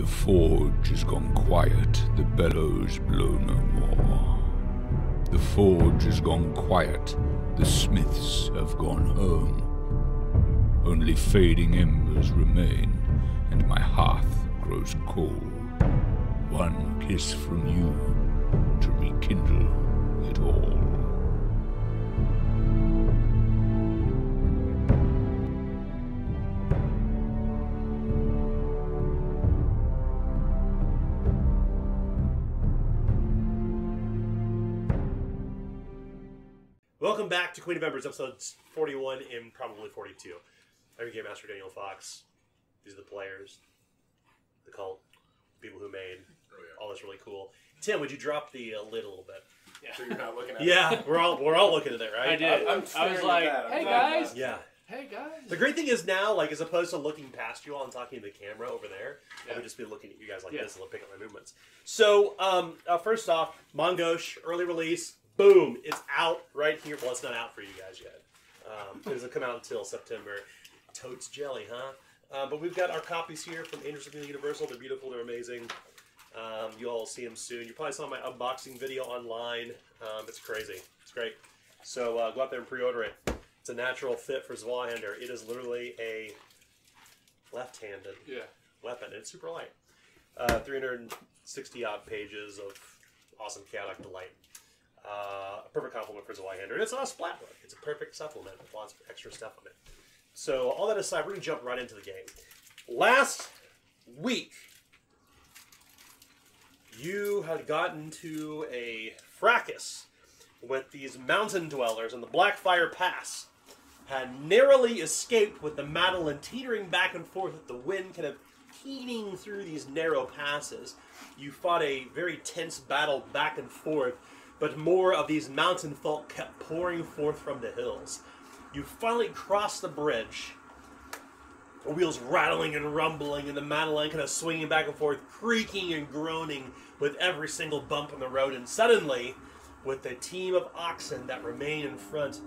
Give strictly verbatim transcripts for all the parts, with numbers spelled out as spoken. The forge has gone quiet, the bellows blow no more. The forge has gone quiet, the smiths have gone home. Only fading embers remain, and my hearth grows cold. One kiss from you to rekindle it all. Welcome back to Queen of Embers, episodes forty-one and probably forty-two. I'm Game Master Daniel Fox. These are the players, the cult, the people who made oh, yeah. all this really cool. Tim, would you drop the uh, lid a little bit? Yeah. So you're not looking at it. Yeah, we're all we're all looking at it, right? I did. I'm, I'm I was like, hey guys. Yeah. Hey guys. The great thing is now, like, as opposed to looking past you all and talking to the camera over there, yeah. I would just be looking at you guys like yeah. this and picking up my movements. So, um, uh, first off, Mongosh early release. Boom! It's out right here. Well, it's not out for you guys yet. Um, it doesn't come out until September. Totes jelly, huh? Uh, but we've got our copies here from Anderson Universal. They're beautiful. They're amazing. Um, you all will see them soon. You probably saw my unboxing video online. Um, it's crazy. It's great. So uh, go out there and pre-order it. It's a natural fit for Zweihander. It is literally a left-handed yeah. weapon. It's super light. Uh, three hundred sixty odd pages of awesome chaotic delight. Uh, a perfect compliment for Zweihander. And it's not a splat book. It's a perfect supplement with lots of extra stuff on it. So all that aside, we're going to jump right into the game. Last week, you had gotten into a fracas with these mountain dwellers in the Blackfire Pass. Had narrowly escaped with the Madeline teetering back and forth with the wind kind of heating through these narrow passes. You fought a very tense battle back and forth, but more of these mountain folk kept pouring forth from the hills. You finally cross the bridge, the wheels rattling and rumbling, and the Madeline kind of swinging back and forth, creaking and groaning with every single bump on the road. And suddenly, with the team of oxen that remain in front,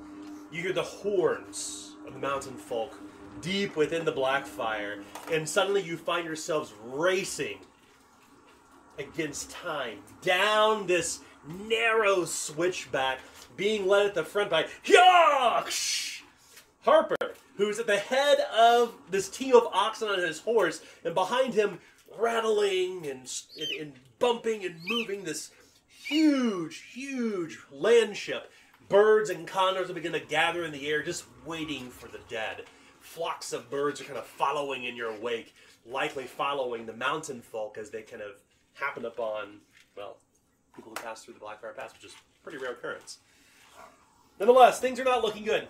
you hear the horns of the mountain folk deep within the Blackfire, and suddenly you find yourselves racing against time, down this narrow switchback, being led at the front by Yaksh! Harper, who's at the head of this team of oxen on his horse, and behind him, rattling and, and, and bumping and moving this huge, huge land ship. Birds and condors begin to gather in the air, just waiting for the dead. Flocks of birds are kind of following in your wake, likely following the mountain folk as they kind of happen upon, well, people who pass through the Blackfire Pass, which is a pretty rare occurrence. Nonetheless, things are not looking good.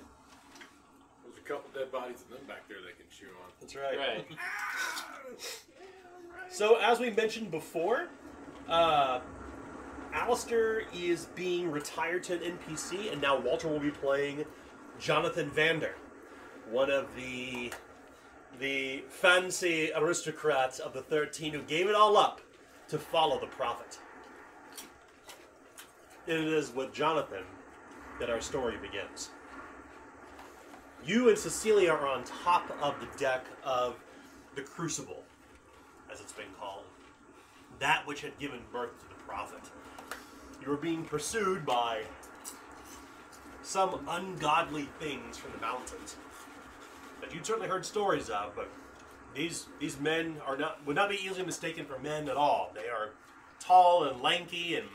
There's a couple dead bodies of them back there they can chew on. That's right. Right. So, as we mentioned before, uh, Alistair is being retired to an N P C, and now Walter will be playing Jonathan Vander, one of the the fancy aristocrats of the thirteen who gave it all up to follow the prophet. It is with Jonathan that our story begins. You and Cecilia are on top of the deck of the Crucible, as it's been called, that which had given birth to the prophet. You were being pursued by some ungodly things from the mountains that you'd certainly heard stories of, but these these men are not would not be easily mistaken for men at all. They are tall and lanky and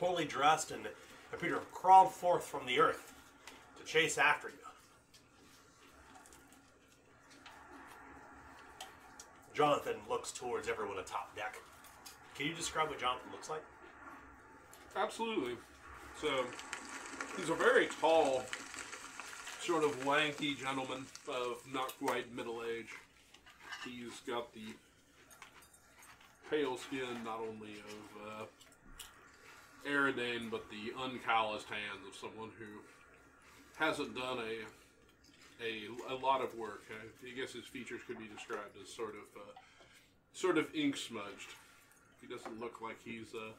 poorly dressed, and appear to have crawled forth from the earth to chase after you. Jonathan looks towards everyone atop deck. Can you describe what Jonathan looks like? Absolutely. So, he's a very tall, sort of lanky gentleman of not quite middle age. He's got the pale skin not only of uh, Aridane, but the uncalloused hands of someone who hasn't done a a, a lot of work. I, I guess his features could be described as sort of uh, sort of ink smudged. He doesn't look like he's uh,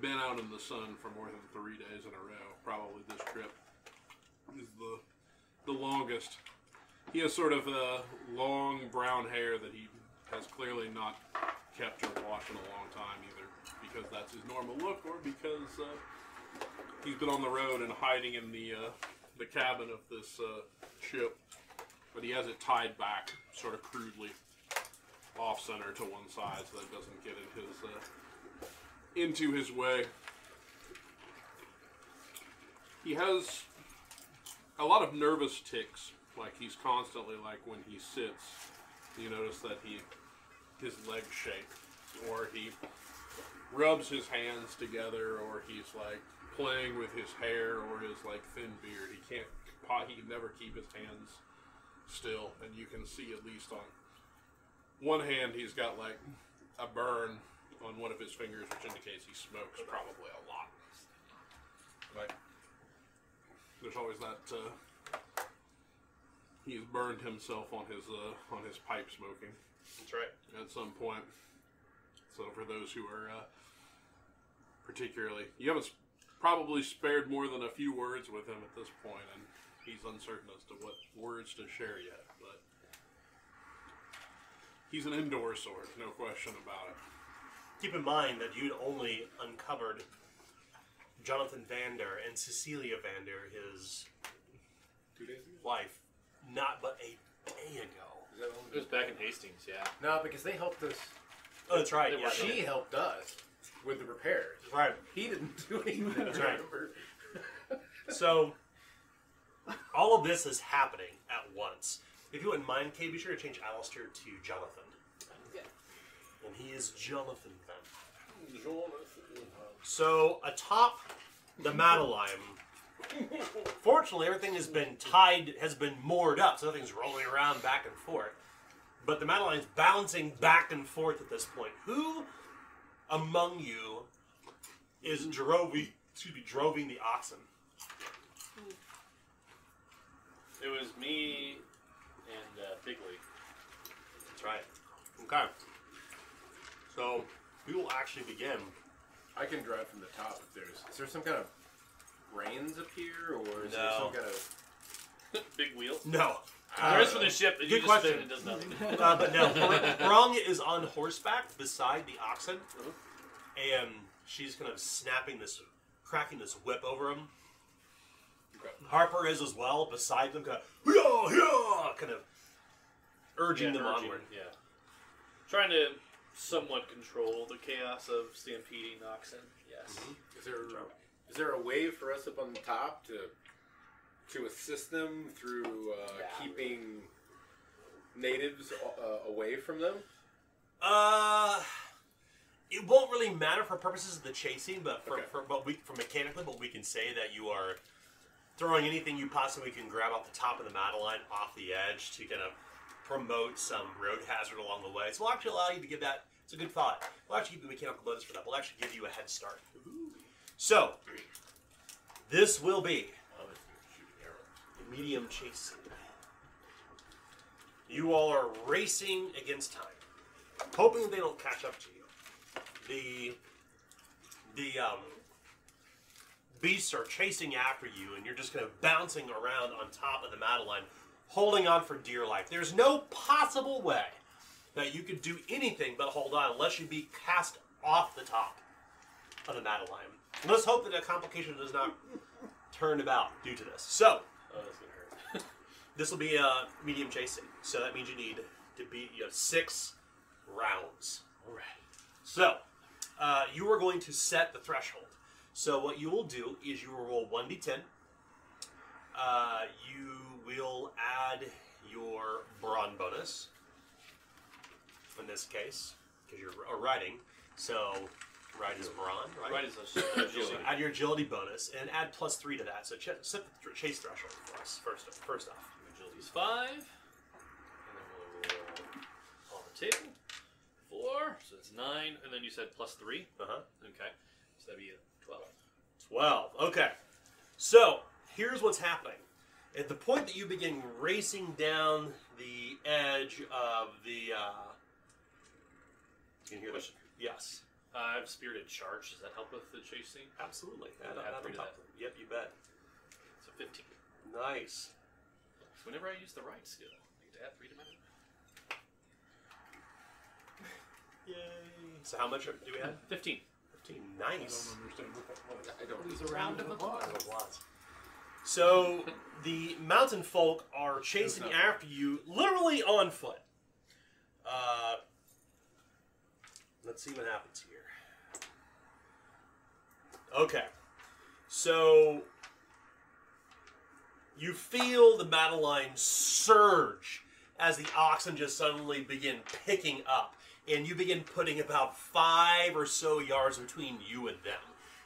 been out in the sun for more than three days in a row. Probably this trip is the the longest. He has sort of a long brown hair that he has clearly not kept her watch in a long time either, because that's his normal look, or because uh, he's been on the road and hiding in the uh, the cabin of this uh, ship, but he has it tied back sort of crudely off center to one side so that it doesn't get in his uh, into his way. He has a lot of nervous tics. Like, he's constantly, like, when he sits, you notice that he, his legs shake, or he rubs his hands together, or he's, like, playing with his hair or his, like, thin beard. He can't, he can never keep his hands still, and you can see at least on one hand he's got, like, a burn on one of his fingers, which indicates he smokes probably a lot. Like, there's always that, uh, he's burned himself on his uh, on his pipe smoking. That's right. At some point. So for those who are uh, particularly, you haven't probably spared more than a few words with him at this point, and he's uncertain as to what words to share yet. But he's an indoor sword, no question about it. Keep in mind that you'd only uncovered Jonathan Vander and Cecilia Vander, his Two days ago? wife. Not but a day ago. Is that it was back in Hastings, yeah. No, because they helped us. Oh, that's right. Yeah, she helped us with the repairs. Right. He didn't do anything. That's right. So, all of this is happening at once. If you wouldn't mind, Kay, be sure to change Alistair to Jonathan. Okay. And he is Jonathan then. Jonathan. So, atop the Madeline... Fortunately, everything has been tied, has been moored up, so nothing's rolling around back and forth. But the Madeline's bouncing back and forth at this point. Who among you is droving, excuse me, droving the oxen? It was me and uh, Bigley. That's right. Okay. So, we will actually begin. I can drive from the top if there's... Is there some kind of... reins appear, or is no. there some kind of big wheel? No. The rest of the ship, you just question. Spin, it does nothing. uh, but no, Brong is on horseback beside the oxen, mm-hmm. and she's kind of snapping this, cracking this whip over him. Okay. Harper is as well beside them, kind of, hya, hya, kind of urging yeah, them urging, onward. Yeah. Trying to somewhat control the chaos of stampeding oxen. Yes. Mm-hmm. Is there a drum? Is there a way for us up on the top to to assist them through uh, yeah, keeping natives uh, away from them? Uh, it won't really matter for purposes of the chasing, but for, okay. for but we for mechanically, but we can say that you are throwing anything you possibly can grab off the top of the Madeline off the edge to kind of promote some road hazard along the way. So we'll actually allow you to give that. It's a good thought. We'll actually give you mechanical bonus for that. We'll actually give you a head start. Ooh. So, this will be a medium chase. You all are racing against time, hoping they don't catch up to you. The the um, beasts are chasing after you, and you're just kind of bouncing around on top of the Madeline, holding on for dear life. There's no possible way that you could do anything but hold on unless you be cast off the top of the Madeline. Let's hope that a complication does not turn about due to this. So, oh, that's gonna hurt. This will be a medium chasing. So that means you need to be you have six rounds. All right. So uh, you are going to set the threshold. So what you will do is you will roll one d ten. Uh, you will add your brawn bonus. In this case, because you're riding, so. Right is brawn, right? Right is agility. Add your agility bonus and add plus three to that. So ch set the th chase threshold for us first. Off, first off, agility is five, and then we'll roll on the table four, so it's nine, and then you said plus three. Uh huh. Okay, so that'd be a twelve. Twelve. Okay. So here's what's happening. At the point that you begin racing down the edge of the, uh, you can hear this. Yes. Uh, I've spirited charge. Does that help with the chase scene? Absolutely. Add, add add top. Yep, you bet. So fifteen. Nice. So whenever I use the right skill, I get to add three to my. So how much do we have? Fifteen. Fifteen. Nice. I don't understand. A round of applause. So the mountain folk are chasing after you, literally on foot. Uh, let's see what happens here. Okay. So you feel the battle line surge as the oxen just suddenly begin picking up. And you begin putting about five or so yards between you and them.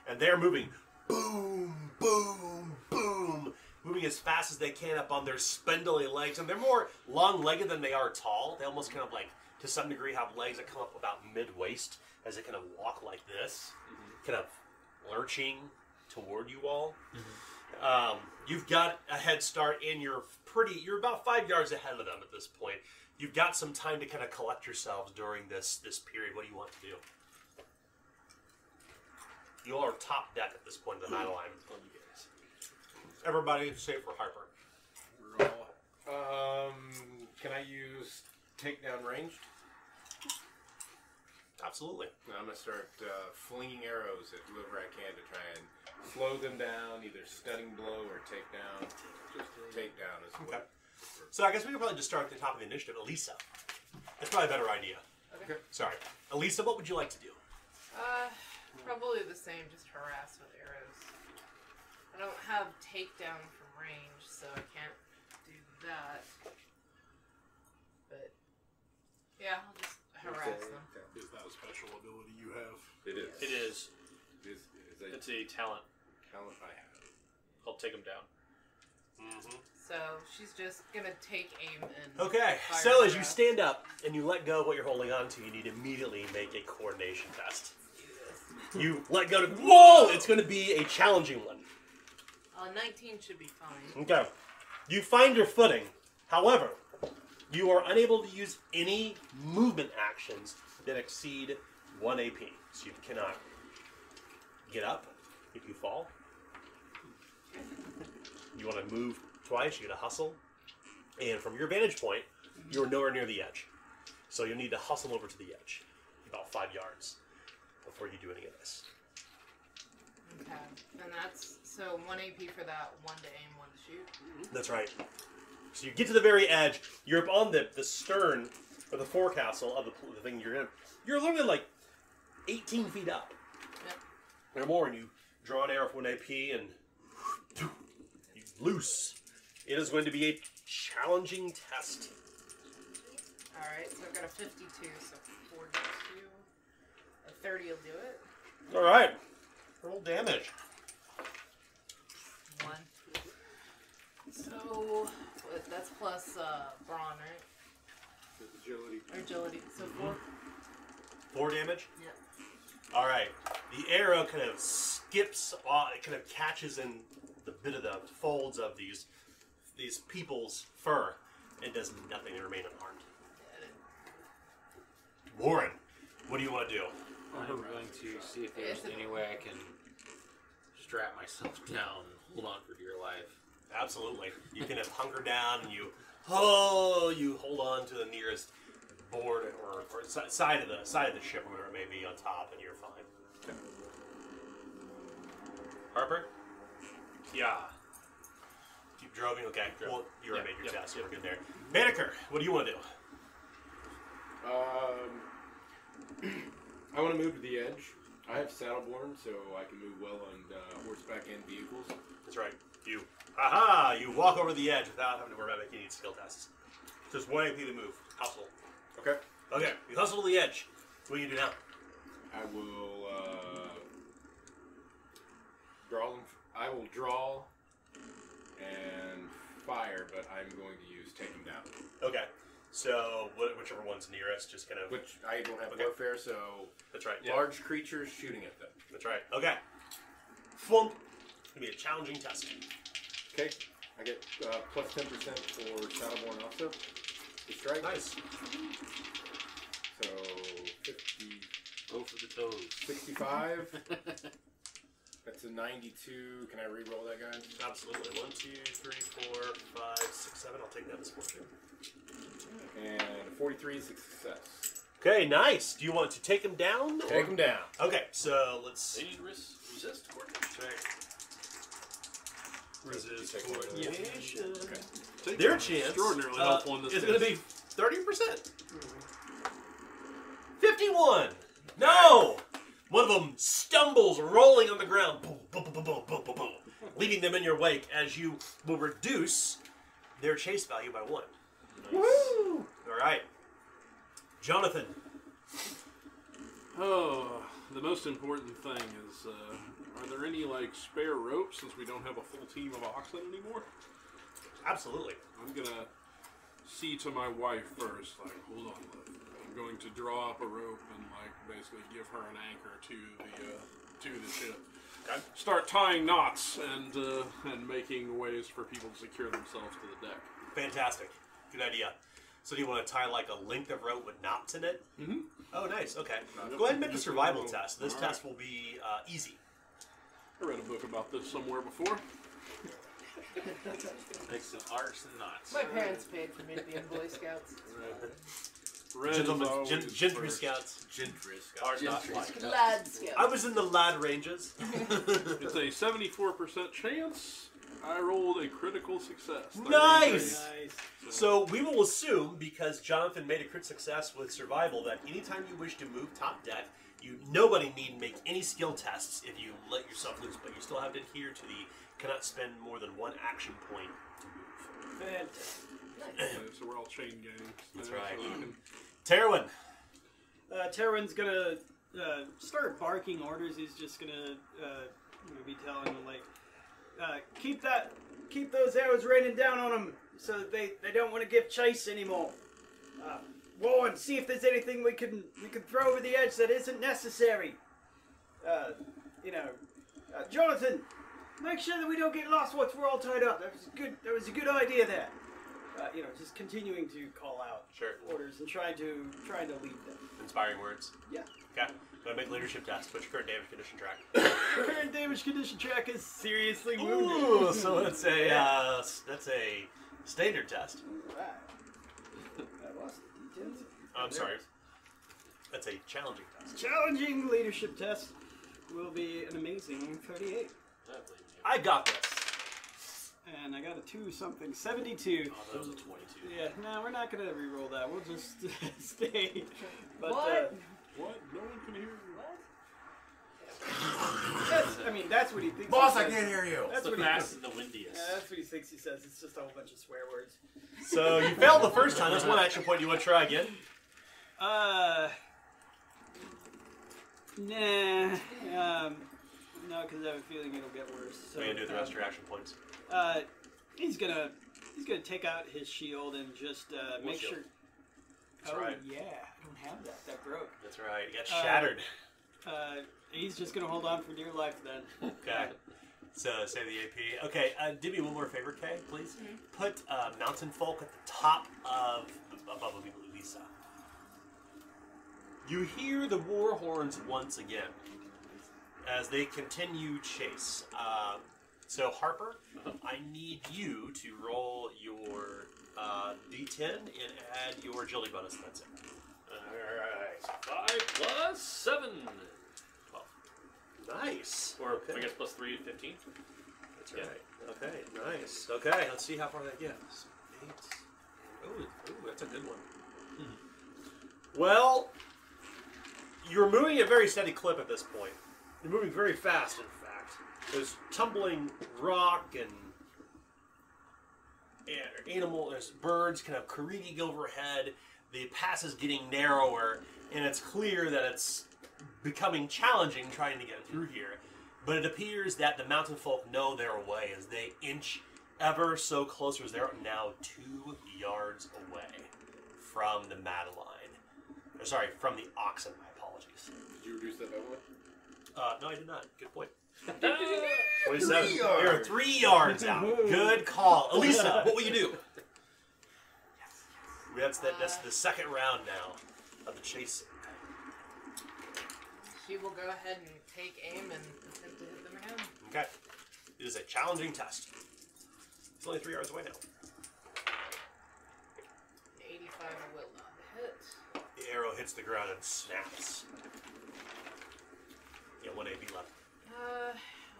And they're moving boom, boom, boom, moving as fast as they can up on their spindly legs. And they're more long-legged than they are tall. They almost kind of like, to some degree, have legs that come up about mid-waist as they kind of walk like this, mm-hmm. kind of lurching toward you all. Mm-hmm. Um, you've got a head start, and you're pretty, you're about five yards ahead of them at this point. You've got some time to kind of collect yourselves during this this period. What do you want to do? You all are top deck at this point in the battle line. Everybody save for Harper. Um, can I use takedown ranged? Absolutely. I'm gonna start uh, flinging arrows at whoever I can to try and slow them down, either stunning blow or takedown. Just takedown as well. Okay. So I guess we could probably just start at the top of the initiative. Elisa. That's probably a better idea. Okay. Sorry. Elisa, what would you like to do? Uh, probably the same, just harass with arrows. I don't have takedown from range, so I can't do that. But, yeah, I'll just harass them. Is that a special ability you have? It is. It is. It is, it is a it's a talent. Talent I have. I'll take them down. Mm-hmm. So she's just gonna take aim and. Okay, fire so as you stand up and you let go of what you're holding on to, you need to immediately make a coordination test. Yes. You let go to. Whoa! It's gonna be a challenging one. Uh, nineteen should be fine. Okay. You find your footing. However, you are unable to use any movement actions that exceed one A P. So you cannot get up if you fall. You want to move twice, you got to hustle. And from your vantage point, you're nowhere near the edge. So you'll need to hustle over to the edge, about five yards, before you do any of this. Okay. And that's, so one A P for that, one to aim, one to shoot? That's right. So you get to the very edge, you're up on the, the stern, or the forecastle of the, the thing you're in. You're literally like eighteen feet up. Yeah. Or more, and you draw an arrow for one A P, and... Loose. It is going to be a challenging test. Alright, so I've got a fifty-two, so forty-two. A thirty will do it. Alright. Roll damage. one. So, that's plus uh, brawn, right? Agility. Or agility. So four. Mm-hmm. four damage? Yeah. Alright. The arrow kind of skips off, it kind of catches in the bit of the folds of these these people's fur and does nothing. They remain unharmed. Warren, what do you want to do? I'm going to see if there's any way I can strap myself down and hold on for dear life. Absolutely. You can have hunker down and you oh you hold on to the nearest board or, or side of the side of the ship or whatever it may be on top and you're fine. Okay. Harper? Yeah. Keep droving? Okay. Drove. Well, you already yeah, made your yeah, test. Yeah, we're good there. Banneker, what do you want to do? Um, I want to move to the edge. I have saddleborne, so I can move well on uh, horseback and vehicles. That's right. You. Aha! You walk over the edge without having to worry about making any skill tests. Just one A P to move. Hustle. Okay. Okay. You hustle to the edge. What do you do now? I will, uh... draw them... I will draw and fire, but I'm going to use take them down. Okay. So whichever one's nearest, just kind of... Which I don't have okay. warfare, so... That's right. Large yeah. creatures shooting at them. That's right. Okay. Flump. It's going to be a challenging test. Okay. I get uh, plus ten percent for Shadowborn also. Good strike. Nice. So, fifty... Go for the toes. sixty-five. That's a ninety-two. Can I re-roll that guy? Absolutely. One, two, three, four, five, six, seven. I'll take that as fortune. And forty-three is a success. Okay, nice. Do you want to take him down? Or? Take him down. Okay, so let's see. Dangerous resist coordination. Check. Resist coordination. Okay. Take Their chance extraordinarily uh, helpful in this is going to be thirty percent. fifty-one. No! One of them stumbles, rolling on the ground, boom, boom, boom, boom, boom, boom, boom, leaving them in your wake as you will reduce their chase value by one. Nice. Woo! All right. Jonathan. Oh, the most important thing is, uh, are there any, like, spare ropes since we don't have a full team of oxen anymore? Absolutely. I'm going to see to my wife first, like, hold on, love. Going to draw up a rope and like basically give her an anchor to the uh, to the ship. Okay. Start tying knots and uh, and making ways for people to secure themselves to the deck. Fantastic, good idea. So do you want to tie like a length of rope with knots in it? Mm-hmm. Oh, nice. Okay, go ahead and make a survival test. This test will be uh, easy. I read a book about this somewhere before. Mix of arts and knots. My parents paid for me to be in Boy Scouts. Right. Gentlemen, gen gentry scouts. Gentry scouts. Gentry scouts. Lad scouts. I was in the lad ranges. It's a seventy-four percent chance. I rolled a critical success. Nice! nice! So we will assume, because Jonathan made a crit success with survival, that anytime you wish to move top deck, you nobody need make any skill tests if you let yourself loose, but you still have to adhere to the cannot spend more than one action point to move. Fantastic. Nice. So we're all chain gangs. That's there, right. So can... Terwin. Uh, Terwin's gonna uh, start barking orders. He's just gonna uh, be telling him like, uh, keep that, keep those arrows raining down on them, so that they they don't want to give chase anymore. Uh, Warren, see if there's anything we can we can throw over the edge that isn't necessary. Uh, you know, uh, Jonathan, make sure that we don't get lost once we're all tied up. That was a good. That was a good idea there. Uh, you know, just continuing to call out sure. orders and trying to trying to lead them. Inspiring words. Yeah. Okay. Go ahead and make leadership test. What's your current damage condition track? Current damage condition track is seriously wounded. Ooh, so that's a uh, that's a standard test. All right. I lost the details. I'm sorry. That's a challenging test. Challenging leadership test will be an amazing thirty-eight. I got this. And I got a two something, seventy-two. Oh, that was a twenty-two. Yeah, no, we're not going to re-roll that. We'll just stay. But, what? Uh, what? No one can hear you. What? That's, I mean, that's what he thinks. Boss, he says. I can't hear you. That's the what fast he and the windiest. Yeah, that's what he thinks he says. It's just a whole bunch of swear words. So you failed the first time. That's one action point. You want to try again? Uh, nah. Um, no, because I have a feeling it'll get worse. So, we're going to do the rest um, of your action points. Uh, he's gonna he's gonna take out his shield and just uh, make shield. sure. That's oh right. yeah, I don't have that. That broke. That's right. It got shattered. Uh, uh, he's just gonna hold on for dear life then. Okay. So save the A P. Okay. Uh, do me one more favor, Kay, please. Mm-hmm. Put uh, Mountain Folk at the top of above Elisa. You hear the war horns once again as they continue chase. Uh, So, Harper, I need you to roll your uh, D ten and add your agility bonus. That's it. All right. five plus seven. twelve. Nice. Or, okay. I guess, plus three, fifteen. That's right. Yeah. Okay, nice. Okay, let's see how far that gets. Eight. Oh, ooh, that's a good one. Hmm. Well, you're moving at a very steady clip at this point. You're moving very fast, in fact. There's tumbling rock and, and animal, there's birds kind of careening overhead. The pass is getting narrower, and it's clear that it's becoming challenging trying to get through here. But it appears that the mountain folk know their way as they inch ever so closer as they're now two yards away from the Madeline. Or sorry, from the oxen, my apologies. Did you reduce that by one? Uh, no, I did not. Good point. twenty-seven. Three yards. You're three yards out. Good call, Elisa. What will you do? Yes, yes. That's that. That's the second round now of the chase. She will go ahead and take aim and attempt to hit them again. Okay. It is a challenging test. It's only three yards away now. Eighty-five will not hit. The arrow hit hits the ground and snaps. Yeah, one A P left. Uh,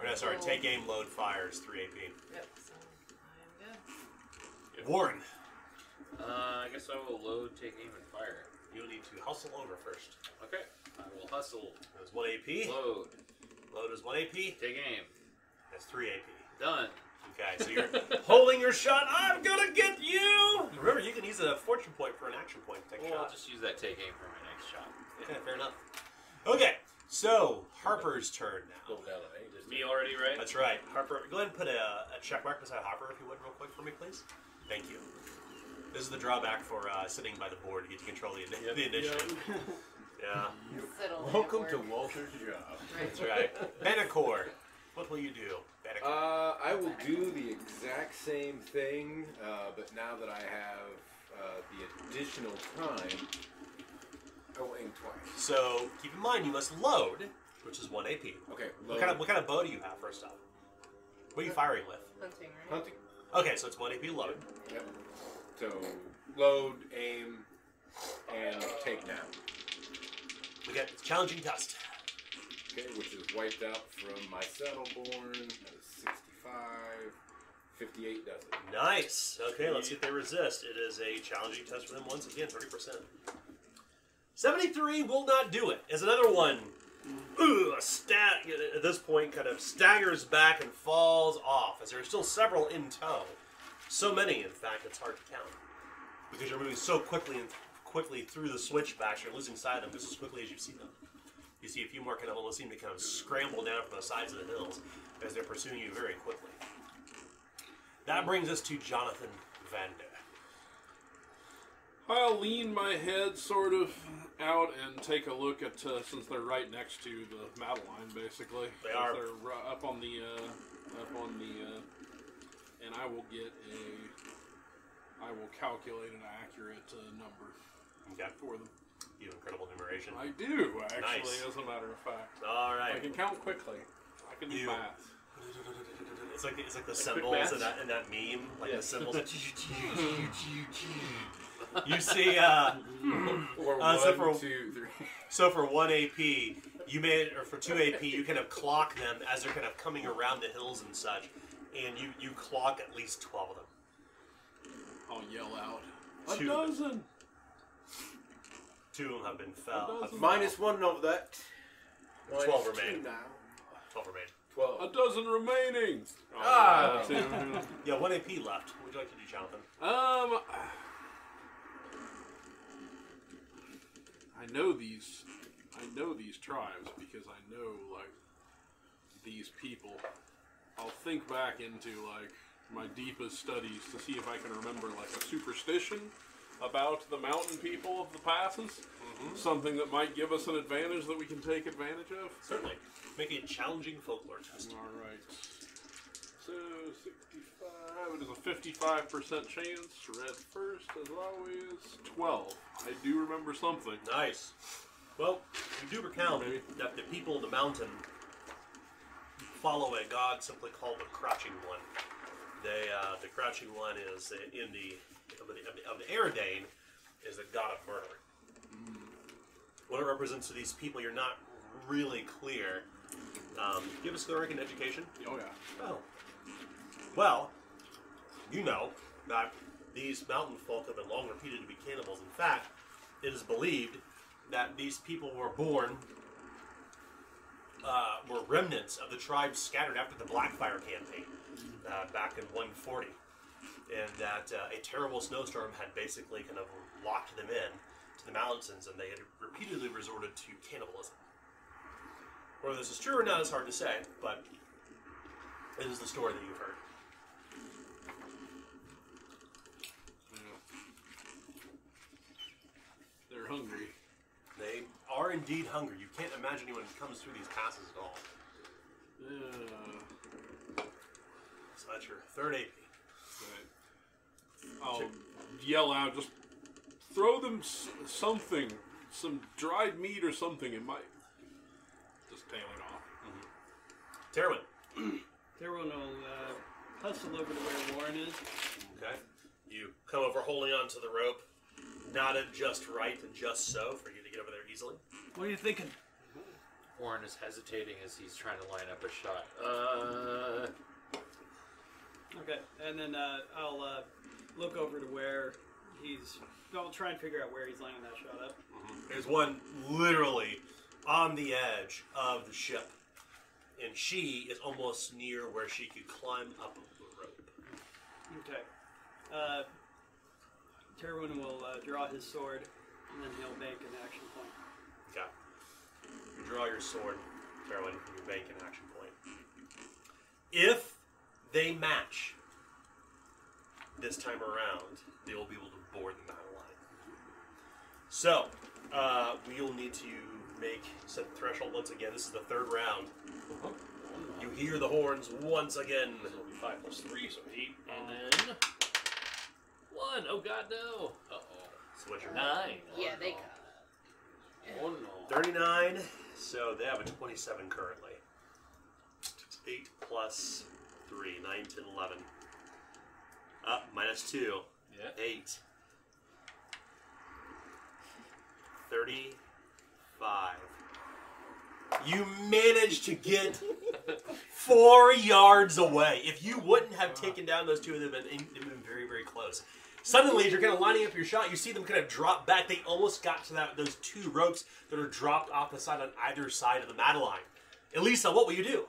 or no, sorry, take aim, load, fires, three A P. Yep, so I'm good. Yep. Warren. Uh, I guess I will load, take aim, and fire. You'll need to hustle over first. Okay, I will hustle. That's one A P. Load. Load is one A P. Take aim. That's three A P. Done. Okay, so you're holding your shot. I'm gonna get you! Remember, you can use a fortune point for an action point to take well, shot. I'll just use that take aim for my next shot. Yeah, fair enough. Okay, so Harper's turn now. Me already, right? That's right. Harper, go ahead and put a, a check mark beside Harper, if you would, real quick for me, please. Thank you. This is the drawback for uh, sitting by the board to get to control the, yep. the initiative. Yep. Yeah. Welcome to Walter's job. Right. That's right. Banneker. What will you do? Banneker. Uh, I will do the exact same thing, uh, but now that I have uh, the additional time, I will aim twice. So keep in mind, you must load, which is one A P. Okay. What kind of what kind of bow do you have first off? What are you firing with? Hunting, right? Hunting. Okay, so it's one A P load. Yep. So load, aim, and take now. We got challenging dust. Okay, which is wiped out from my Settleborn. That is sixty-five. fifty-eight does it. Nice. Okay, let's see if they resist. It is a challenging test for them once again, thirty percent. seventy-three will not do it. As another one, ooh, a stat at this point kind of staggers back and falls off, as there are still several in tow. So many, in fact, it's hard to count. Because you're moving so quickly and quickly through the switchbacks, you're losing sight of them just as quickly as you see them. You see a few more kind of almost seem to kind of scramble down from the sides of the hills as they're pursuing you very quickly. That brings us to Jonathan Vander. I'll lean my head sort of out and take a look at, uh, since they're right next to the Madeline, basically. They are. They're up on the, uh, up on the, uh, and I will get a, I will calculate an accurate uh, number okay. for them. You have incredible numeration. I do, actually, nice. As a matter of fact. All right. I can count quickly. I can do you. math. It's like, it's like the like symbols in that, in that meme. Like yeah. the symbols. You see, uh, or uh, one, so for, two, three. So for one A P, you made, or for two A P, you kind of clock them as they're kind of coming around the hills and such, and you, you clock at least twelve of them. I'll yell out, a two dozen! Two of them have been felled. Minus one of that. Twelve remain. Twelve remain. Twelve. A dozen remaining. Oh, ah. Two. Yeah, one A P left. What would you like to do, Jonathan? Um, I know these. I know these tribes because I know like these people. I'll think back into like my deepest studies to see if I can remember like a superstition about the mountain people of the passes, mm-hmm. something that might give us an advantage that we can take advantage of. Certainly. Make it a challenging folklore test. All right. So, sixty-five, it is a fifty-five percent chance. Red first, as always. twelve. I do remember something. Nice. Well, you do recount Maybe. that the people of the mountain follow a god simply called the Crouching One. They, uh, the Crouching One is in the... Of the, of the Aridane is the god of murder. Mm. What it represents to these people, you're not really clear. Um, give us the reckon education. Oh, yeah. Oh. Well, you know that these mountain folk have been long reputed to be cannibals. In fact, it is believed that these people were born, uh, were remnants of the tribes scattered after the Blackfire campaign uh, back in one forty. And that uh, a terrible snowstorm had basically kind of locked them in to the mountains, and they had repeatedly resorted to cannibalism. Whether this is true or not is hard to say, but it is the story that you've heard. Yeah. They're hungry. They are indeed hungry. You can't imagine anyone who comes through these passes at all. Yeah. So that's your third A P. I'll yell out, just throw them s something, some dried meat or something, and might just tail it off. Terwin. Terwin will uh, hustle over to where Warren is. Okay. You come over holding onto the rope, not a just right and just so for you to get over there easily. What are you thinking? Warren is hesitating as he's trying to line up a shot. Uh. Okay, and then uh, I'll uh, look over to where he's. I'll try and figure out where he's lining that shot up. Mm-hmm. There's one literally on the edge of the ship, and she is almost near where she could climb up the rope. Okay. Uh, Terwin will uh, draw his sword, and then he'll make an action point. Okay. You draw your sword, Terwin, and you make an action point. If they match this time around, they will be able to board them out of line. So, uh, we will need to make set the threshold once again. This is the third round. You hear the horns once again. So it'll be five plus three, so eight, and then one. Oh god, no. Uh oh. So what's your nine? Oh, yeah, they. Oh no. Thirty-nine. So they have a twenty-seven currently. Eight plus three, nine, ten, eleven. Up uh, minus two. Yeah. Eight. Thirty. Five. You managed to get four yards away. If you wouldn't have taken down those two of them, it would have been very, very close. Suddenly, you're kind of lining up your shot. You see them kind of drop back. They almost got to that those two ropes that are dropped off the side on either side of the Madeline. Elisa, what will you do?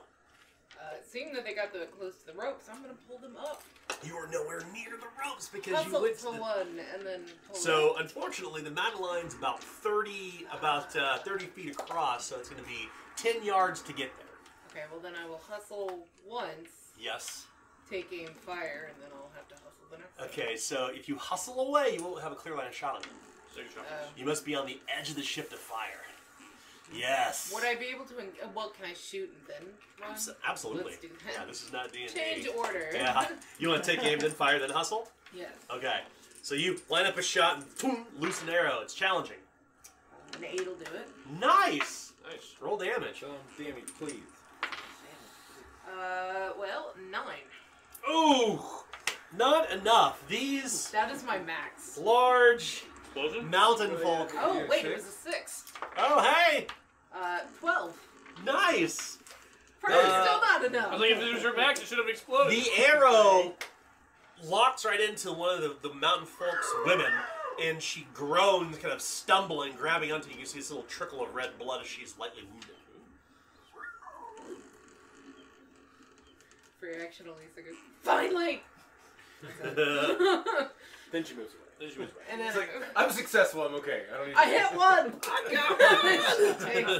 Uh, seeing that they got the, close to the ropes, I'm going to pull them up. You are nowhere near the ropes because Puzzle you went to the... one and then pull so them. Unfortunately, the Madeline's about thirty, about uh, thirty feet across, so it's going to be ten yards to get there. Okay, well then I will hustle once. Yes. Take aim, fire, and then I'll have to hustle the next. Okay, so if you hustle away, you won't have a clear line of shot on them. So you're uh, you must be on the edge of the ship to fire. Yes. Would I be able to? Well, can I shoot and then run? Abs absolutely. Let's do that. Yeah, this is not D and D. Change order. Yeah. You want to take aim, then fire, then hustle? Yes. Okay. So you line up a shot and boom, loose an arrow. It's challenging. An eight'll do it. Nice. Nice. Roll damage. Roll damage, please. Uh, well, nine. Ooh, not enough. These. That is my max. Large. Explosion? Mountain folk. Oh, wait, it was a six. Oh, hey! Uh, twelve. Nice! Probably uh, still not enough. I think if it was your max, it should have exploded. The arrow locks right into one of the, the mountain folk's women, and she groans, kind of stumbling, grabbing onto you. You see this little trickle of red blood as she's lightly wounded. For your action, Elisa goes, finally! Then she moves away. And then, like, I'm successful, I'm okay. I don't need to I hit one!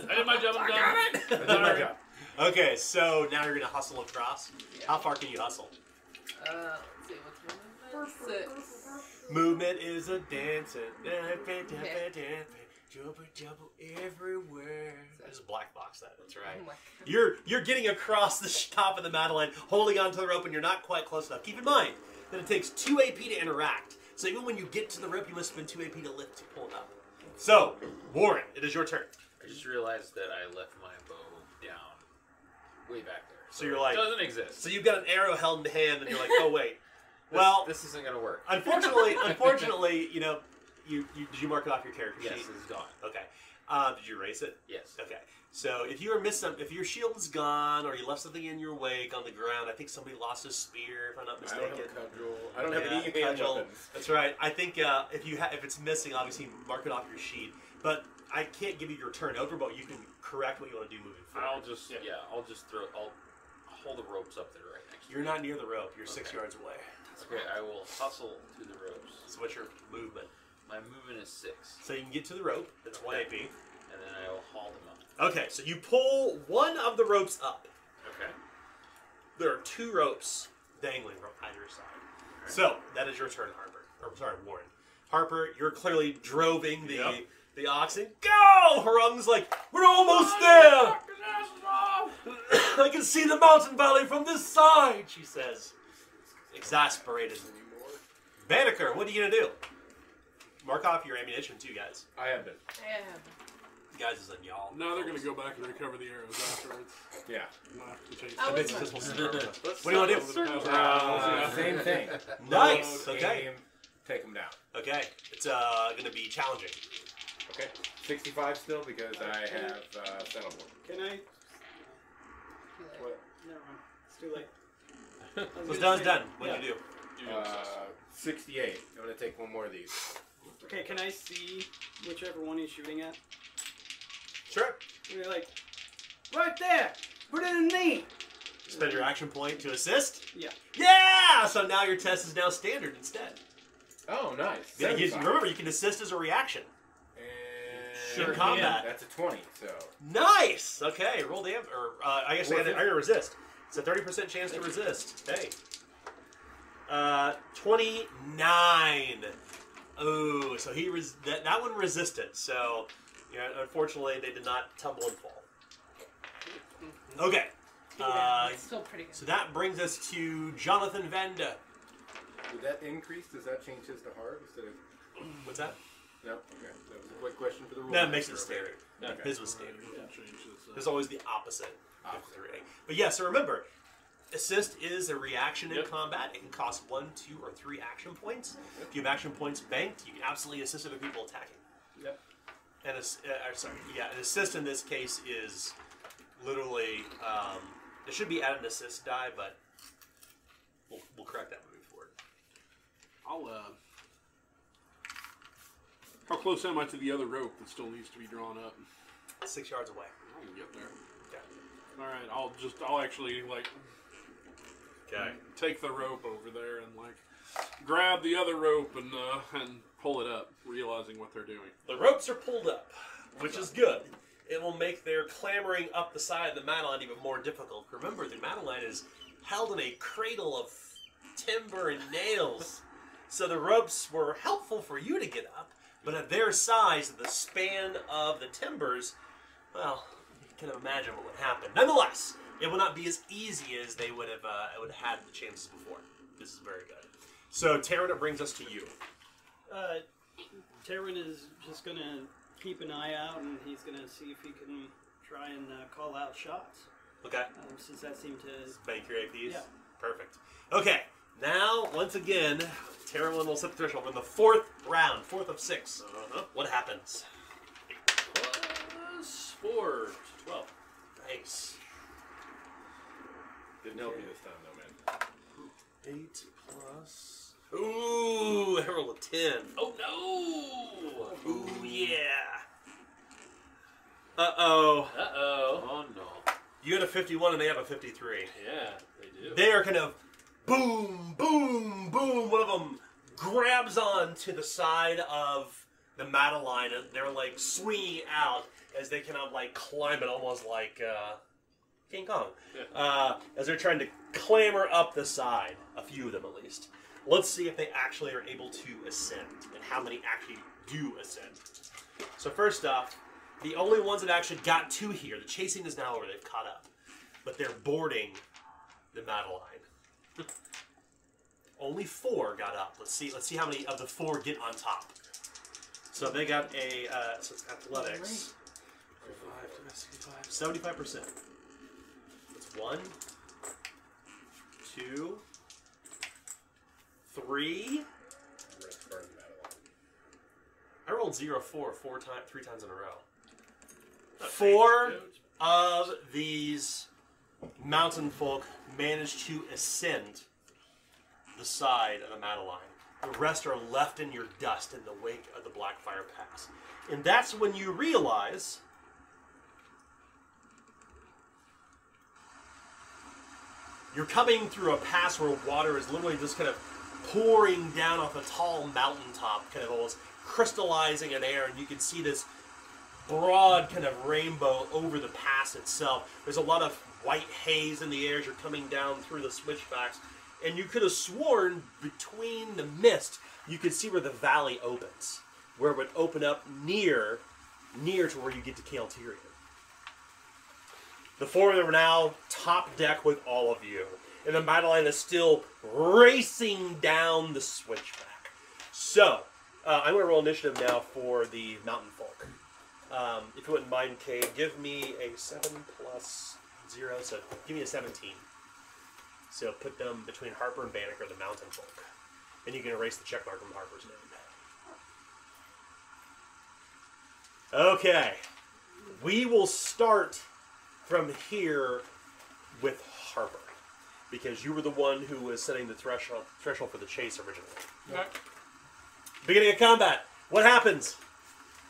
I did my job, I'm done. I did my job. Okay, so now you're going to hustle across. Yeah. How far can you hustle? Uh, let's see, what's your movement? Six. Movement is a dancer. Okay. Double, double everywhere. That's a black box, that. That's right. Oh you're, you're getting across the top of the Madeline, holding onto the rope, and you're not quite close enough. Keep in mind that it takes two A P to interact. So even when you get to the rope, you must spend two A P to lift to pull it up. So, Warren, it is your turn. I just realized that I left my bow down way back there. So, so you're like... It doesn't exist. So you've got an arrow held in hand, and you're like, oh, wait. this, well... This isn't going to work. Unfortunately, unfortunately, you know, you, you did you mark it off your character sheet? Yes, it's gone. Okay. Uh, did you erase it? Yes. Okay. So if you were missed some, if your shield is gone or you left something in your wake on the ground, I think somebody lost a spear, if I'm not mistaken. I don't have a cudgel. I don't yeah, have any cudgel. Weapons. That's right. I think uh, if you ha if it's missing, obviously mark it off your sheet. But I can't give you your turn over, but you can correct what you want to do moving forward. I'll just yeah, yeah I'll just throw. I'll hold the ropes up that are right next to you. You're not near the rope. You're okay. Six yards away. Okay, I will hustle to the ropes. So what's your movement? My movement is six. So you can get to the rope. That's one A P. And then I will haul them up. Okay, so you pull one of the ropes up. Okay. There are two ropes dangling from either side. Right. So that is your turn, Harper. Or sorry, Warren. Harper, you're clearly droving the yep. the oxen. Go! Harung's like, we're almost oh, there. I can see the mountain valley from this side. She says, exasperated. Banneker, what are you gonna do? Mark off your ammunition, too, guys. I have been. I have been. Guys is like, y'all. No, they're going to go back and recover the arrows afterwards. Yeah. I bet you this will. What do you want to do? Uh, uh, same thing. Nice. Okay. take him down. Okay. It's uh, going to be challenging. Okay. sixty-five still because uh, I have uh, settlement. Can I? What? Never mind. It's too late. What's done is done. What do you do? Uh, sixty-eight. I'm going to take one more of these. Okay, can I see whichever one he's shooting at? Sure. And you're like, right there! Put it in me! Spend your action point to assist? Yeah. Yeah! So now your test is now standard instead. Oh, nice. Yeah, you, remember, you can assist as a reaction. And sure in combat. Can. That's a twenty, so. Nice! Okay, roll damage. Or, uh, I guess I gotta, I gotta resist. It's a thirty percent chance to resist. Hey. Uh, twenty-nine. Oh, so he res that, that one resisted. So, yeah, unfortunately, they did not tumble and fall. Okay. Yeah, uh, that's still pretty good. So that brings us to Jonathan Vander. Did that increase? Does that change his to hard instead of? What's that? No. Okay. That was a quick question for the rule. That makes it standard. No, okay. His was standard. Yeah. There's always the opposite. Opposite. But yeah. So remember, assist is a reaction in yep. combat. It can cost one, two, or three action points. Yep. If you have action points banked, you can absolutely assist other people attacking. Yep. And a, uh, sorry, yeah, an assist in this case is literally. Um, it should be at an assist die, but we'll, we'll correct that moving forward. I'll. Uh, how close am I to the other rope that still needs to be drawn up? Six yards away. I can get there. Yeah. All right. I'll just. I'll actually like. Okay. Take the rope over there and like grab the other rope and uh, and pull it up, realizing what they're doing. The ropes are pulled up, which is good. It will make their clambering up the side of the Madeline even more difficult. Remember, the Madeline is held in a cradle of timber and nails, so the ropes were helpful for you to get up, but at their size, the span of the timbers, well, you can imagine what would happen. Nonetheless. It will not be as easy as they would have uh, would have had the chances before. This is very good. So, Terwin, it brings us to you. Uh, Terwin is just going to keep an eye out, and he's going to see if he can try and uh, call out shots. Okay. Um, since that seemed to... Bank your A Ps? Yeah. Perfect. Okay. Now, once again, Terwin will set the threshold for the fourth round, fourth of six. Uh-huh. What happens? Plus four. twelve. Nice. Didn't help you this time, though, man. Eight plus... Ooh, I rolled a ten. Oh, no! Ooh, yeah! Uh-oh. Uh-oh. Oh, no. You had a fifty-one and they have a fifty-three. Yeah, they do. They are kind of boom, boom, boom. One of them grabs on to the side of the Madeline. They're, like, swinging out as they kind of, like, climb it almost like... Uh, King Kong. Uh, as they're trying to clamber up the side, a few of them at least. Let's see if they actually are able to ascend, and how many actually do ascend. So first off, the only ones that actually got to here, the chasing is now over, they've caught up. But they're boarding the Madeline. Only four got up. Let's see Let's see how many of the four get on top. So they got a, uh, so it's athletics. seventy-five percent. One, two, three. I rolled zero, four, four times, three times in a row. Four of these mountain folk managed to ascend the side of the Madeline. The rest are left in your dust in the wake of the Blackfire Pass, and that's when you realize. You're coming through a pass where water is literally just kind of pouring down off a tall mountaintop, kind of almost crystallizing in air, and you can see this broad kind of rainbow over the pass itself. There's a lot of white haze in the air as you're coming down through the switchbacks, and you could have sworn between the mist you could see where the valley opens, where it would open up near, near to where you get to Cael'Tyrion. The four of them are now top deck with all of you. And the Madeline is still racing down the switchback. So, uh, I'm going to roll initiative now for the Mountain Folk. Um, if you wouldn't mind, Cade, give me a seven plus zero, so give me a seventeen. So put them between Harper and Banneker, the Mountain Folk. And you can erase the check mark from Harper's name. Okay. We will start from here with Harper, because you were the one who was setting the threshold threshold for the chase originally. Okay. Beginning of combat. What happens?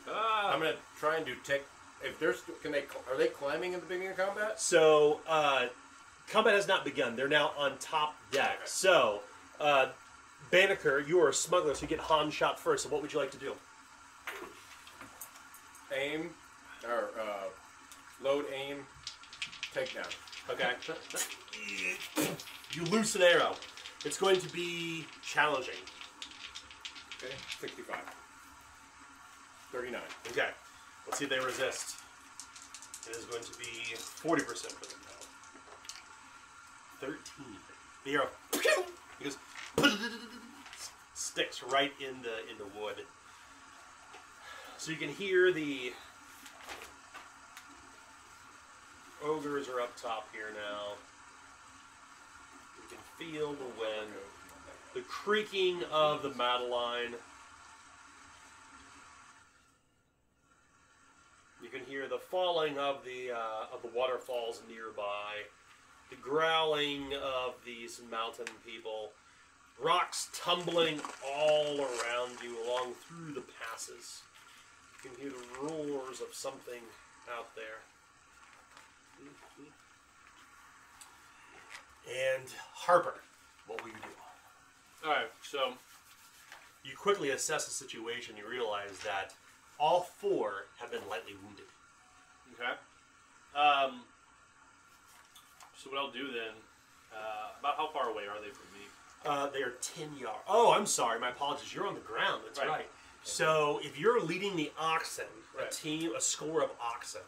Uh, I'm gonna try and do tech. If there's, can they? Are they climbing in the beginning of combat? So uh, combat has not begun. They're now on top deck. Okay. So uh, Banneker, you are a smuggler, so you get Han shot first. So what would you like to do? Aim, or uh, load, aim, takedown. Okay. You loose an arrow. It's going to be challenging. Okay, sixty-five. thirty-nine. Okay. Let's see if they resist. It is going to be forty percent for them now. thirteen. The arrow, it goes, sticks right in the, in the wood. So you can hear the ogres are up top here now. You can feel the wind. The creaking of the Madeline. You can hear the falling of the uh, of the waterfalls nearby, the growling of these mountain people, rocks tumbling all around you along through the passes. You can hear the roars of something out there. And Harper, what will you do? All right, so you quickly assess the situation. You realize that all four have been lightly wounded. Okay. Um, so what I'll do then, uh, about how far away are they from me? Uh, they are ten yards. Oh, I'm sorry. My apologies. You're on the ground. That's right. right. So if you're leading the oxen, right. a team, a score of oxen,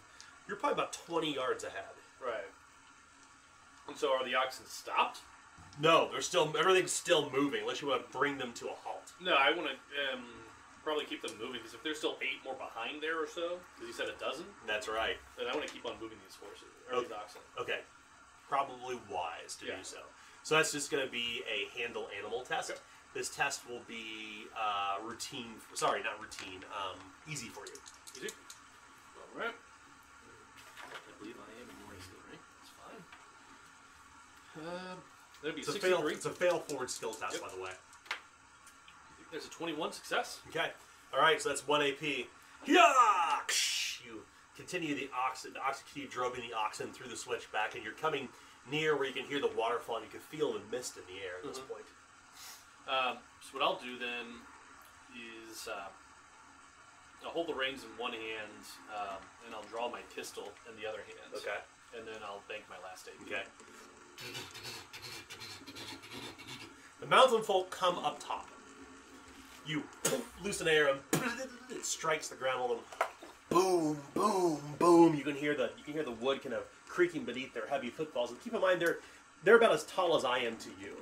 you're probably about twenty yards ahead. Right. And so are the oxen stopped? No, they're still, everything's still moving unless you want to bring them to a halt. No, I want to... Um, probably keep them moving, because if there's still eight more behind there or so, because you said a dozen. That's right. Then I want to keep on moving these horses, or okay. these oxen. Okay. Probably wise to yeah. do so. So that's just going to be a handle animal test. Okay. This test will be uh, routine, sorry, not routine, um, easy for you. Easy. All right. I believe I am noisy, right? That's fine. Uh, that'd be it's, a fail, it's a fail forward skill test, yep. by the way. There's a twenty-one success. Okay. All right, so that's one A P. Yuck! You continue the oxen. The oxen keep driving the oxen through the switchback, and you're coming near where you can hear the waterfall, and you can feel the mist in the air at this mm-hmm. point. Um, so what I'll do then is uh, I'll hold the reins in one hand, um, and I'll draw my pistol in the other hand. Okay. And then I'll bank my last A P. Okay. The mountain folk come up top. You loosen air and it strikes the ground. All of them, boom, boom, boom. You can hear the you can hear the wood kind of creaking beneath their heavy footfalls. And keep in mind, they're they're about as tall as I am to you.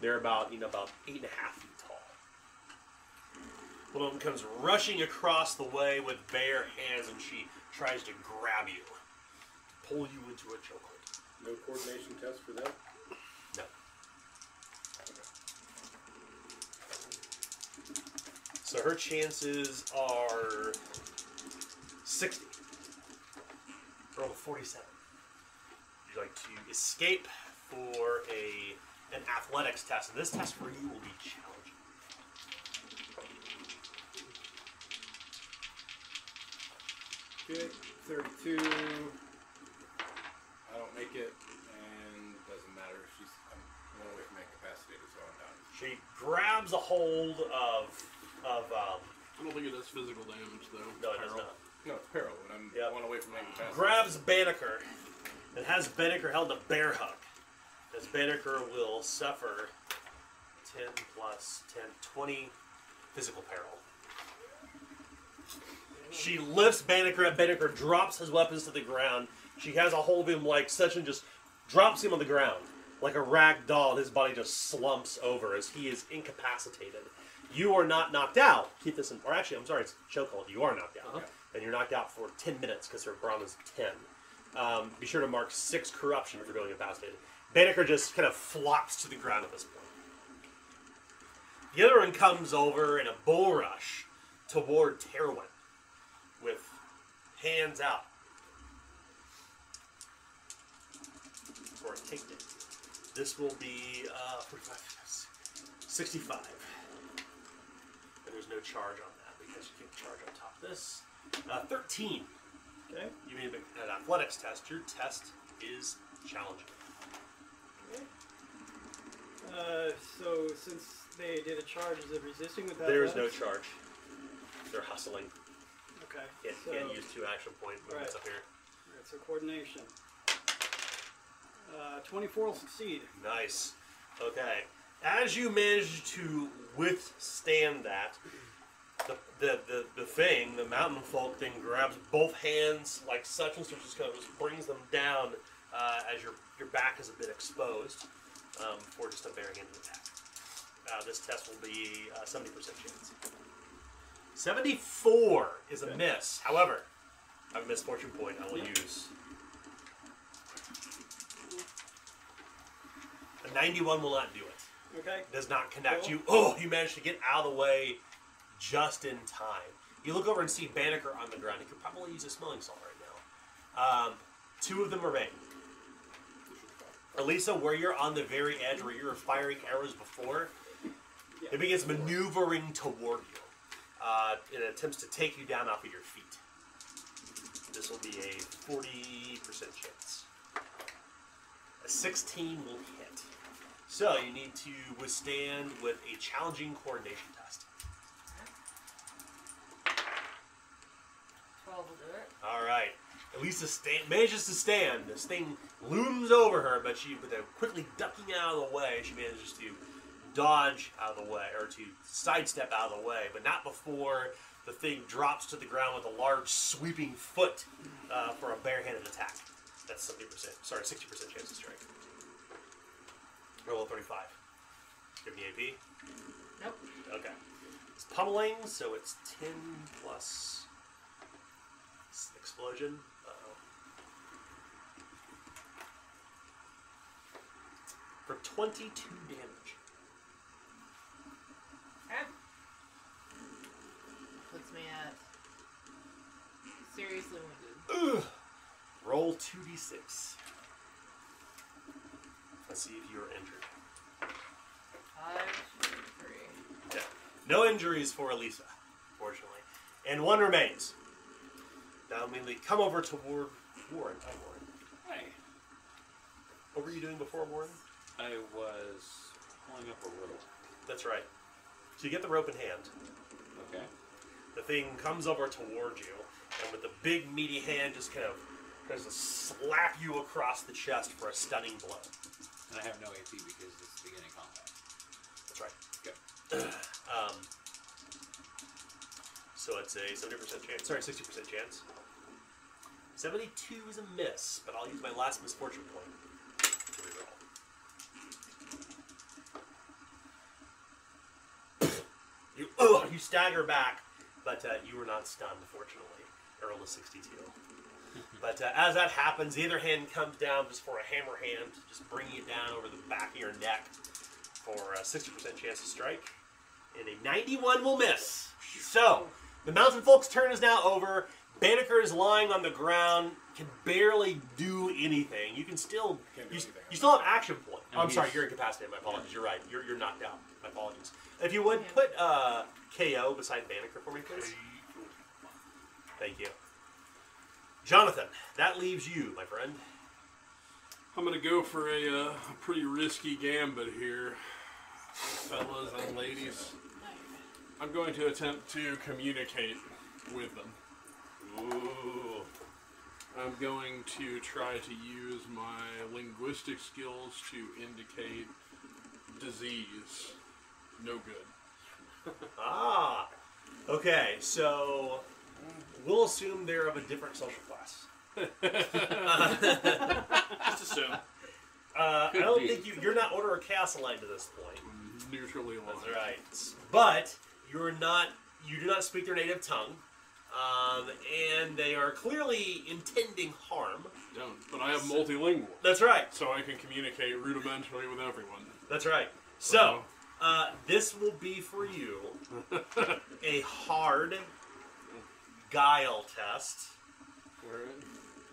They're about you know about eight and a half feet tall. One of them comes rushing across the way with bare hands, and she tries to grab you, pull you into a chokehold. No coordination test for that. No. So her chances are sixty. Roll forty-seven. Would you like to escape for a an athletics test? And this test for you will be challenging. Okay, thirty-two. I don't make it, and it doesn't matter if she's I'm one away from incapacitated, so I'm down. She grabs a hold of. Of, um, I don't think it does physical damage, though. No, it does not. No, it's peril, and I'm yep. one away from making passes. Grabs Banneker, and has Banneker held a bear hug, as Banneker will suffer ten plus ten, twenty physical peril. She lifts Banneker up. Banneker drops his weapons to the ground. She has a hold of him like such and just drops him on the ground like a rag doll, and his body just slumps over as he is incapacitated. You are not knocked out. Keep this in, or actually, I'm sorry, it's chokehold. You are knocked out, uh-huh. and you're knocked out for ten minutes because her brawn is ten. Um, be sure to mark six corruption if you're going incapacitated. Banneker just kind of flops to the ground at this point. The other one comes over in a bull rush toward Terwin with hands out for a takedown. This will be uh, sixty-five. And there's no charge on that because you can charge on top of this. Uh, thirteen. Okay. You made an athletics test. Your test is challenging. Okay. Uh, so since they did a charge, is it resisting with that? There is no charge. They're hustling. Okay. Can't, so, can't use two action point movements right up here. Right, so coordination. Uh, twenty-four will succeed. Nice. Okay. As you manage to withstand that, the, the, the, the thing, the mountain folk thing, grabs both hands like such and such, just kind of just brings them down uh, as your your back is a bit exposed um, for just a bearing into the attack. Uh, this test will be uh, seventy percent chance. seventy-four is a miss. However, I have a misfortune point I will use. A ninety-one will not do it. Okay. Does not connect. Cool. You, oh, you managed to get out of the way just in time. You look over and see Banneker on the ground. He could probably use a smelling salt right now. Um, two of them remain. Elisa, where you're on the very edge, where you were firing arrows before, yeah, it begins maneuvering toward you. Uh, it attempts to take you down off of your feet. This will be a forty percent chance. A sixteen will hit. So you need to withstand with a challenging coordination test. twelve will do it. All right. Elisa stand, manages to stand. This thing looms over her, but she, with a quickly ducking out of the way, she manages to dodge out of the way, or to sidestep out of the way, but not before the thing drops to the ground with a large sweeping foot uh, for a barehanded attack. That's seventy percent. Sorry, sixty percent chance to strike. Roll a thirty-five. Give me A P? Nope. Okay. It's pummeling, so it's ten plus explosion. Uh-oh. For twenty-two damage. Okay. Puts me at seriously wounded. Ugh. Roll two d six. Let's see if you are injured. Five, three. Yeah. No injuries for Elisa, fortunately. And one remains. Now, mainly come over toward Warren. Hi, Warren. Hi. What were you doing before, Warren? I was pulling up a rope. That's right. So you get the rope in hand. Okay. The thing comes over toward you, and with the big, meaty hand just kind of tries to slap you across the chest for a stunning blow. And I have no A P because this is the beginning combat. That's right. Good. Okay. um, so it's a seventy percent chance. Sorry, sixty percent chance. seventy-two is a miss, but I'll use my last misfortune point. You, oh, you stagger back, but uh, you were not stunned, fortunately. Earl is sixty-two. But uh, as that happens, the other hand comes down just for a hammer hand, just bringing it down over the back of your neck for a sixty percent chance to strike. And a ninety-one will miss. So, the mountain folk's turn is now over. Banneker is lying on the ground, can barely do anything. You can still, you, do anything. You still have action point. Oh, I'm sorry, you're incapacitated. My apologies. You're right. You're, you're knocked out. My apologies. If you would, put uh, K O beside Banneker for me, please. Thank you. Jonathan, that leaves you, my friend. I'm going to go for a uh, pretty risky gambit here, fellas and ladies. I'm going to attempt to communicate with them. Ooh. I'm going to try to use my linguistic skills to indicate disease. No good. Ah, okay, so we'll assume they're of a different social class. uh, Just assume. Uh, I don't be. think you, you're not order or chaos aligned to this point. Neutrally aligned. That's right. But you're not, you do not speak their native tongue, um, and they are clearly intending harm. Don't, but I am multilingual. That's right. So I can communicate rudimentarily with everyone. That's right. So... so Uh, this will be for you a hard guile test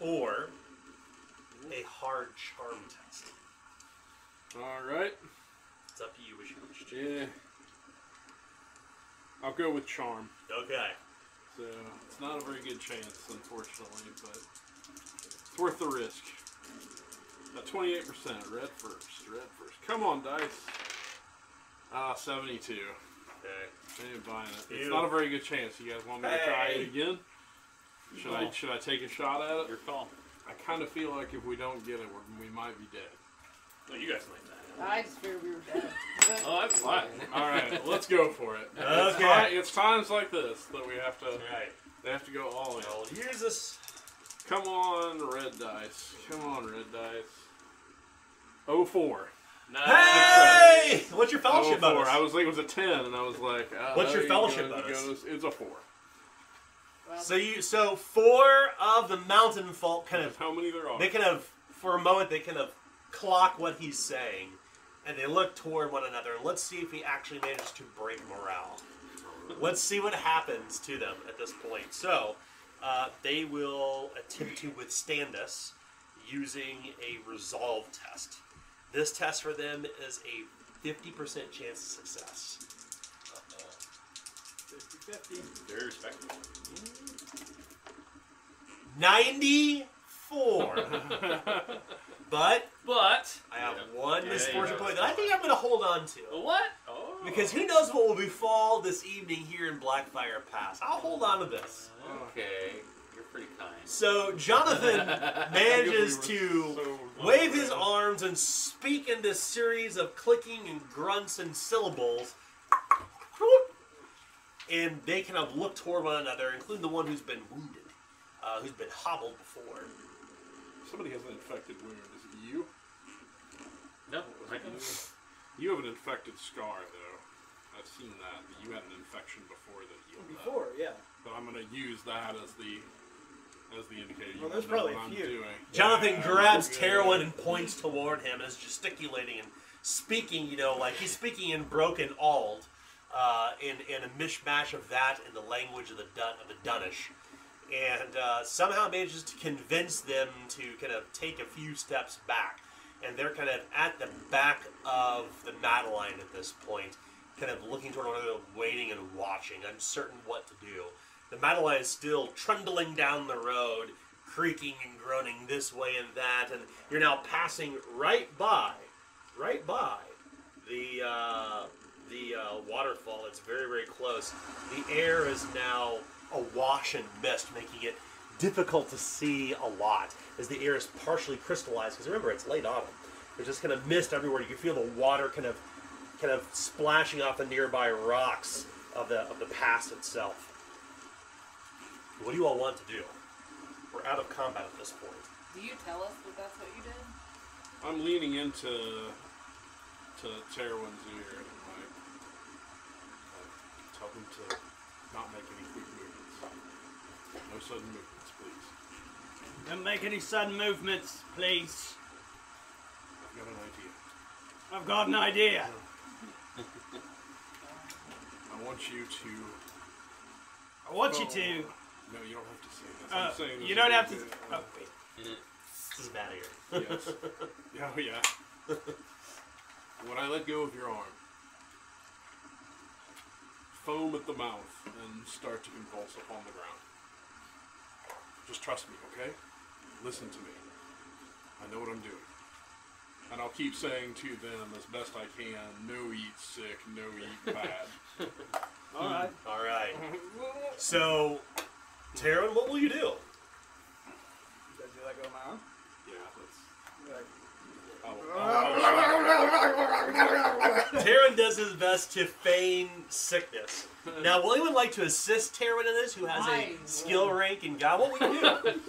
or a hard charm test. Alright. It's up to you as you wish to. Yeah. I'll go with charm. Okay. So, it's not a very good chance, unfortunately, but it's worth the risk. Now, twenty-eight percent. Red first. Red first. Come on, dice. Ah, uh, seventy-two. Okay. I ain't buying it. Ew. It's not a very good chance. You guys want me to hey. try it again? Should no. I Should I take a shot at it? Your call. I kind of feel like if we don't get it, we might be dead. No, you guys might die. I just figured we were dead. Oh, that's fine. All right, let's go for it. Okay. It's, time, it's times like this that we have to. Right. They have to go all in. Well, here's this. Come on, red dice. Come on, red dice. Oh four. Nice. Hey! What's your fellowship oh, bonus? I was like, it was a ten, and I was like, uh, what's your fellowship bonus? It's a four. Well, so you, so four of the mountain folk kind of. How many there are? They kind of, for a moment, they kind of clock what he's saying, and they look toward one another. Let's see if he actually manages to break morale. Let's see what happens to them at this point. So, uh, they will attempt to withstand us using a resolve test. This test for them is a fifty percent chance of success. Uh-oh. fifty fifty. Very respectable. ninety-four. but, but, I have yeah. one yeah, misfortune point that I think I'm going to hold on to. What? Oh. Because who knows what will befall this evening here in Blackfire Pass. I'll hold on to this. Okay. Pretty kind. So Jonathan manages to so wave his arms and speak in this series of clicking and grunts and syllables, and they kind of look toward one another, including the one who's been wounded, uh, who's been hobbled before. Somebody has an infected wound. Is it you? No. I you have an infected scar, though. I've seen that. You had an infection before that healed. Before, that. yeah. But I'm going to use that as the. As the indicator. Well, there's probably a few. Jonathan grabs Terwin and points toward him and is gesticulating and speaking, you know, like he's speaking in broken Auld, uh, in, in a mishmash of that and the language of the Dun of the Dunnish. And uh, somehow manages to convince them to kind of take a few steps back. And they're kind of at the back of the Madeline at this point, kind of looking toward one another, waiting and watching, uncertain what to do. The Madeline is still trundling down the road, creaking and groaning this way and that, and you're now passing right by, right by the uh, the uh, waterfall. It's very, very close. The air is now awash in mist, making it difficult to see a lot as the air is partially crystallized. Because remember, it's late autumn. There's just kind of mist everywhere. You can feel the water kind of kind of splashing off the nearby rocks of the of the pass itself. What do you all want to do? We're out of combat at this point. Do you tell us that that's what you did? I'm leaning into to Terwin's ear and like, like tell him to not make any quick movements. No sudden movements, please. Don't make any sudden movements, please. I've got an idea. I've got an idea. I want you to. I want well, you to. No, you don't have to say this. Uh, I'm saying this you don't have to. Good, uh, oh, wait. This is bad here. Yes. Oh, yeah. When I let go of your arm, foam at the mouth and start to convulse upon the ground. Just trust me, okay? Listen to me. I know what I'm doing. And I'll keep saying to them as best I can, no eat sick, no eat bad. All right. All right. So, Terwin, what will you do? Did I let go of my arm? Yeah. Let's... Like... Terwin does his best to feign sickness. Now, Willie would like to assist Terwin in this, who has Mine. a skill rank in God. What will you do?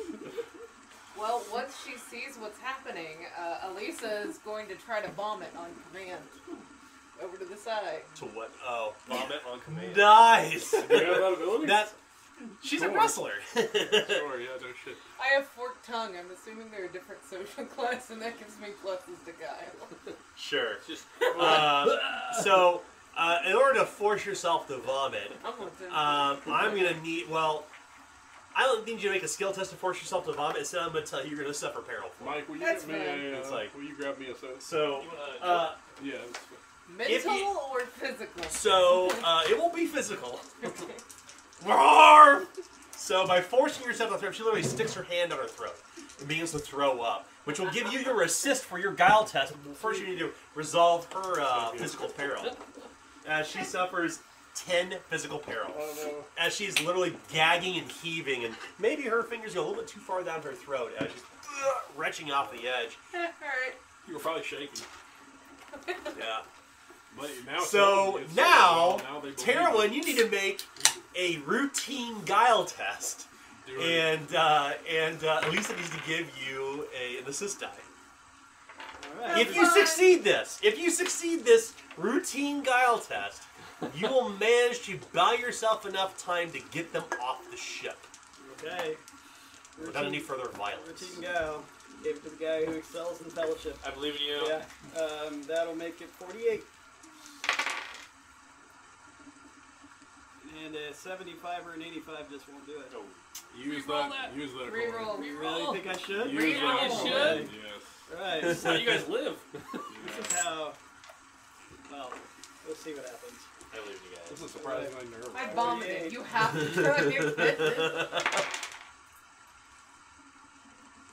Well, once she sees what's happening, uh, Elisa is going to try to vomit on command. Over to the side. To what? Oh, vomit on command. Nice! Do you have that ability? That's She's sure. a wrestler. Sure, yeah, no shit. I have forked tongue. I'm assuming they're a different social class, and that gives me pluses to guile. Sure. Just, uh, so, uh, in order to force yourself to vomit, um, I'm going to need, well, I don't need you to make a skill test to force yourself to vomit. Instead, I'm going to tell you you're going to suffer peril. Mike, will you, that's get me a, uh, it's like, will you grab me a soda? So, uh, yeah, that's fine. Mental you, or physical? So, uh, it won't be physical. So, by forcing yourself to throw up, she literally sticks her hand on her throat and begins to throw up, which will give you your assist for your guile test. First, you need to resolve her uh, physical peril. Uh, she suffers ten physical peril. Oh, no. As she's literally gagging and heaving, and maybe her fingers go a little bit too far down her throat as she's uh, retching off the edge. All right. You were probably shaking. Yeah. But now so now, now Terwin, you need to make a routine guile test, and uh, and uh, Elisa needs to give you a, an assist die. All right. If you succeed this, if you succeed this routine guile test, you will manage to buy yourself enough time to get them off the ship. Okay. Routine, without any further violence. Routine guile. Gave it to the guy who excels in fellowship. I believe in you. Yeah. Um, that'll make it forty-eight. And a seventy-five or an eighty-five just won't do it. No. Use that, that. Use that. Reroll. You really think I should? You should. Yes. Right. This is how you guys live. Yeah. This is how. Well, we'll see what happens. I believe in you guys. This is surprisingly right. nerve wracking. I vomited. You have to try your business.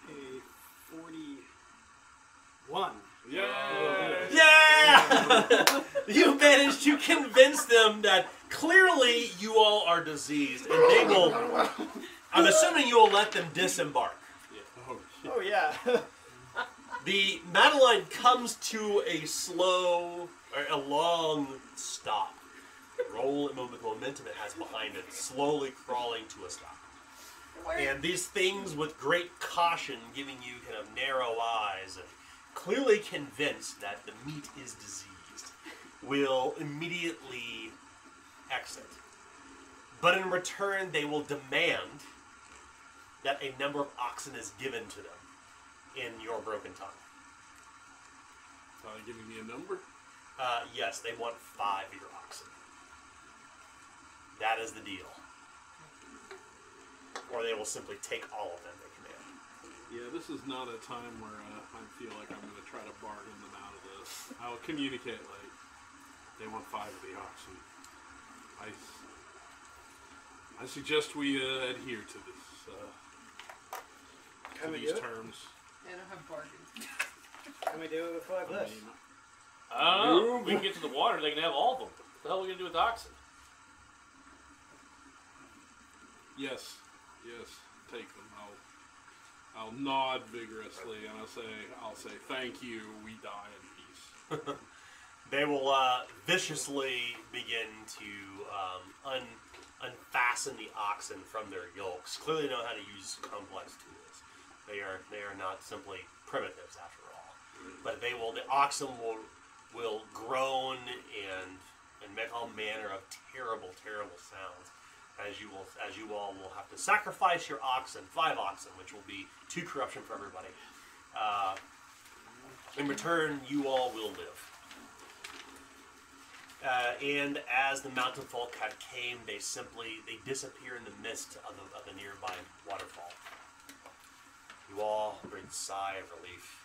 A forty-one. Yeah. Yeah. You managed to convince them that clearly you all are diseased, and they will. I'm assuming you will let them disembark. Yeah. Oh, oh yeah. The Madeline comes to a slow, or a long stop. Roll it moment, momentum it has behind it, slowly crawling to a stop. And these things, with great caution, giving you kind of narrow eyes, and clearly convinced that the meat is diseased, will immediately exit. But in return, they will demand that a number of oxen is given to them in your broken tongue. Are they giving me a number? Uh, yes, they want five of your oxen. That is the deal. Or they will simply take all of them they command. Yeah, this is not a time where uh, I feel like I'm going to try to bargain them out of this. I will communicate later. They want five of the oxen. I, I suggest we uh, adhere to this, uh, to these terms. I don't have bargains. Can we do it with five less? Oh, we can get to the water. They can have all of them. What the hell are we gonna do with the oxen? Yes, yes, take them. I'll, I'll nod vigorously and I'll say, I'll say, thank you. We die in peace. They will uh, viciously begin to um, un unfasten the oxen from their yokes. Clearly, know how to use complex tools. They are they are not simply primitives after all. But they will the oxen will will groan and and make all manner of terrible terrible sounds. As you will as you all will have to sacrifice your oxen, five oxen, which will be two corruption for everybody. Uh, in return, you all will live. Uh, and as the mountain folk had came, they simply, they disappear in the mist of the, of the nearby waterfall. You all breathe a sigh of relief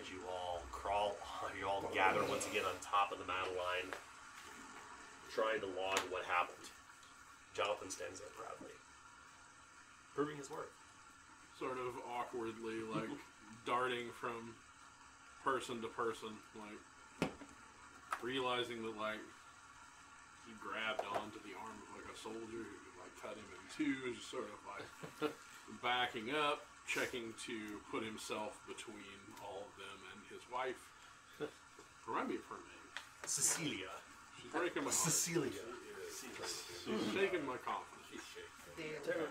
as you all crawl, you all gather once again on top of the Madeline, trying to log what happened. Jonathan stands there proudly, proving his word. Sort of awkwardly, like, darting from person to person, like, realizing that, like, he grabbed onto the arm of, like, a soldier who could, like, cut him in two, just sort of, like, backing up, checking to put himself between all of them and his wife. Remind me of her name. Cecilia. She's breaking my heart. Cecilia. She's, yeah, she's shaking my confidence. She's shaking. Terwin,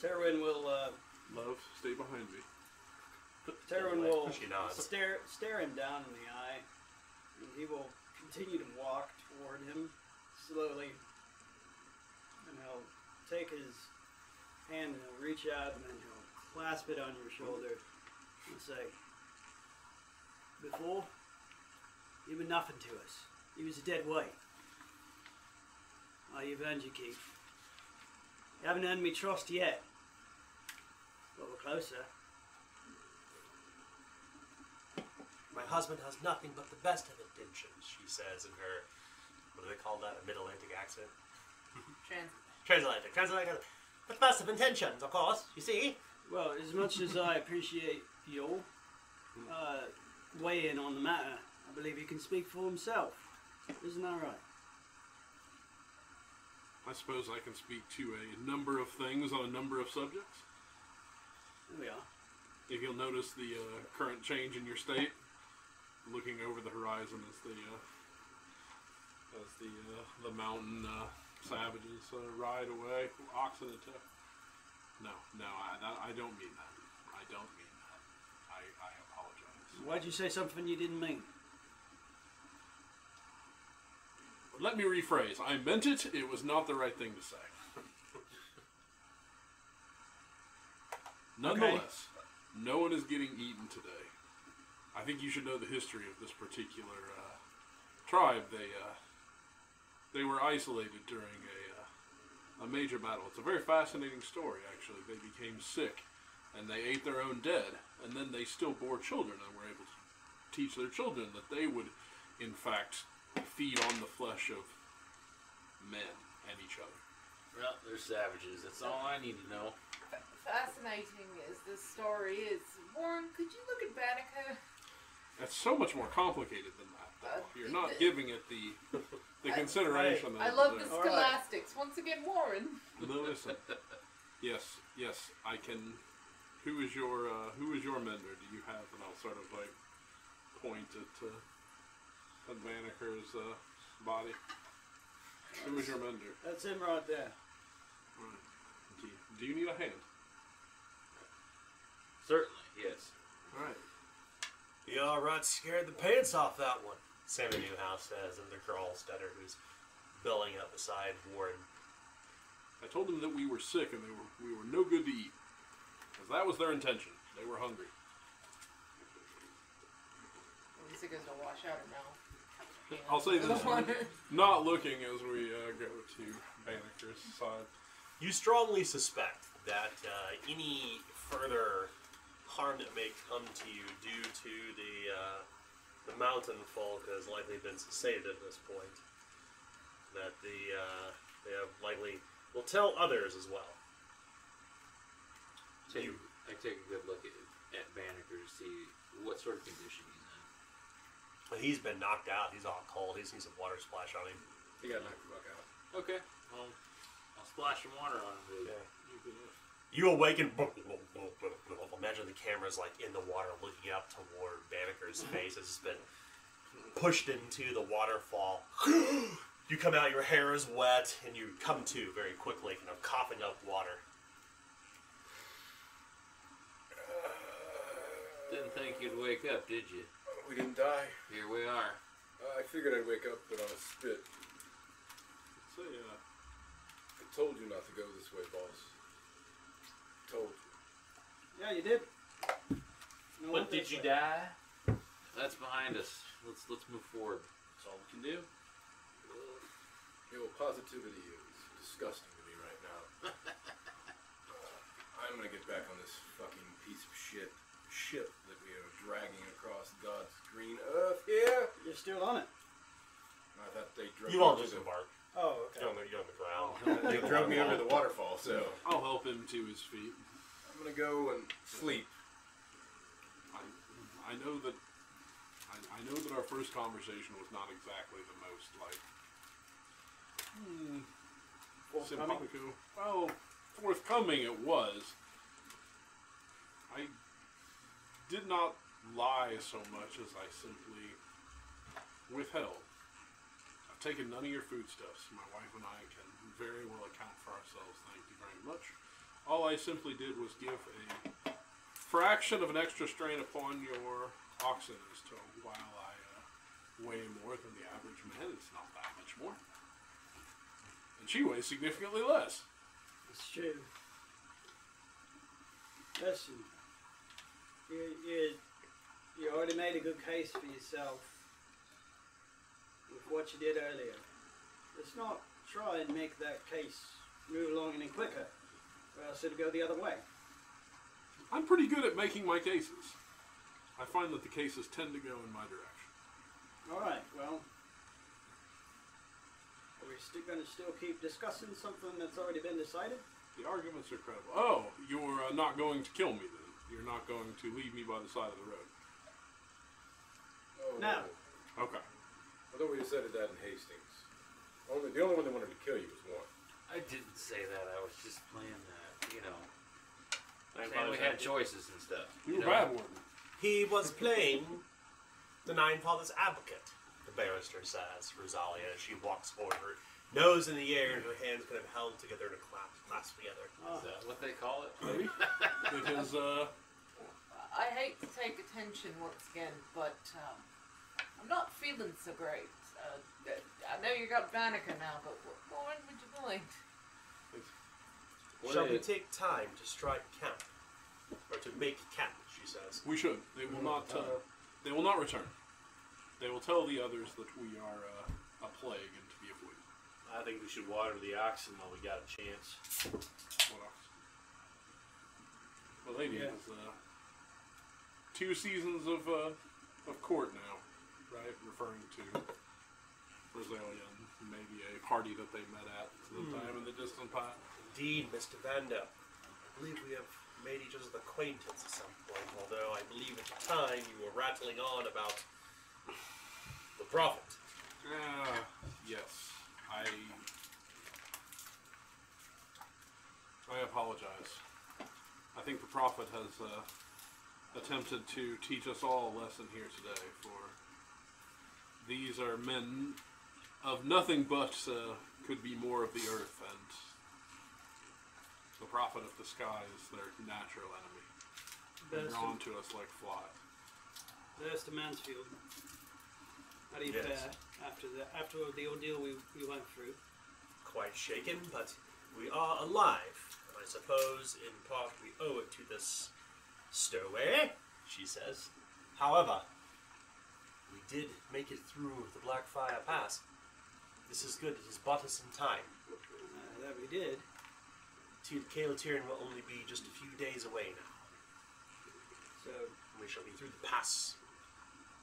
Terwin will, uh... Love, stay behind me. Terwin will stare, stare him down in the eye. He will continue to walk toward him slowly, and he'll take his hand and he'll reach out and then he'll clasp it on your shoulder and say, "Before, you were nothing to us. You was a dead weight. I avenge you, Keith. You haven't earned me trust yet, but we're closer. My husband has nothing but the best of intentions," she says in her, what do they call that, a Middle Atlantic accent? Trans Transatlantic. Transatlantic. But the best of intentions, of course, you see? Well, as much as I appreciate your uh, weigh-in on the matter, I believe he can speak for himself. Isn't that right? I suppose I can speak to a number of things on a number of subjects. There we are. If you'll notice the uh, current change in your state, looking over the horizon as the uh, as the uh, the mountain uh, savages uh, ride away, oxen attack. No, no, I, I don't mean that. I don't mean that. I, I apologize. Why'd you say something you didn't mean? Let me rephrase. I meant it. It was not the right thing to say. Nonetheless, okay. No one is getting eaten today. I think you should know the history of this particular uh, tribe. They uh, they were isolated during a, uh, a major battle. It's a very fascinating story, actually. They became sick, and they ate their own dead, and then they still bore children and were able to teach their children that they would, in fact, feed on the flesh of men and each other. Well, they're savages. That's all I need to know. Fascinating as this story is, Warren, could you look at Banneker? That's so much more complicated than that, though. Uh, You're not giving it the the consideration. I, I, I love the scholastics. Right. Once again, Warren. No, listen. Yes, yes, I can. Who is your uh, Who is your mentor? Do you have? And I'll sort of like point at. Uh, Banneker's uh, body. Who was your mender? That's him right there. Alright. Do, do you need a hand? Certainly, yes. Alright. You alright scared the pants off that one, Sammy Newhouse says, and the girl stutter who's belling up beside Warren. I told them that we were sick and they were we were no good to eat. Because that was their intention. They were hungry. Lisa goes to wash out her mouth. I'll say this, not looking as we uh, go to Banneker's side. You strongly suspect that uh, any further harm that may come to you due to the, uh, the mountain folk has likely been satiated at this point. That the, uh, they have likely will tell others as well. Take, you, I take a good look at, at Banneker to see what sort of condition he's in. He's been knocked out. He's all cold. He's seen some water splash on him. He got knocked the fuck out. Okay. Well, I'll splash some water on him. Okay. You awaken. Imagine the camera's like in the water looking up toward Banneker's face as it's been pushed into the waterfall. You come out, your hair is wet, and you come to very quickly, kind of coughing up water. Didn't think you'd wake up, did you? We didn't die. Here we are. Uh, I figured I'd wake up, but on a spit. So yeah, I told you not to go this way, boss. I told you. Yeah, you did. No but did you way. die? That's behind us. Let's let's move forward. That's all we can do. You know, positivity is disgusting to me right now. uh, I'm gonna get back on this fucking piece of shit. Ship that we are dragging across God's green earth here. You're still on it. I thought they drove you all disembark. Oh, okay. You're on the, you're on the ground. Oh, they drove me under the waterfall, so I'll help him to his feet. I'm gonna go and sleep. I, I know that. I, I know that our first conversation was not exactly the most like. Hmm. Forthcoming. Well, forthcoming it was. I. did not lie so much as I simply withheld. I've taken none of your foodstuffs. My wife and I can very well account for ourselves, thank you very much. All I simply did was give a fraction of an extra strain upon your oxen as to while I uh, weigh more than the average man, it's not that much more. And she weighs significantly less. It's true. Listen, you, you, you already made a good case for yourself with what you did earlier. Let's not try and make that case move along any quicker, or else it'll go the other way. I'm pretty good at making my cases. I find that the cases tend to go in my direction. All right, well, are we still going to still keep discussing something that's already been decided? The arguments are credible. Oh, you're uh, not going to kill me then. You're not going to leave me by the side of the road. Oh, no. Okay. I thought we decided that in Hastings. Only, the only one that wanted to kill you was Warren. I didn't say that. I was just playing that, you know. Like, and we had choices and stuff. You, you were bad, Warren. He was playing the Nine Fathers Advocate, the barrister says, Rosalia, as she walks forward. Nose in the air and her hands kind of held together in a clasp, clasp together. Oh. Is that what they call it? Maybe. Because, uh... I hate to take attention once again, but um, I'm not feeling so great. Uh, I know you got Banneker now, but when would you mind? Shall we take time to strike camp? Or to make camp, she says. We should. They will not, uh, they will not return. They will tell the others that we are uh, a plague and to be avoided. I think we should water the oxen while we got a chance. What oxen? Well, they need is, uh, two seasons of uh, of court now, right? Referring to Rosalia and maybe a party that they met at the mm. time in the distant past. Indeed, Mister Vander. I believe we have made each other's acquaintance at some point, although I believe at the time you were rattling on about the prophet. Ah, uh, yes. I I apologize. I think the prophet has uh, attempted to teach us all a lesson here today, for these are men of nothing but uh, could be more of the earth, and the prophet of the sky is their natural enemy. They're drawn to us like flies. There's the Mansfield. How do you fare after the, after the ordeal we, we went through? Quite shaken, but we are alive. And I suppose, in part, we owe it to this stowaway, she says. However, we did make it through the Blackfire Pass. This is good. It has bought us some time. Uh, that we did. Cael'Tyrion will only be just a few days away now. So we shall be through the pass.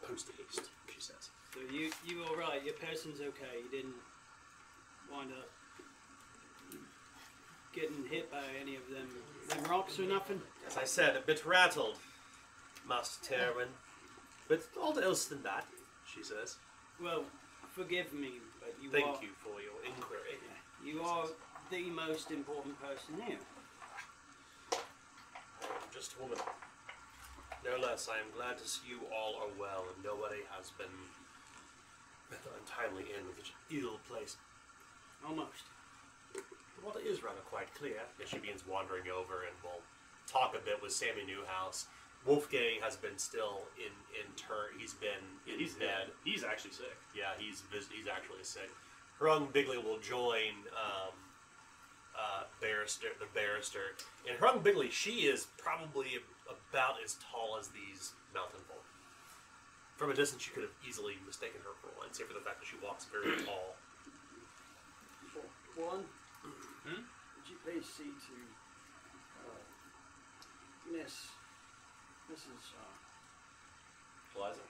Post haste, she says. So you you all right? Your person's okay. You didn't wind up getting hit by any of them them rocks or nothing. As I said, a bit rattled, Master Terwin, but all else than that, she says. Well, forgive me, but you. Thank are, you for your inquiry. You are the most important person here. I'm just a woman. No less, I am glad to see you all are well, and nobody has been untimely in with such an ill place. Almost. The water is rather quite clear. As she begins wandering over, and we'll talk a bit with Sammy Newhouse. Wolfgang has been still in in turn. He's been in he's bed. Dead. He's actually sick. Yeah, he's he's actually sick. Hrung Bigley will join um, uh, barrister the barrister, and Hrung Bigley, she is probably about as tall as these mountain folk. From a distance, you could have easily mistaken her for one, save for the fact that she walks very tall. One, hmm? Would you please see to uh, Miss Missus Uh, Eliza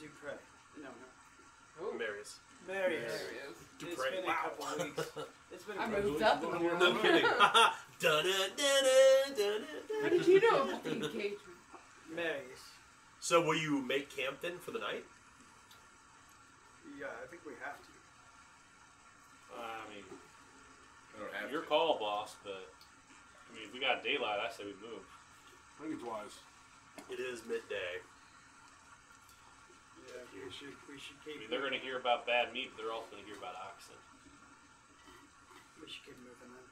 Dupre? No, no. Marius. Marius. Marius. Dupre. It's been wow. a couple of weeks. It's been a couple of weeks. I moved up. No kidding. Da -da -da -da -da -da. How did you know about the engagement? Marius. So will you make camp then for the night? Yeah, I think we have to. Uh, I mean, I don't have your to. Call, boss, but I mean, if we got daylight, I say we move. I think it's wise. It is midday. Yeah, we should, we should keep I mean, moving. They're going to hear about bad meat, but they're also going to hear about oxen. We should keep moving then.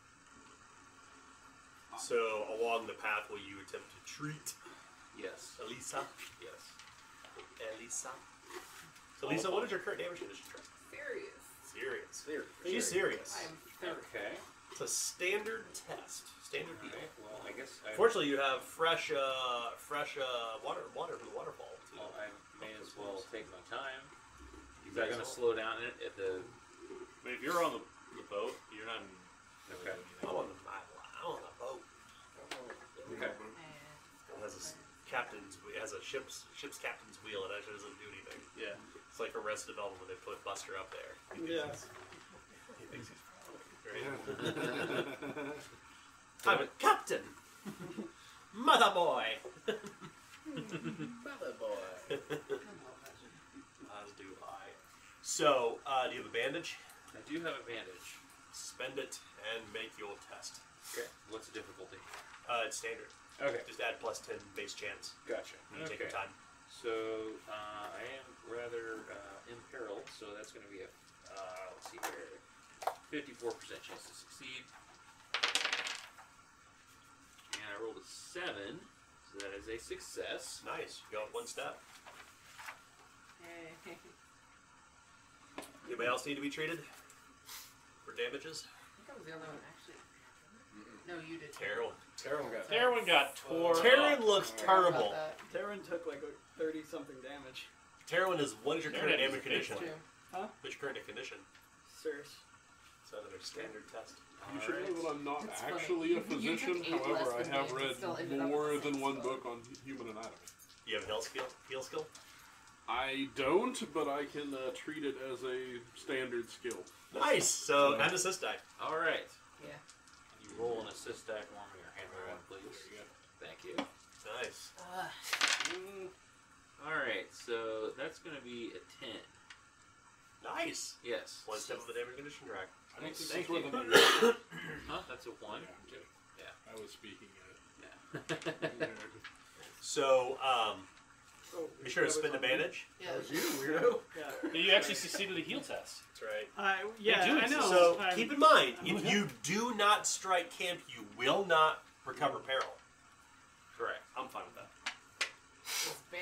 So, along the path, will you attempt to treat? Yes. Elisa? Yes. Elisa? So, Elisa, what is your current damage condition? Serious. Serious. Serious. She's serious. I'm serious. Okay. It's a standard test. Standard deal. Right. Well, I guess. I Fortunately, you have fresh, uh, fresh uh, water, water from the waterfall. Too. Well, I may as well take my time. Is that going to slow down it at the? I mean, if you're on the, the boat, you're not. Okay. Okay. I'm on the I'm on the boat. Okay. It has a captain's it has a ship's ship's captain's wheel. It actually doesn't do anything. Yeah. It's like Arrested Development when they put Buster up there. He yeah. He thinks he's probably great. I'm a captain. Mother boy. Mother boy. As do I. So, uh, do you have a bandage? I do have a bandage. Spend it and make your test. Okay. What's the difficulty? Uh, it's standard. Okay. Just add plus ten base chance. Gotcha. And okay. Take your time. So uh, I am rather uh, imperiled, so that's going to be a uh, let's see here, fifty-four percent chance to succeed. And I rolled a seven, so that is a success. Nice. You got one step. Hey. Anybody else need to be treated for damages? I think I was the only one actually. No, you did. Terwin. Terwin got. Terwin got tore. Terwin looks terrible. Terwin took like thirty something damage. Terwin is what is your current damage condition? Huh? What's your current condition? Sirs. It's another standard test. You should know that I'm not actually a physician. However, I have read more than one book on human anatomy. You have a heal skill? Heal skill? I don't, but I can uh, treat it as a standard skill. Nice. So and assist die. All right. Yeah. Roll an assist die for me, or hammer one, please. You Thank you. Nice. Uh, mm. All right, so that's going to be a ten. Nice. Yes. One step of the damage condition track. I don't think you. The huh? That's a one. Yeah, I'm kidding. Yeah. I was speaking it. Yeah. So, um, oh, be sure to spend the bandage. Yeah. That was you, weirdo. Yeah. You actually succeeded a heal test. Right. Uh, yeah, I know. So I'm, keep in mind, I'm, if you do not strike camp, you will not recover peril. Correct. I'm fine with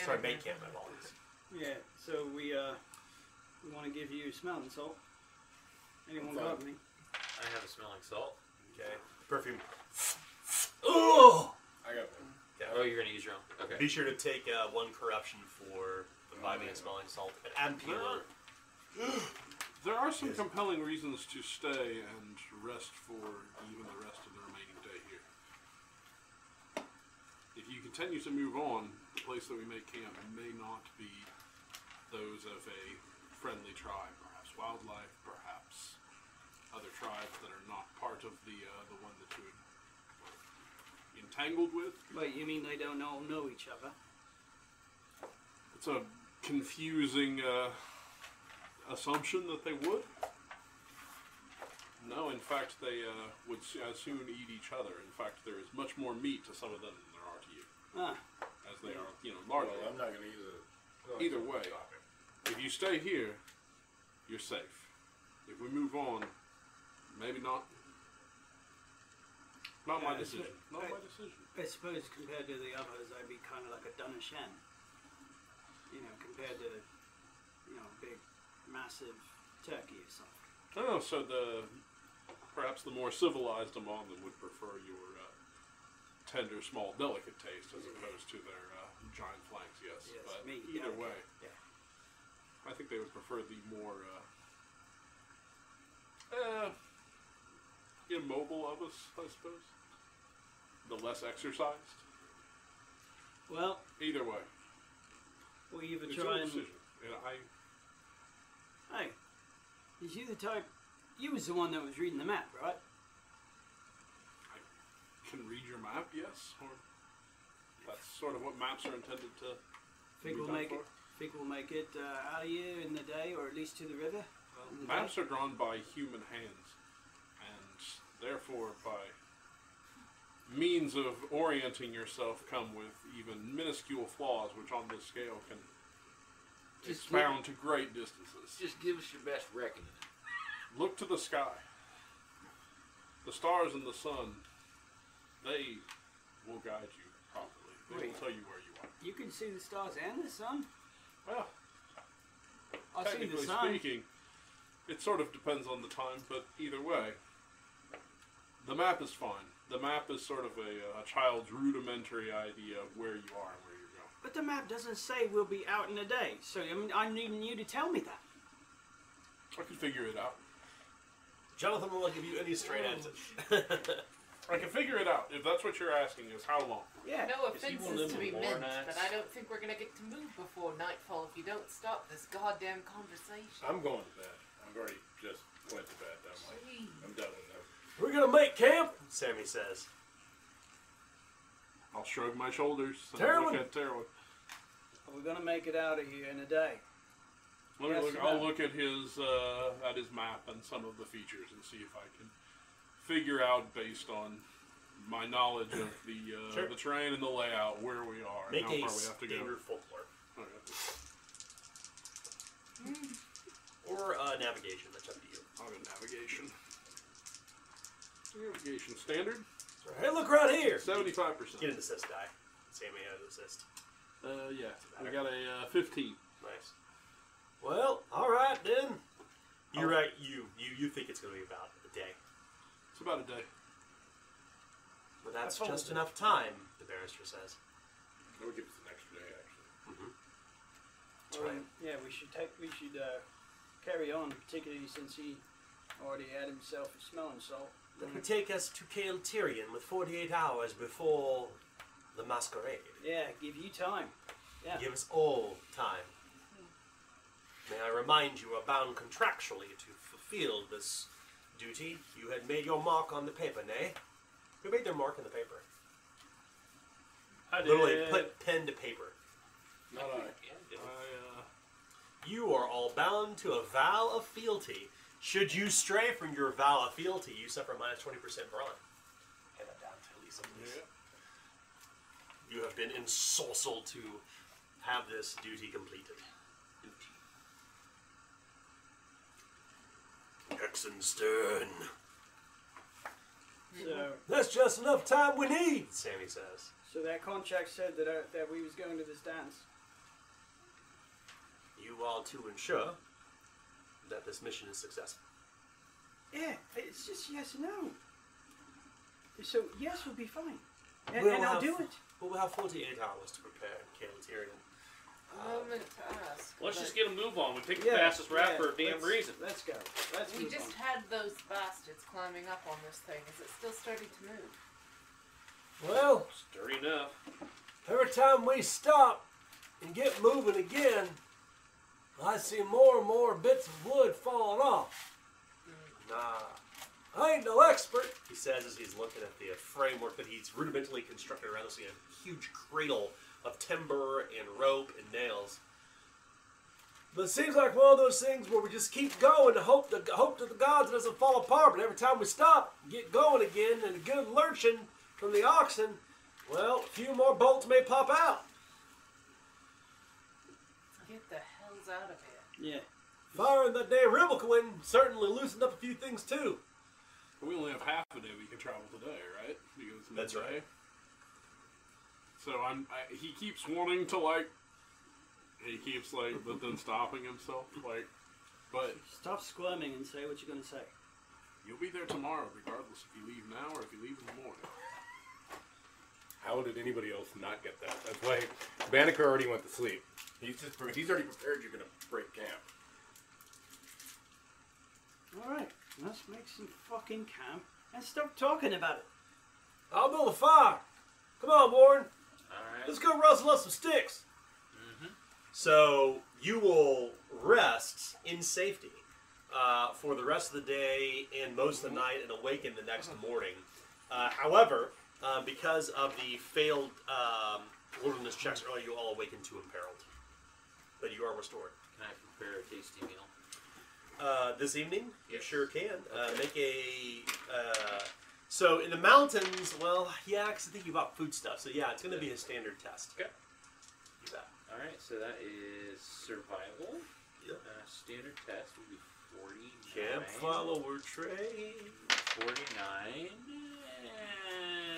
that. Sorry, make camp, I've always. Yeah, so we uh, we want to give you smelling salt. Anyone got me? I have a smelling salt. Okay. Perfume. Oh! I got one. Yeah. Oh, you're going to use your own. Okay. Be sure to take uh, one corruption for the five minute smelling salt. And peeler. There are some yes. compelling reasons to stay and rest for even the rest of the remaining day here. If you continue to move on, the place that we make camp may not be those of a friendly tribe, perhaps wildlife, perhaps other tribes that are not part of the uh, the one that you were entangled with. Wait, you mean they don't all know each other? It's a confusing... Uh, assumption that they would? No, in fact, they uh, would as soon eat each other. In fact, there is much more meat to some of them than there are to you. Ah. As they are, you know, larger. Well, I'm not going to use it. Either way, if you stay here, you're safe. If we move on, maybe not. Not yeah, my decision. I, not my decision. I suppose compared to the others, I'd be kind of like a Dunishan. You know, compared to, you know, big... massive turkey or something. Oh, so the perhaps the more civilized among them would prefer your uh, tender, small, delicate taste as opposed to their uh, giant flanks. Yes, yes but me, either yeah, way, yeah. I think they would prefer the more uh, uh, immobile of us, I suppose. The less exercised. Well, either way, we either try and I. Hey, is you the type... You was the one that was reading the map, right? I can read your map, yes. Or that's sort of what maps are intended to... Think we'll make it, think we'll make it uh, out of here in the day, or at least to the river? Well, the maps day? Are drawn by human hands, and therefore by means of orienting yourself come with even minuscule flaws, which on this scale can... It's bound to great distances. Just give us your best reckoning. Look to the sky. The stars and the sun, they will guide you properly. They Wait. will tell you where you are. You can see the stars and the sun? Well, I technically see the sun. Speaking, it sort of depends on the time, but either way, the map is fine. The map is sort of a, a child's rudimentary idea of where you are and where you're going. But the map doesn't say we'll be out in a day, so I mean, I'm needing you to tell me that. I can figure it out. Jonathan will not give you any straight answers. I can figure it out. If that's what you're asking, is how long? Yeah. No offenses to be meant, but I don't think we're going to get to move before nightfall if you don't stop this goddamn conversation. I'm going to bed. I've already just went to bed. I'm, like, I'm done with that. We're going to make camp, Sammy says. I'll shrug my shoulders. Terwin. Look at Terwin. We're going to make it out of here in a day. Let yes me look. I'll no. look at his uh, at his map and some of the features and see if I can figure out based on my knowledge of the uh, sure. the terrain and the layout where we are and Make how far we have to go. Folklore. Oh, yeah. mm. Or uh, navigation. That's up to you. I'll go navigation. Navigation standard. Right. Hey, look right here. Seventy-five percent. Get an assist die. Sammy has an assist. Uh, yeah, we got a uh, fifteen. Nice. Well, all right then. You're oh. right. You you you think it's going to be about a day? It's about a day. But that's, that's just enough time, the barrister says. That would give us an extra day, actually. Mm-hmm. That's well, right. Yeah, we should take. We should uh, carry on, particularly since he already had himself a smelling salt. That mm-hmm. would take us to Cael'Tyrion with forty-eight hours before the masquerade. Yeah, give you time. Yeah, give us all time. May I remind you, are bound contractually to fulfill this duty. You had made your mark on the paper, nay? Who made their mark on the paper? I did. Literally, put pen to paper. Not I. I uh... You are all bound to a vow of fealty. Should you stray from your vow of fealty, you suffer minus twenty percent brawn. Hand that down to Elisa, please. Yeah. You have been ensorcelled to have this duty completed. Duty. Hexenstern. So that's just enough time we need, Sammy says. So that contract said that I, that we was going to this dance. You are to ensure that this mission is successful. Yeah, it's just yes and no. So yes will be fine, and, we'll and I'll have, do it. But we'll have forty-eight hours to prepare in Cael'Tyrion. Um, ask, let's just get a move on. We picked yeah, the fastest route yeah, for a damn reason. Let's go. Let's we just on. had those bastards climbing up on this thing. Is it still sturdy to move? Well, sturdy enough. Every time we stop and get moving again, I see more and more bits of wood falling off. Mm. Nah. I ain't no expert, he says as he's looking at the framework that he's rudimentally constructed around this thing, a huge cradle of timber and rope and nails. But it seems like one of those things where we just keep going to hope to hope to the gods it doesn't fall apart, but every time we stop, get going again, and a good lurching from the oxen, well, a few more bolts may pop out. Get the hells out of here. Yeah. Firing that day Ribblequin certainly loosened up a few things too. We only have half a day we can travel today, right? Because that's right. So I'm. I, he keeps wanting to like. He keeps like, but then stopping himself. Like, but stop squirming and say what you're gonna say. You'll be there tomorrow, regardless if you leave now or if you leave in the morning. How did anybody else not get that? That's why Banneker already went to sleep. He's just. He's already prepared. You're gonna break camp. All right. Let's make some fucking camp and stop talking about it. I'll build a fire. Come on, Warren. All right. Let's go rustle up some sticks. Mm-hmm. So you will rest in safety uh, for the rest of the day and most of the night and awaken the next morning. Uh, however, uh, because of the failed um, wilderness checks earlier, you all awaken to imperiled. But you are restored. Can I prepare a tasty meal? Uh, this evening, you yes. sure can. Uh, okay. Make a. Uh, so in the mountains, well, yeah, because I think you bought food stuff. So yeah, it's going to be a standard test. Okay. You bet. All right. So that is survival. Yep. Uh, standard test would be forty-nine. Camp follower trade. Forty-nine.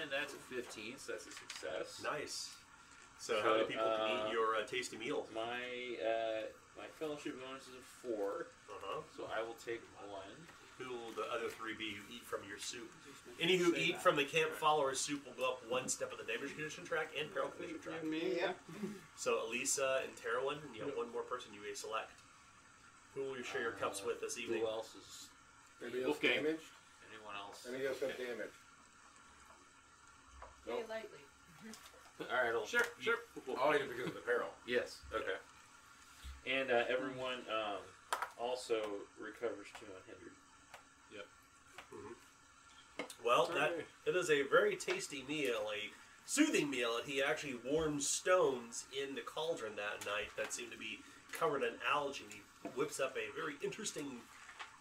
And that's a fifteen. So that's a success. Nice. So, so how many people uh, can eat your uh, tasty meal? My. Uh, My fellowship bonus is a four, uh-huh. so I will take one. who the other three be who eat from your soup. Any who eat from the camp follower's soup will go up one step of the damage condition track and peril condition track. Me, yeah. So Elisa and Terwin, you have one more person you may select. Who will you share your cups uh, with this evening? Who else is anybody else damaged? Anyone else? Anybody else got damaged? Go. Very lightly. All right, I'll sure, sure. I'll eat it because of the peril. Yes. Okay. And uh, everyone um, also recovers two unhindered. Yep. Mm-hmm. Well, right. that it is a very tasty meal, a soothing meal. He actually warmed stones in the cauldron that night that seemed to be covered in algae. He whips up a very interesting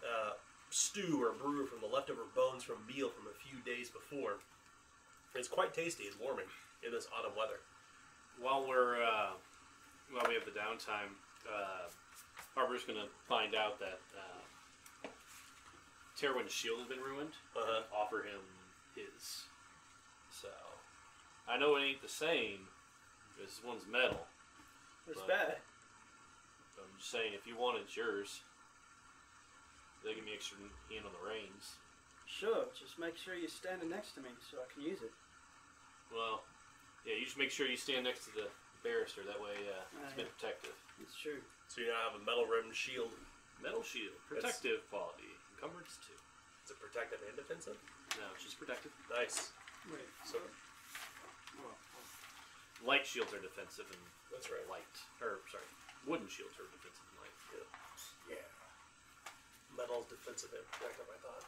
uh, stew or brew from the leftover bones from a meal from a few days before. It's quite tasty and warming in this autumn weather. While we're uh, while we have the downtime, uh, Harper's going to find out that uh, Terwin's shield has been ruined. Uh-huh. And offer him his. So I know it ain't the same. This one's metal. It's bad. I'm just saying, if you wanted yours, they give me extra hand on the reins. Sure, just make sure you're standing next to me so I can use it. Well, yeah, you just make sure you stand next to the barrister. That way, uh, uh, it's been protective. It's true. So you now have a metal-rimmed shield. Metal shield. Protective it's, quality. Encumbrance too. Is it protective and defensive? No, it's just protective. Nice. Wait. So, well, light shields are defensive and that's right. Light. Or sorry, wooden shields are defensive and light. Yeah. Yeah. Metal's defensive and protective. I thought.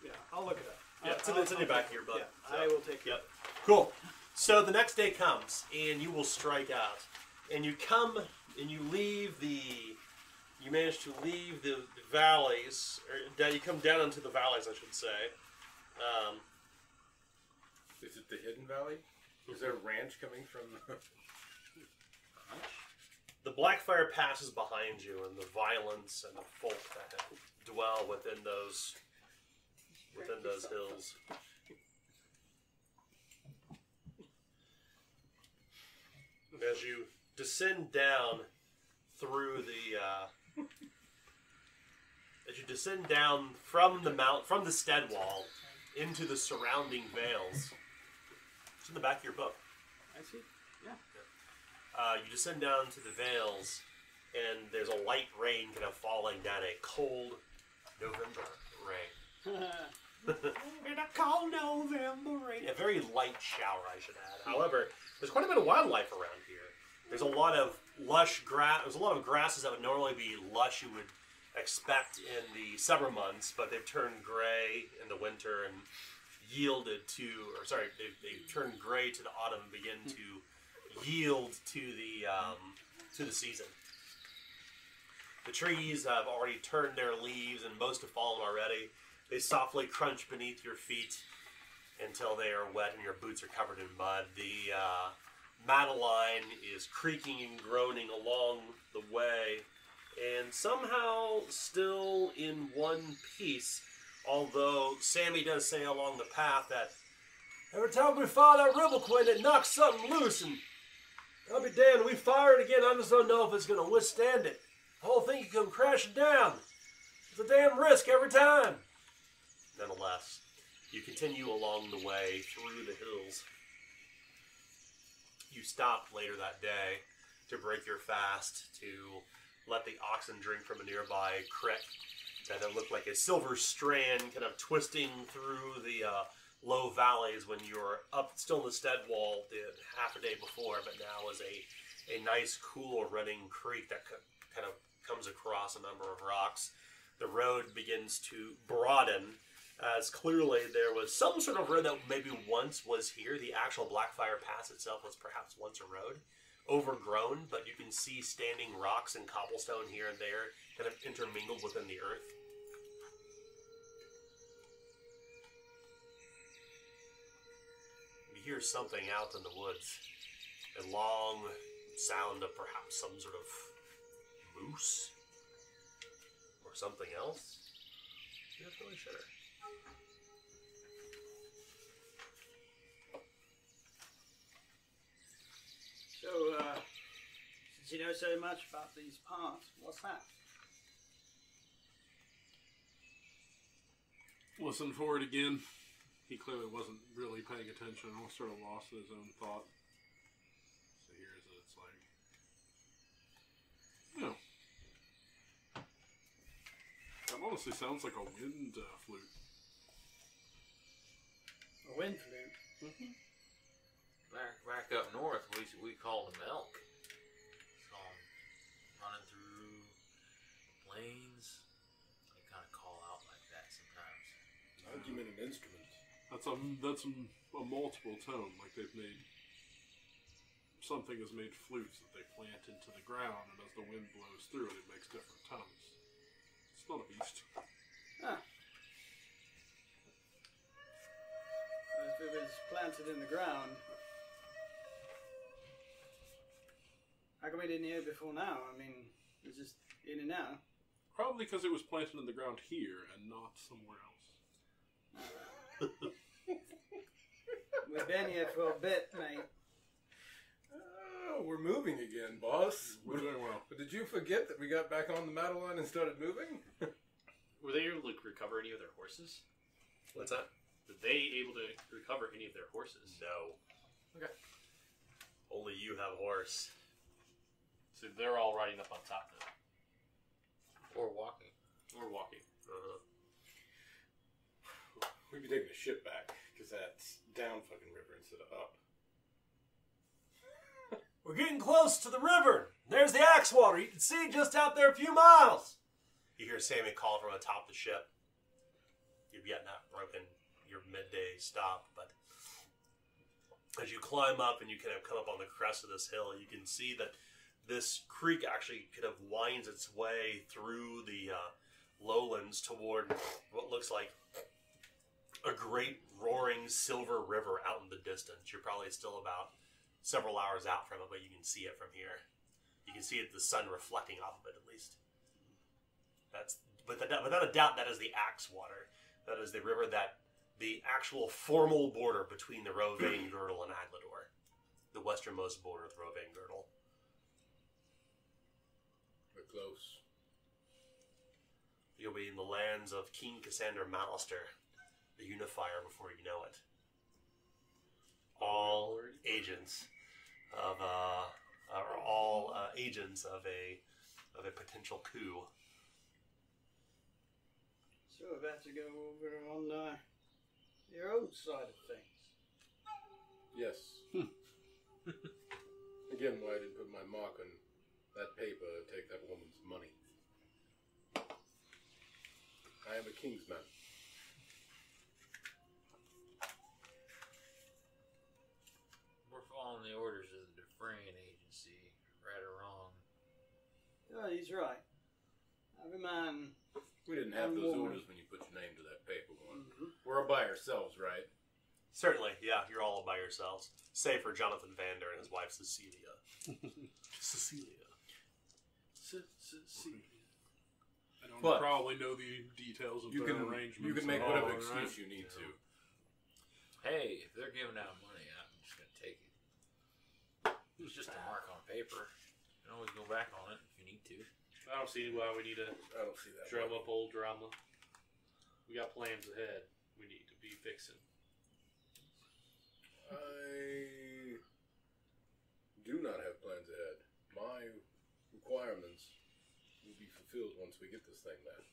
Yeah, I'll look it up. Yeah, it's, I'll, it's I'll, in the back of your book. Yeah, so. I will take it. Yep. Cool. So the next day comes, and you will strike out. And you come, and you leave the, you manage to leave the, the valleys, or you come down into the valleys, I should say. Um, Is it the Hidden Valley? Is there a ranch coming from the... The Blackfire Pass is behind you, and the violence and the folk that dwell within those... within those hills. As you descend down through the, uh, as you descend down from the mount, from the stead wall into the surrounding vales, it's in the back of your book. I see. Yeah. Uh, you descend down to the vales, and there's a light rain kind of falling down, a cold November rain. In a cold November rain. A very light shower, I should add. However, there's quite a bit of wildlife around here. There's a lot of lush grass. There's a lot of grasses that would normally be lush you would expect in the summer months, but they've turned gray in the winter and yielded to, or sorry, they've, they've turned gray to the autumn and begin to yield to the um, to the season. The trees have already turned their leaves, and most have fallen already. They softly crunch beneath your feet until they are wet and your boots are covered in mud. The uh, Madeline is creaking and groaning along the way, and somehow still in one piece, although Sammy does say along the path that every time we fire that Ribblequin, it knocks something loose, and I'll be damned, we fire it again. I just don't know if it's going to withstand it. The whole thing can come crashing down. It's a damn risk every time. Nonetheless, you continue along the way through the hills. You stop later that day to break your fast, to let the oxen drink from a nearby creek that looked like a silver strand kind of twisting through the uh, low valleys when you were up still in the stead wall the, half a day before, but now is a, a nice, cool running creek that kind of comes across a number of rocks. The road begins to broaden, as clearly there was some sort of road that maybe once was here. The actual Blackfire Pass itself was perhaps once a road, overgrown, but you can see standing rocks and cobblestone here and there, kind of intermingled within the earth. You hear something out in the woods, a long sound of perhaps some sort of moose or something else. You're not really sure. So, uh, since you know so much about these parts, what's that? listened for it again. He clearly wasn't really paying attention or sort of lost his own thought. So here's what it's like. No. That honestly sounds like a wind uh, flute. A wind flute? Mm-hmm. Back, back up north, we, we call them elk. So, running through the plains. They kind of call out like that sometimes. I think you meant an instrument. That's a, that's a, a multiple tone, like they've made... Something has made flutes that they plant into the ground, and as the wind blows through it, it makes different tones. It's not a beast. Ah. If it was planted in the ground... How come we didn't hear it before now? I mean, it was just in and out. Probably because it was planted in the ground here and not somewhere else. We've been here for a bit, mate. Uh, we're moving again, boss. We're doing well. But did you forget that we got back on the Madeline and started moving? Were they able to recover any of their horses? What's that? Were they able to recover any of their horses? No. Okay. Only you have a horse. So they're all riding up on top now. Or walking. Or walking. Uh-huh. We'd be taking a ship back, because that's down fucking river instead of up. We're getting close to the river. There's the Axe Water. You can see just out there a few miles. You hear Sammy call from atop the ship. You've yet not broken your midday stop, but as you climb up and you kind of come up on the crest of this hill, you can see that this creek actually kind of winds its way through the uh, lowlands toward what looks like a great roaring silver river out in the distance. You're probably still about several hours out from it, but you can see it from here. You can see it, the sun reflecting off of it, at least. That's but without, without a doubt, that is the Axe Water. That is the river that the actual formal border between the Rohan Girdle and Aglador, the westernmost border of the Rohan Girdle. Close. You'll be in the lands of King Cassander Malister, the unifier, before you know it. All agents of uh, are all uh, agents of a of a potential coup. So we're about to go over on uh, your old side of things. Yes. Again, why I didn't put my mark on that paper, take that woman's money. I am a king's man. We're following the orders of the Dufresne Agency, right or wrong. Oh, he's right. Every man. We didn't have those woman. orders when you put your name to that paper one. Mm-hmm. We're all by ourselves, right? Certainly, yeah, you're all by yourselves. Save for Jonathan Vander and his wife Cecilia. Cecilia. Cecilia. I don't but probably know the details of the arrangements. You can make whatever all, excuse right? you need yeah. to. Hey, if they're giving out money, I'm just going to take it. It's just a mark on paper. You can always go back on it if you need to. I don't see why we need to I don't see that drum way. up old drama. We got plans ahead we need to be fixing. I do not have plans ahead. My requirements will be fulfilled once we get this thing back.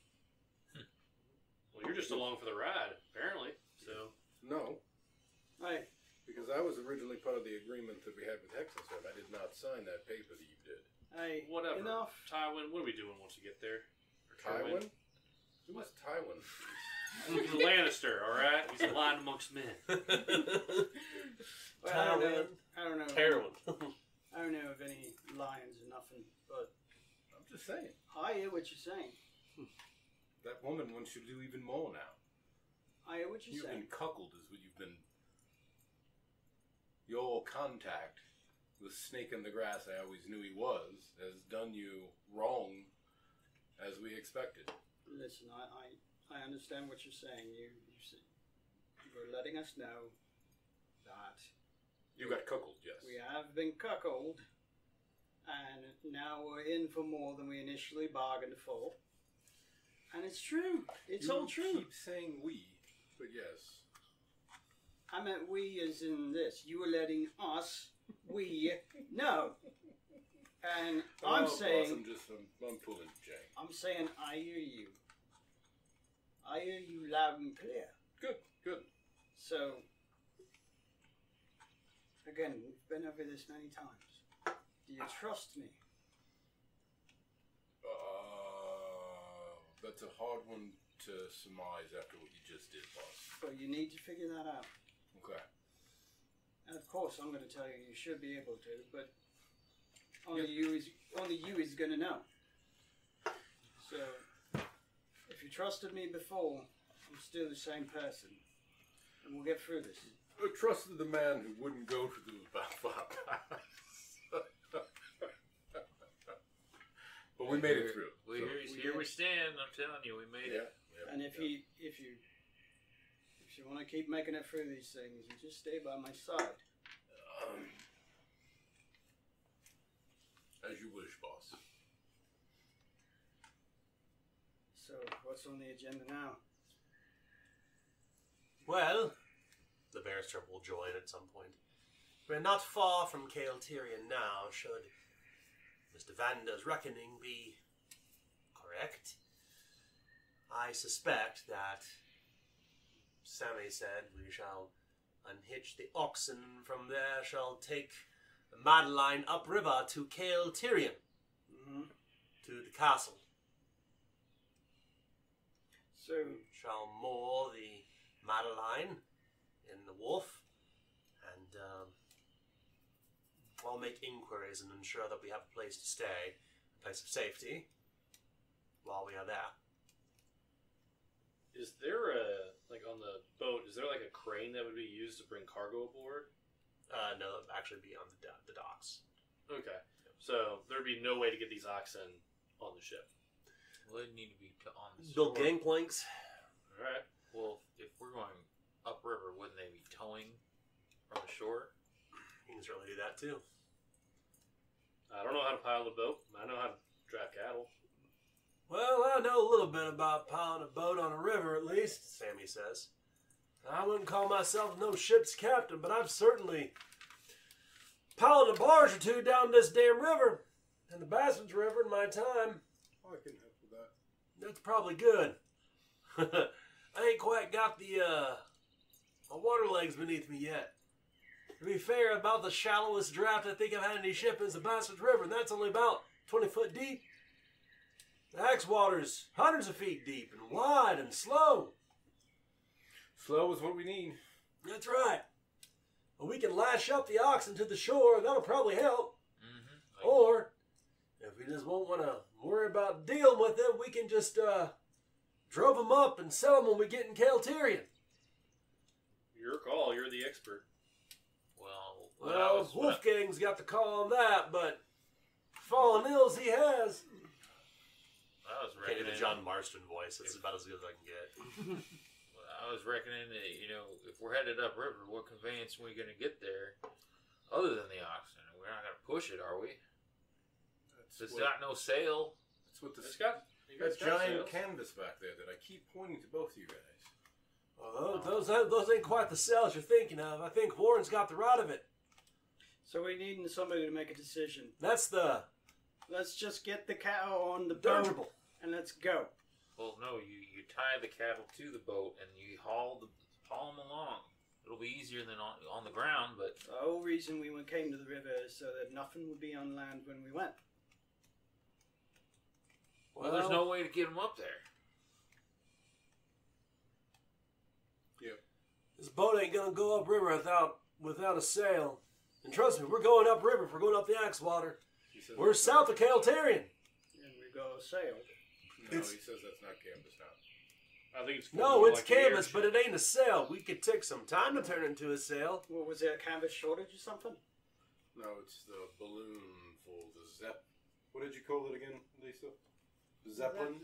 Well, you're just along for the ride, apparently. So no, I because I was originally part of the agreement that we had with Hexenstern. I did not sign that paper that you did. I whatever. Enough. Tywin, what are we doing once we get there? Or Tywin? Tywin? Who was Tywin? He's a Lannister, all right? He's a lion amongst men. Well, I don't know. I don't know. Terrible. I don't know of any lions or nothing, but... I'm just saying. I hear what you're saying. That woman wants you to do even more now. I hear what you're you've saying. You've been cuckolded is what you've been... Your contact, the snake in the grass I always knew he was, has done you wrong as we expected. Listen, I... I... I understand what you're saying. You, you see, you're letting us know that you got cuckolded. Yes, we have been cuckolded, and now we're in for more than we initially bargained for. And it's true. It's you all true. Keep saying we. But yes. I meant we as in this. You were letting us, we, know. And oh, I'm saying... I'm just, I'm, I'm pulling, Jay. I'm saying I hear you. I hear you loud and clear. Good, good. So, again, we've been over this many times. Do you trust me? Uh, that's a hard one to surmise after what you just did, boss. Well, you need to figure that out. Okay. And of course, I'm going to tell you, you should be able to, but only yep. you is only you is going to know. So, if you trusted me before, I'm still the same person, and we'll get through this. I trusted the man who wouldn't go to the Blackfire Pass. But we made it through. We, so here we here we stand. I'm telling you, we made yeah, it. Yeah, and if yeah. you if you if you want to keep making it through these things, you just stay by my side. Um, as you wish, boss. So, what's on the agenda now? Well, the barrister will join at some point. We're not far from Cael'Tyrion now, should Mister Vander's reckoning be correct. I suspect that Sammy said we shall unhitch the oxen, and from there shall take the Madeline upriver to Cael'Tyrion, mm-hmm. to the castle. So shall moor the Madeline in the wharf, and um, I'll make inquiries and ensure that we have a place to stay, a place of safety, while we are there. Is there a, like on the boat, is there like a crane that would be used to bring cargo aboard? Uh, no, that would actually be on the, the docks. Okay, so there would be no way to get these oxen on the ship. Well, they'd need to be on the ship. Built gangplanks. All right. Well, if we're going upriver, wouldn't they be towing from the shore? You can certainly do that too. I don't know how to pilot a boat. I know how to drive cattle. Well, I know a little bit about piloting a boat on a river, at least, Sammy says. I wouldn't call myself no ship's captain, but I've certainly piloted a barge or two down this damn river and the Basswood's River in my time. Oh, I can help with that. That's probably good. I ain't quite got the, uh, my water legs beneath me yet. To be fair, about the shallowest draft I think I've had any ship is the Basswood's River, and that's only about twenty foot deep. The Axe Water's hundreds of feet deep and wide and slow. Slow is what we need. That's right. But we can lash up the oxen to the shore, and that'll probably help. Mm-hmm. Or, if we just won't want to worry about dealing with it, we can just, uh, drove them up and sell them when we get in Cael'Tyrion. Your call. You're the expert. Well, well Wolfgang's got the call on that, but fallen ills he has. I was reckoning... Can't do the John Marston voice. It's about as good as I can get. Well, I was reckoning that, you know, if we're headed upriver, what conveyance are we going to get there other than the oxen? We're not going to push it, are we? It's got no sail. That's what the... It's got... You got giant canvas back there that I keep pointing to both of you guys. Well, those, those, those ain't quite the cells you're thinking of. I think Warren's got the right of it. So we need somebody to make a decision. That's the... Let's just get the cattle on the dirigible. boat and let's go. Well, no, you, you tie the cattle to the boat and you haul, the, haul them along. It'll be easier than on, on the ground, but... The whole reason we came to the river is so that nothing would be on land when we went. Well, well, there's no way to get him up there. Yep. This boat ain't gonna go up river without without a sail. And trust me, we're going up river if we're going up the Axe Water. We're south of Cael'Tyrion. And we go sail. No, it's, he says that's not canvas now. I think it's No, it's like canvas, but it ain't a sail. We could take some time to turn it into a sail. Well, was there a canvas shortage or something? No, it's the balloon for the Zep. What did you call it again, Lisa? Zeppelin.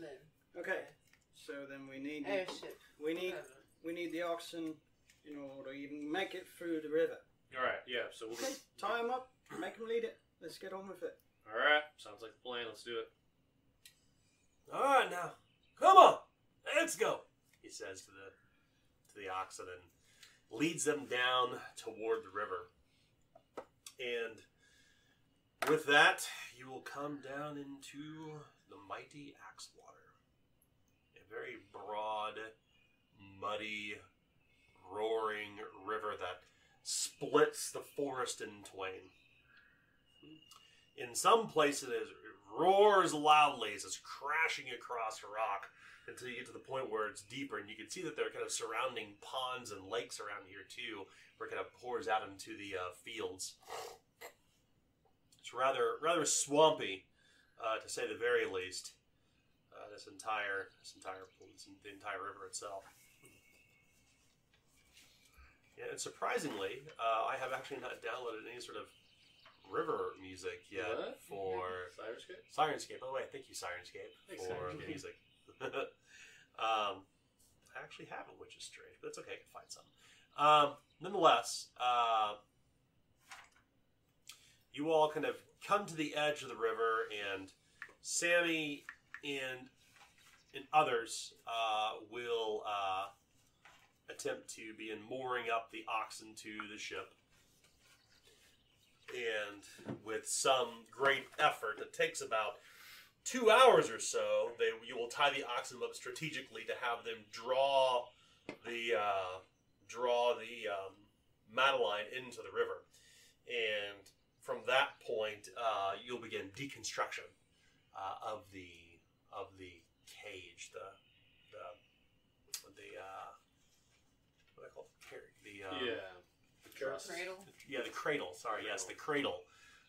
Okay, so then we need airship. We need we need the oxen in order to even make it through the river. All right, yeah. So we'll just tie them up, make them lead it. Let's get on with it. All right, sounds like a plan. Let's do it. All right, now come on, let's go. He says to the to the ox and then leads them down toward the river. And with that, you will come down into the mighty Axe Water. A very broad, muddy, roaring river that splits the forest in twain. In some places, it roars loudly as it's crashing across rock until you get to the point where it's deeper. And you can see that there are kind of surrounding ponds and lakes around here, too, where it kind of pours out into the uh, fields. It's rather rather swampy, uh, to say the very least. Uh, this entire this entire this, the entire river itself. Yeah, and surprisingly, uh, I have actually not downloaded any sort of river music yet what? for Sirenscape. Sirenscape. By the way, thank you, Sirenscape, Thanks, for Sirenscape. music. um, I actually haven't, which is strange, but it's okay. I can find some. Um, nonetheless. Uh, You all kind of come to the edge of the river, and Sammy and and others uh, will uh, attempt to begin mooring up the oxen to the ship. And with some great effort, it takes about two hours or so. They you will tie the oxen up strategically to have them draw the uh, draw the um, Madeline into the river, and from that point, uh, you'll begin deconstruction uh, of the of the cage, the the the uh, what do I call it? The um, yeah, the cradle. Yeah, the cradle. Sorry, cradle. yes, the cradle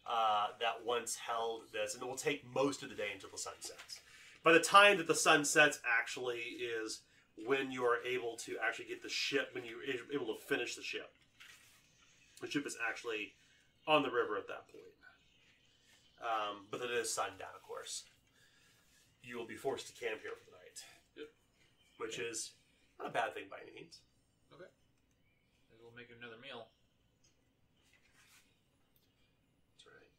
uh, that once held this, and it will take most of the day until the sun sets. By the time that the sun sets, actually, is when you are able to actually get the ship. When you're able to finish the ship, the ship is actually on the river at that point. Um, but it is sundown, of course. You will be forced to camp here for the night. Yep. Which okay. is not a bad thing by any means. Okay. Maybe we'll make another meal. That's right.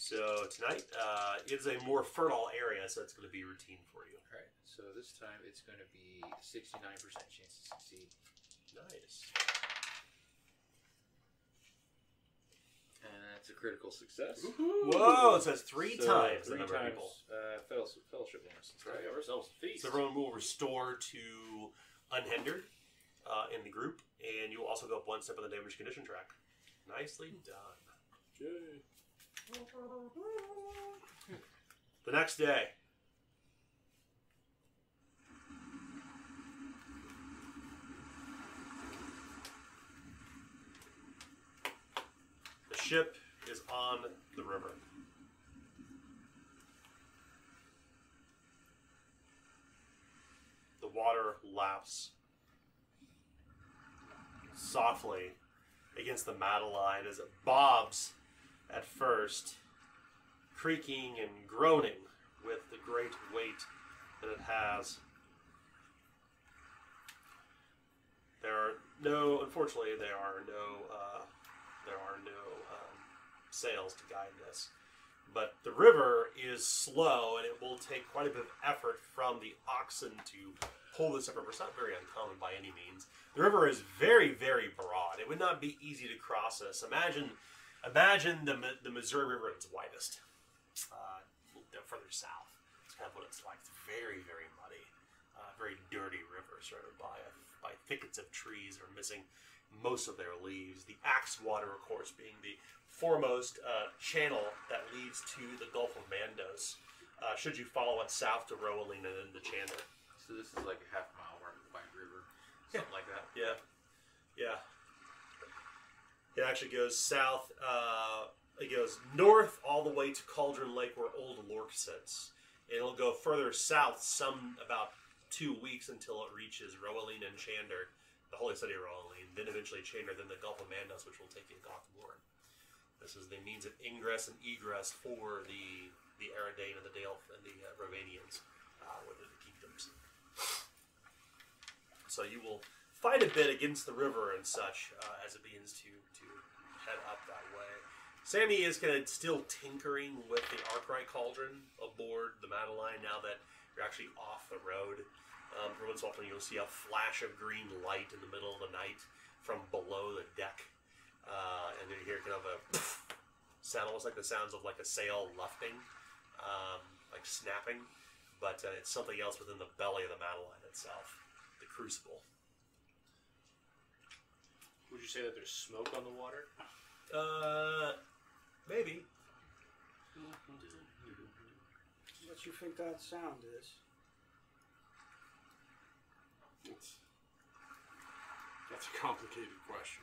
So tonight, uh, it is a more fertile area, so it's going to be routine for you. Alright, so this time it's going to be sixty-nine percent chance to succeed. Nice. And that's a critical success. Woo-hoo. Whoa! It says three so times three the number times, of people. Uh, fellowship, fellowship bonuses. Right. We have ourselves a feast. So everyone will restore to unhindered uh, in the group, and you'll also go up one step on the damage condition track. Nicely done. Okay. The next day. The ship is on the river. The water laps softly against the Madeline as it bobs at first, creaking and groaning with the great weight that it has. There are no, unfortunately, there are no... Uh, There are no um, sails to guide this. But the river is slow, and it will take quite a bit of effort from the oxen to pull this up. It's not very uncommon by any means. The river is very, very broad. It would not be easy to cross this. Imagine imagine the, the Missouri River at its widest. Uh, a little further south. It's kind of what it's like. It's very, very muddy. Uh, very dirty river surrounded by, by thickets of trees that are missing most of their leaves. The Axe Water, of course, being the foremost uh, channel that leads to the Gulf of Mandos, uh, should you follow it south to Roelin and then the channel. So this is like a half mile wide river, something yeah. like that. Yeah. Yeah. It actually goes south, uh, it goes north all the way to Cauldron Lake where Old Lork sits. It'll go further south some about two weeks until it reaches Roelin and Chander, the holy city of Roelin, then eventually Chander, then the Gulf of Mandos, which will take you to Goth Warren. This is the means of ingress and egress for the the Aridane and the Dale and the uh, Romanians uh, within the kingdoms. So you will fight a bit against the river and such uh, as it begins to to head up that way. Sammy is kind of still tinkering with the Arkwright Cauldron aboard the Madeline now that you're actually off the road. Um, every once in a while, you'll see a flash of green light in the middle of the night from below the deck. Uh, and you hear kind of a poof, sound, almost like the sounds of like a sail luffing, um, like snapping. But uh, it's something else within the belly of the Madeline itself, the Crucible. Would you say that there's smoke on the water? Uh, maybe. What do you think that sound is? That's, that's a complicated question.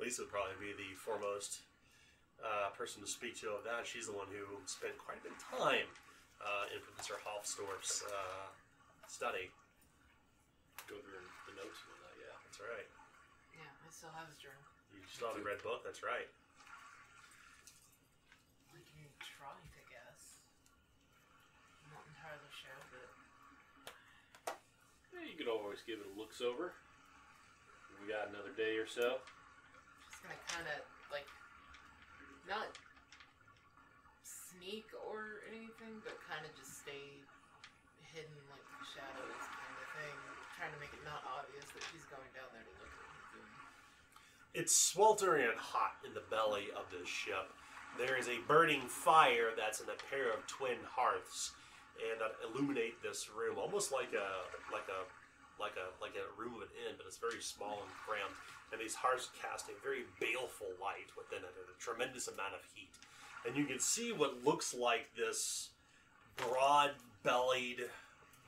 Lisa would probably be the foremost uh, person to speak to of that. She's the one who spent quite a bit of time uh, in Professor Hofstorff's uh, study. Go through the notes and all that, yeah. That's right. Yeah, I still have his journal. You still have the red book? That's right. We can try, I guess. I'm not entirely sure, but... Yeah, you could always give it a looks over. We got another day or so. Just gonna kind of, like, not sneak or anything, but kind of just stay hidden, like, the shadows kind of thing. Trying to make it not obvious that she's going down there to look at what he's doing. It's sweltering and hot in the belly of this ship. There is a burning fire that's in a pair of twin hearths, and that illuminate this room almost like a like a like a like a room of an inn, but it's very small and cramped. And these hearths cast a very baleful light within it, and a tremendous amount of heat. And you can see what looks like this broad-bellied,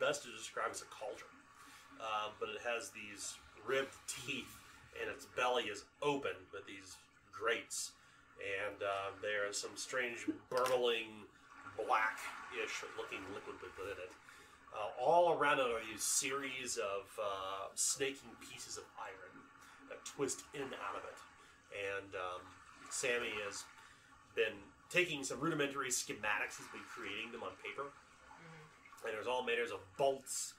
best to describe as a cauldron, uh, but it has these ribbed teeth. And its belly is open with these grates, and uh, there is some strange burbling, black-ish looking liquid within it. Uh, all around it are these series of uh, snaking pieces of iron that twist in and out of it. And um, Sammy has been taking some rudimentary schematics. He's been creating them on paper, mm-hmm. and there's all manners of bolts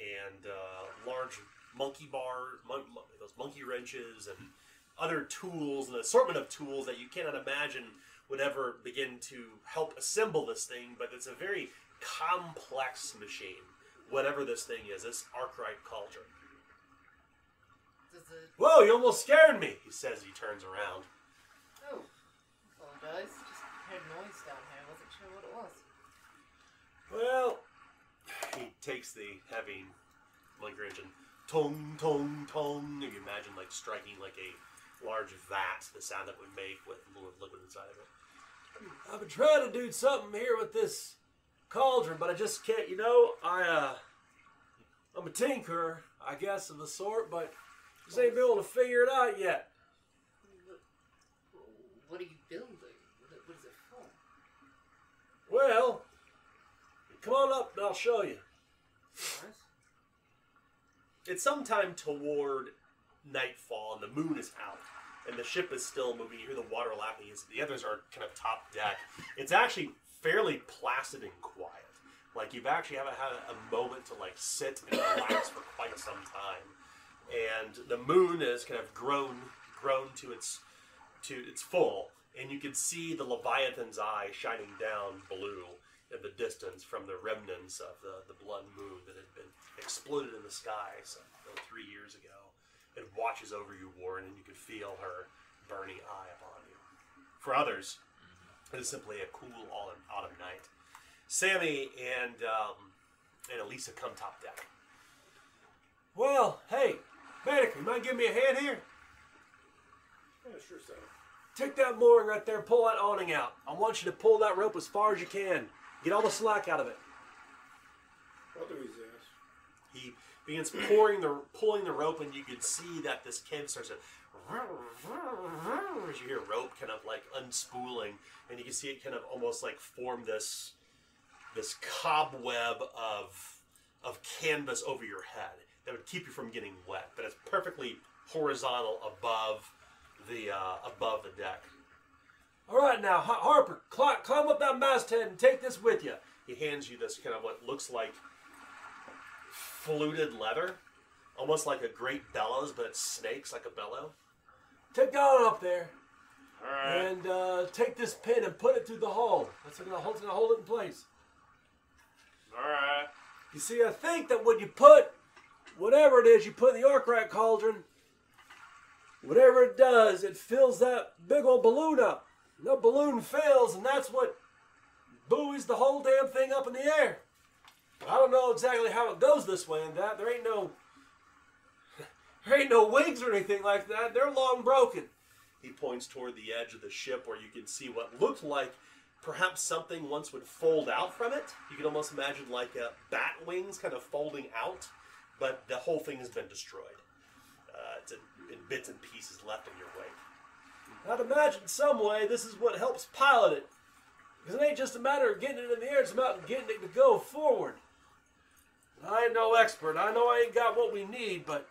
and uh, large. monkey bars, mon mon those monkey wrenches, and other tools, an assortment of tools that you cannot imagine would ever begin to help assemble this thing, but it's a very complex machine, whatever this thing is, this Arkwright cauldron. Does it... Whoa, you almost scared me, he says as he turns around. Oh, that's all it does. Just heard noise down here, I wasn't sure what it was. Well, he takes the heavy monkey wrench and tong, tong, tong. You can imagine like striking like a large vat, the sound that would make with a little liquid inside of it. I've been trying to do something here with this cauldron, but I just can't, you know, I, uh, I'm a tinkerer, I guess, of a sort, but just ain't been able to figure it out yet. What are you building? What is it for? Well, come on up and I'll show you. All right. It's sometime toward nightfall, and the moon is out, and the ship is still moving. You hear the water lapping. The others are kind of top deck. It's actually fairly placid and quiet. Like, you've actually haven't had a moment to, like, sit and relax for quite some time. And the moon has kind of grown grown to its, to its full, and you can see the Leviathan's eye shining down blue in the distance from the remnants of the, the blood moon that had been exploded in the sky some, you know, three years ago. It watches over you, Warren, and you can feel her burning eye upon you. For others, it is simply a cool autumn, autumn night. Sammy and, um, and Elisa come top deck. Well, hey, Banneker, you mind giving me a hand here? Yeah, sure, Sam. Take that mooring right there, pull that awning out. I want you to pull that rope as far as you can. Get all the slack out of it. I'll do his ass. He begins pouring the, pulling the rope, and you can see that this kid starts to... As you hear rope kind of like unspooling, and you can see it kind of almost like form this this cobweb of, of canvas over your head that would keep you from getting wet. But it's perfectly horizontal above the, uh, above the deck. All right, now, Harper, climb up that masthead and take this with you. He hands you this kind of what looks like fluted leather, almost like a great bellows, but it snakes like a bellow. Take that one up there. All right. And uh, take this pin and put it through the hole. That's going to hold it in place. All right. You see, I think that when you put whatever it is you put in the Arkwright Cauldron, whatever it does, it fills that big old balloon up. And that balloon fills, and that's what buoys the whole damn thing up in the air. But I don't know exactly how it goes this way and that. There ain't no, there ain't no wings or anything like that. They're long broken. He points toward the edge of the ship where you can see what looked like perhaps something once would fold out from it. You can almost imagine like a bat wings kind of folding out, but the whole thing has been destroyed. Uh, it's in, in bits and pieces left in your wake. I'd imagine some way this is what helps pilot it. Because it ain't just a matter of getting it in the air, it's about getting it to go forward. I ain't no expert. I know I ain't got what we need, but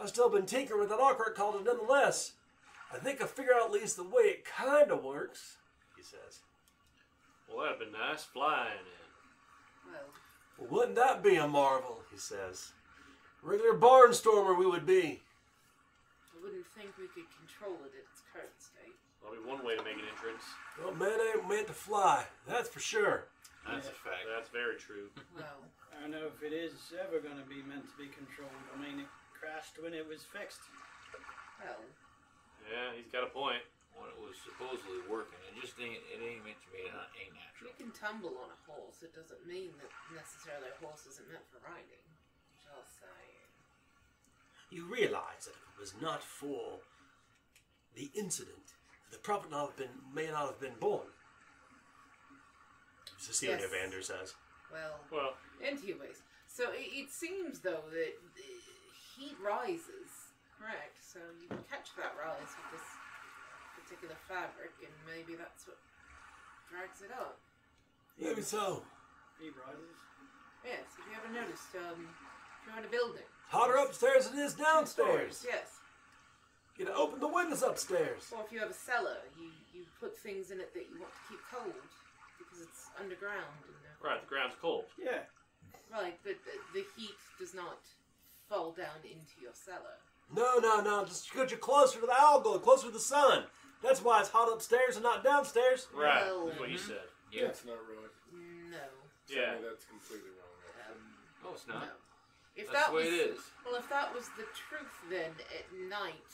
I've still been tinkering with that awkward cauldron nonetheless. I think I figured out at least the way it kind of works, he says. Well, that'd be nice flying in. Well. Well, wouldn't that be a marvel, he says. Regular barnstormer we would be. I wouldn't think we could control it at its current state. That'll be one way to make an entrance. Well, man ain't meant to fly, that's for sure. That's yeah. a fact. That's very true. Well, I don't know if it is ever going to be meant to be controlled. I mean, it crashed when it was fixed. Well. Yeah, he's got a point. When it was supposedly working, it just ain't, it ain't meant to be, it ain't natural. You can tumble on a horse. It doesn't mean that necessarily a horse isn't meant for riding. Just saying. You realize that if it was not for the incident, the prophet not have been, may not have been born. Cecilia yes. Vander says. Well, well, and he was. So it, it seems, though, that heat rises, correct? So you can catch that rise with this particular fabric, and maybe that's what drags it up. Maybe so. Heat rises? Yes, if you ever noticed, um, if you're in a building. Hotter upstairs than it is downstairs. Yes. You know, open the windows upstairs. Or if you have a cellar, you, you put things in it that you want to keep cold because it's underground. And right, the ground's cold. Yeah. Right, but the, the heat does not fall down into your cellar. No, no, no, just because you're closer to the algal, closer to the sun. That's why it's hot upstairs and not downstairs. Right, well, that's what you said. Yeah. That's not right. No. Yeah. Sorry, that's completely wrong. Um, oh, it's not. No. If that's that the way was, it is. Well, if that was the truth, then at night...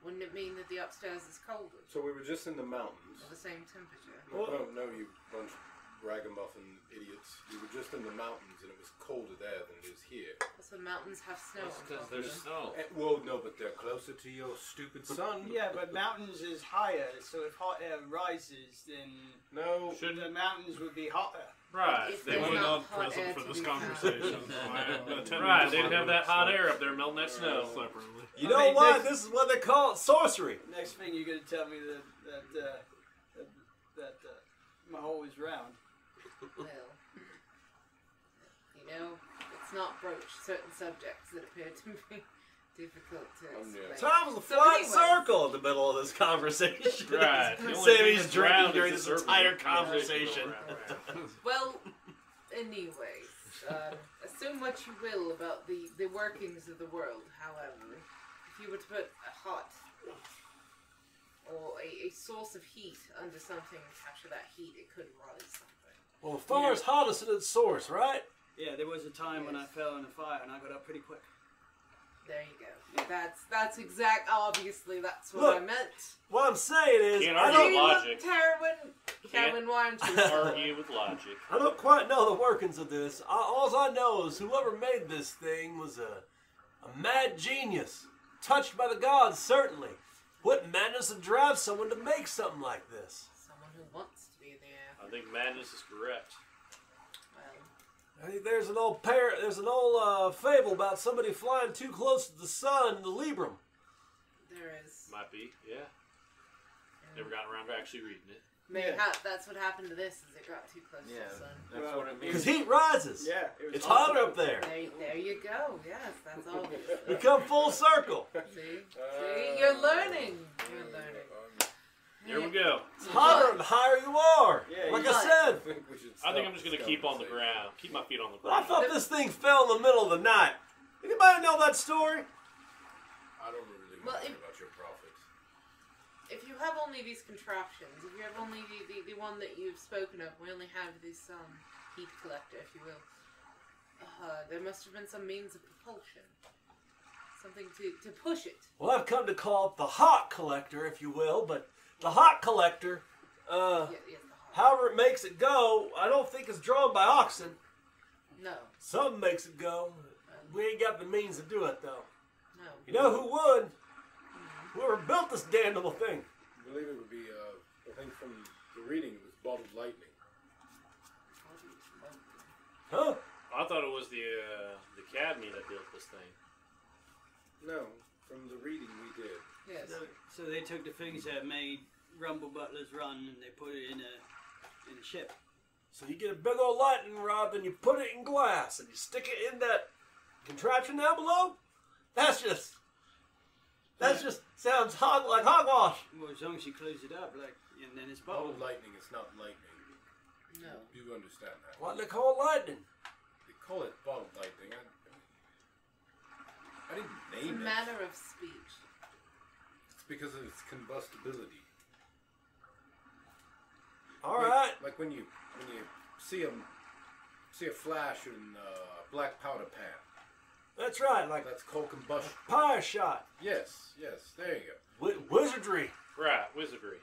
Wouldn't it mean that the upstairs is colder? So we were just in the mountains. At the same temperature. No, oh. no, no, you bunch of ragamuffin idiots. We were just in the mountains, and it was colder there than it is here. So the mountains have snow. That's because there's snow. And, well, no, but they're closer to your stupid sun. Yeah, but mountains is higher, so if hot air rises, then no, shouldn't the mountains would be hotter? Right. If they were not, not present for this conversation. Right, they'd have that hot air up there melting that snow. You know I mean, what? This is what they call it, sorcery. Next thing you're going to tell me that that, uh, that, that uh, my hole is round. Well, you know, it's not broached certain subjects that appear to me difficult to explain. Tom was a flat so circle in the middle of this conversation. Right. Sammy's drowning during this entire conversation. Well, anyways, um, assume what you will about the, the workings of the world, however, if you were to put a hot or a, a source of heat under something, after that heat, it could rise something. Well, the fire's yeah. hottest at its source, right? Yeah, there was a time yes. when I fell in a fire and I got up pretty quick. There you go. That's that's exact. Obviously, that's what Look, I meant. What I'm saying is, can't argue I don't logic. Terwin, Terwin, why don't you argue with logic? I don't quite know the workings of this. I, all I know is whoever made this thing was a a mad genius, touched by the gods, certainly. What madness would drive someone to make something like this? Someone who wants to be there. I think madness is correct. I think there's an old pair, there's an old uh, fable about somebody flying too close to the sun in the Libram. There is. Might be, yeah. Um, Never gotten around to actually reading it. Maybe yeah. that's what happened to this, is it got too close yeah, to the sun. That's well, what it means. Because heat rises. Yeah. It it's awesome. Hotter up there. there. There you go, yes, that's obvious. We come full circle. See? Uh, See? You're learning. You're learning. Here we go. It's hotter the higher you are. Yeah, like I said. I think, we should I think I'm just going to keep on the ground. Keep my feet on the ground. I thought this thing fell in the middle of the night. Anybody know that story? I don't really know well, if, about your prophets. If you have only these contraptions, if you have only the, the, the one that you've spoken of, we only have this um, heat collector, if you will. Uh, there must have been some means of propulsion. Something to, to push it. Well, I've come to call it the Hot Collector, if you will, but the Hot Collector, uh, yeah, yeah, the hot however it makes it go, I don't think it's drawn by oxen. No. Some makes it go. We ain't got the means to do it, though. No. You know who would? Mm-hmm. Whoever built this damn little thing. I believe it would be, uh, I think from the reading, it was Bottled Lightning. Huh? I thought it was the, uh, the Academy that built this thing. No, from the reading we did. Yes. So, so they took the things that made Rumble Butler's Run and they put it in a, in a ship. So you get a big old lightning rod, then you put it in glass, and you stick it in that contraption down below? That's just... That just sounds hog like hogwash. Well, as long as you close it up, like, and then it's bubble. Cold lightning, it's not lightning. No. You understand that. What they call lightning? They call it bottled lightning. I, I didn't name it. It's a matter of speech. It's because of its combustibility. All like, right. Like when you when you see a see a flash in uh, a black powder pan. That's right. Like that's cold combustion. Fire shot. Yes. Yes. There you go. Wi wizardry. Right, wizardry.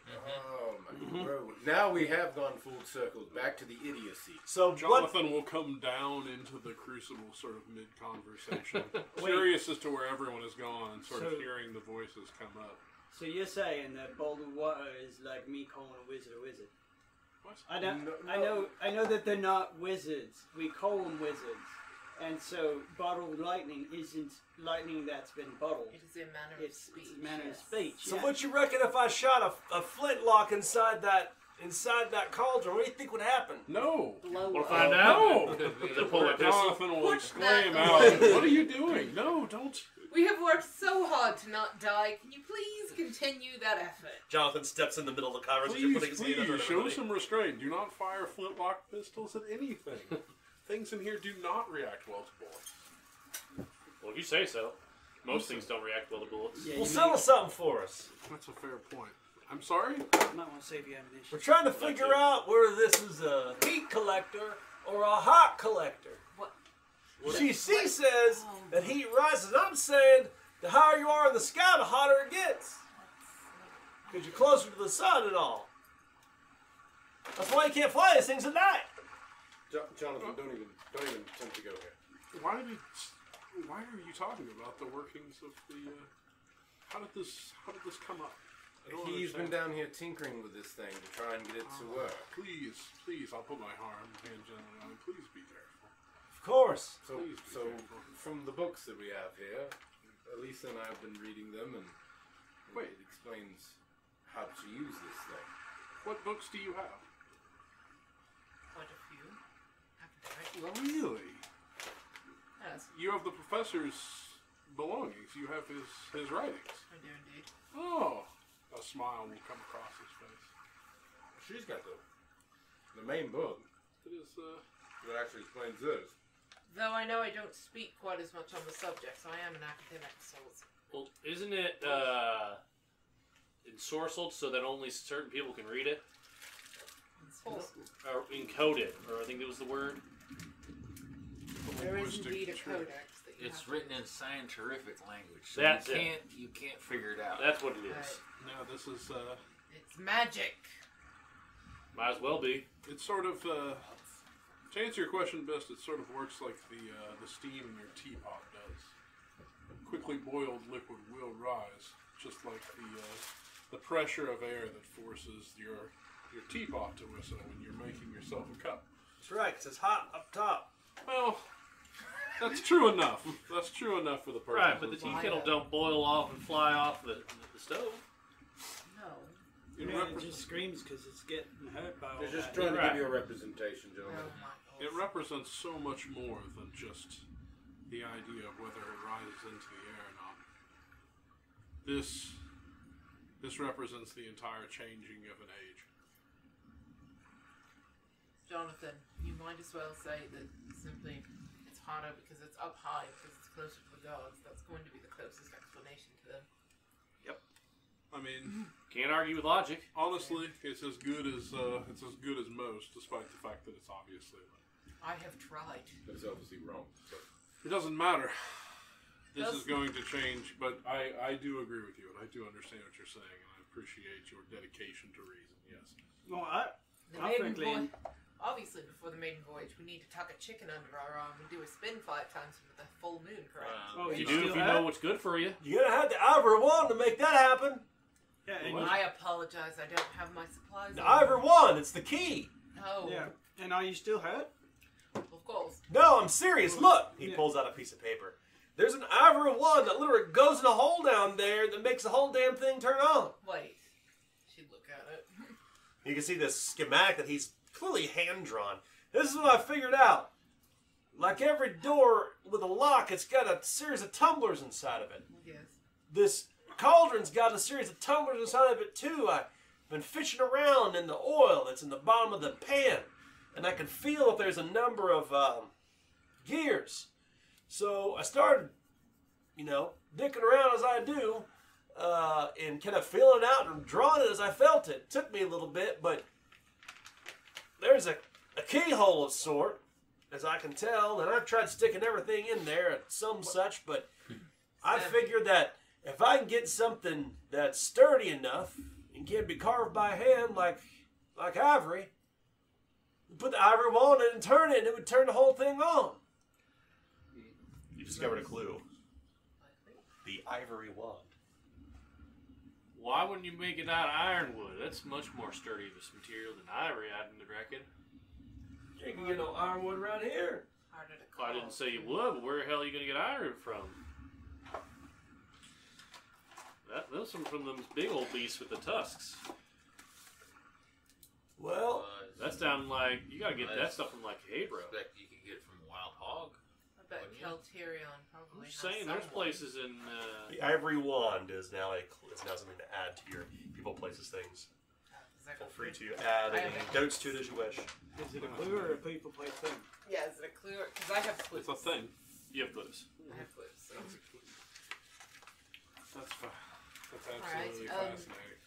Oh, my bro. Now we have gone full circle back to the idiocy. So Jonathan what... will come down into the Crucible sort of mid-conversation. Curious as to where everyone has gone and sort so, of hearing the voices come up. So you're saying that Boulder Water is like me calling a wizard a wizard? What? I, don't, no, no. I, know, I know that they're not wizards. We call them wizards. And so bottled lightning isn't lightning that's been bottled. It is a manner of speech. It's a manner yes. of speech. So yeah. What you reckon if I shot a, a flintlock inside that inside that cauldron? What do you think would happen? No. Blow we'll up. find out. No. Pull a Jonathan will What's exclaim out, "What are you doing? No, don't." We have worked so hard to not die. Can you please continue that effort? Jonathan steps in the middle of the conversation. Please, putting please, show some restraint. Do not fire flintlock pistols at anything. Things in here do not react well to bullets. Well, if you say so. Most things don't react well to bullets. Yeah, well, sell us something for us. That's a fair point. I'm sorry? I might want to save you ammunition. We're trying to well, figure out whether this is a heat collector or a hot collector. What? what she she what? says oh, that heat rises. I'm saying the higher you are in the sky, the hotter it gets. Because you're closer to the sun and all. That's why you can't fly these things at night. Jonathan, don't even, don't even attempt to go here. Why did, it, why are you talking about the workings of the? Uh, how did this, how did this come up? I don't He's understand. been down here tinkering with this thing to try and get it oh, to work. Please, please, I'll put my arm hand gently on it. Please be careful. Of course. So, so careful. From the books that we have here, Elisa and I have been reading them, and Wait. it explains how to use this thing. What books do you have? Really? Yes. You have the professor's belongings. You have his, his writings. I do indeed. Oh. A smile will come across his face. She's got the, the main book. It is, uh... That actually explains this. Though I know I don't speak quite as much on the subject, so I am an academic, so it's... Well, isn't it, uh... ensorcelled so that only certain people can read it? Ensorcelled. Or encoded, or I think that was the word. There is indeed a codex that you It's have. written in scientific language, so that's you can't it. you can't figure it out. That's what it is. Right. No, this is uh it's magic. Might as well be. It's sort of uh to answer your question best, it sort of works like the uh the steam in your teapot does. Quickly boiled liquid will rise, just like the uh the pressure of air that forces your your teapot to whistle when you're making yourself a cup. That's right, because it's hot up top. Well, that's true enough. That's true enough for the person. Right, but the tea kettle don't boil off and fly off the, the stove. No. It, yeah, it just screams because it's getting hurt by all They're just that. trying to right. give you a representation, gentlemen. Oh, it represents so much more than just the idea of whether it rises into the air or not. This, this represents the entire changing of an age. Jonathan, you might as well say that simply it's hotter because it's up high, because it's closer to the gods. That's going to be the closest explanation to them. Yep. I mean, can't argue with logic. Honestly, it's as good as uh, it's as good as most, despite the fact that it's obviously like I have tried. That is obviously wrong. But it doesn't matter. This doesn't. is going to change, but I, I do agree with you, and I do understand what you're saying, and I appreciate your dedication to reason, yes. Well, I... The maiden voyage, obviously, before the maiden voyage, we need to tuck a chicken under our arm and do a spin five times with the full moon, correct? Uh, oh, you, you do if you have? know what's good for you. You're going to have the Ivory Wand to make that happen. Yeah, and well, I apologize, I don't have my supplies. The Ivory Wand, it's the key. Oh. Yeah. And are you still hurt? Of course. No, I'm serious. Look! He yeah. pulls out a piece of paper. There's an Ivory Wand that literally goes in a hole down there that makes the whole damn thing turn on. Wait. She'd look at it. You can see this schematic that he's clearly hand-drawn. This is what I figured out. Like every door with a lock, it's got a series of tumblers inside of it. Yes. This cauldron's got a series of tumblers inside of it, too. I've been fishing around in the oil that's in the bottom of the pan, and I can feel if there's a number of um, gears. So I started, you know, dicking around as I do, Uh, and kind of feeling out and drawing it as I felt it. It took me a little bit, but there's a, a keyhole of sort, as I can tell, and I've tried sticking everything in there and some such, but I figured that if I can get something that's sturdy enough and can be carved by hand like like ivory, put the ivory wand in and turn it, and it would turn the whole thing on. You discovered a clue. The ivory wand. Why wouldn't you make it out of ironwood? That's much more sturdy of a material than ivory, I reckon. You can get no ironwood around here. Well, I didn't say you would, but where the hell are you going to get iron from? That, those are from those big old beasts with the tusks. Well, uh, that's down like, you got to get that stuff from like Hebrew. I expect you could get it from a wild hog. But Cael'Tyrion probably. I'm just saying, there's places in uh, the Ivory Wand is now a is now something to add to your people, places, things. Feel free to add any notes to it as you wish. Is it a clue or a people, place, thing? Yeah, is it a clue? Because I have clues. It's a thing. You have clues. I have clues. So. That's a clue. That's fine. That's absolutely right, um, fascinating.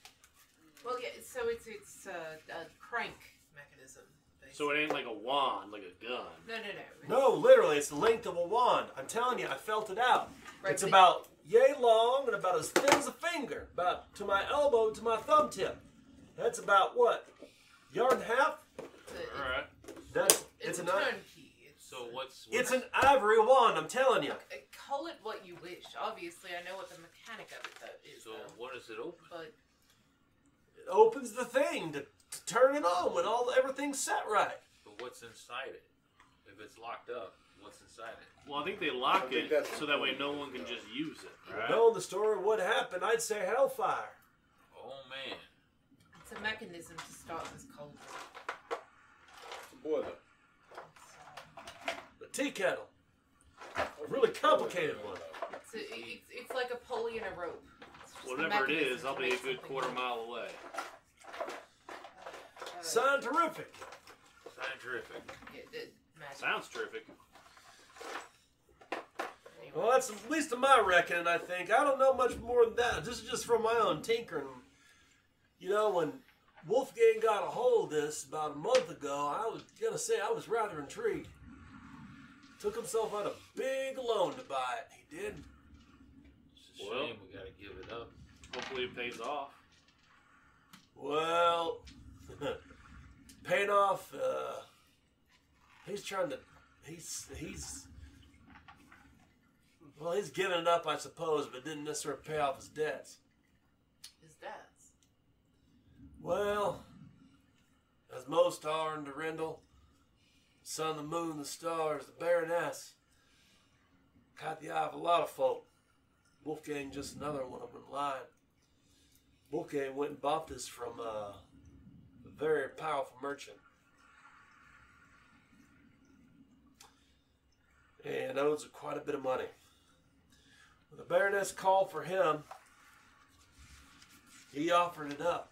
Well, yeah. So it's it's uh, a crank mechanism. So it ain't like a wand, like a gun. No, no, no. No, literally, it's the length of a wand. I'm telling you, I felt it out. Right, it's about yay long and about as thin as a finger, about to my elbow to my thumb tip. That's about what? Yard and a half? A, All right. That's it's, it's a turnkey. It's so what's, what's it's an ivory wand? I'm telling you. Okay, call it what you wish. Obviously, I know what the mechanic of it though, is. So though. What does it open? But it opens the thing to. To turn it on when all everything's set right. But what's inside it? If it's locked up, what's inside it? Well, I think they lock it so that way no one can just use it. Right? No, the story of what happened, I'd say hellfire. Oh man! It's a mechanism to start this cold. It's a boiler. A tea kettle. A really complicated one. It's, a, it's, it's like a pulley and a rope. Whatever it is, I'll be a good quarter mile away. Sound terrific. Sound terrific. It, it, Sounds terrific. Anyway. Well, that's at least to my reckoning, I think. I don't know much more than that. This is just from my own tinkering. You know, when Wolfgang got a hold of this about a month ago, I was going to say I was rather intrigued. Took himself out a big loan to buy it. He did. It's a well, shame we got to give it up. Hopefully it pays off. Well... Paying off, uh, he's trying to, he's, he's, well, he's giving it up, I suppose, but didn't necessarily pay off his debts. His debts? Well, as most are in Durandal, the sun, the moon, the stars, the Baroness, caught the eye of a lot of folk. Wolfgang, just another one of them in line. Wolfgang went and bought this from, uh, very powerful merchant. And owes quite a bit of money. When the Baroness called for him, he offered it up.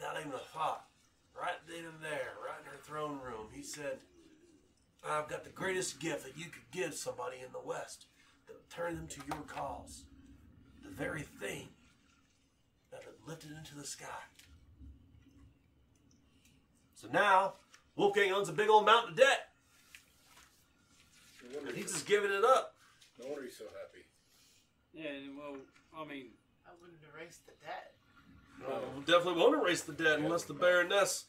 Not even a thought. Right then and there, right in her throne room, he said, I've got the greatest gift that you could give somebody in the West that would turn them to your cause. The very thing that would lift it into the sky. So now, Wolfgang owns a big old mountain of debt. No, and he's just giving it up. No wonder he's so happy. Yeah, well, I mean... I wouldn't erase the debt. No, we definitely won't erase the debt unless the Baroness...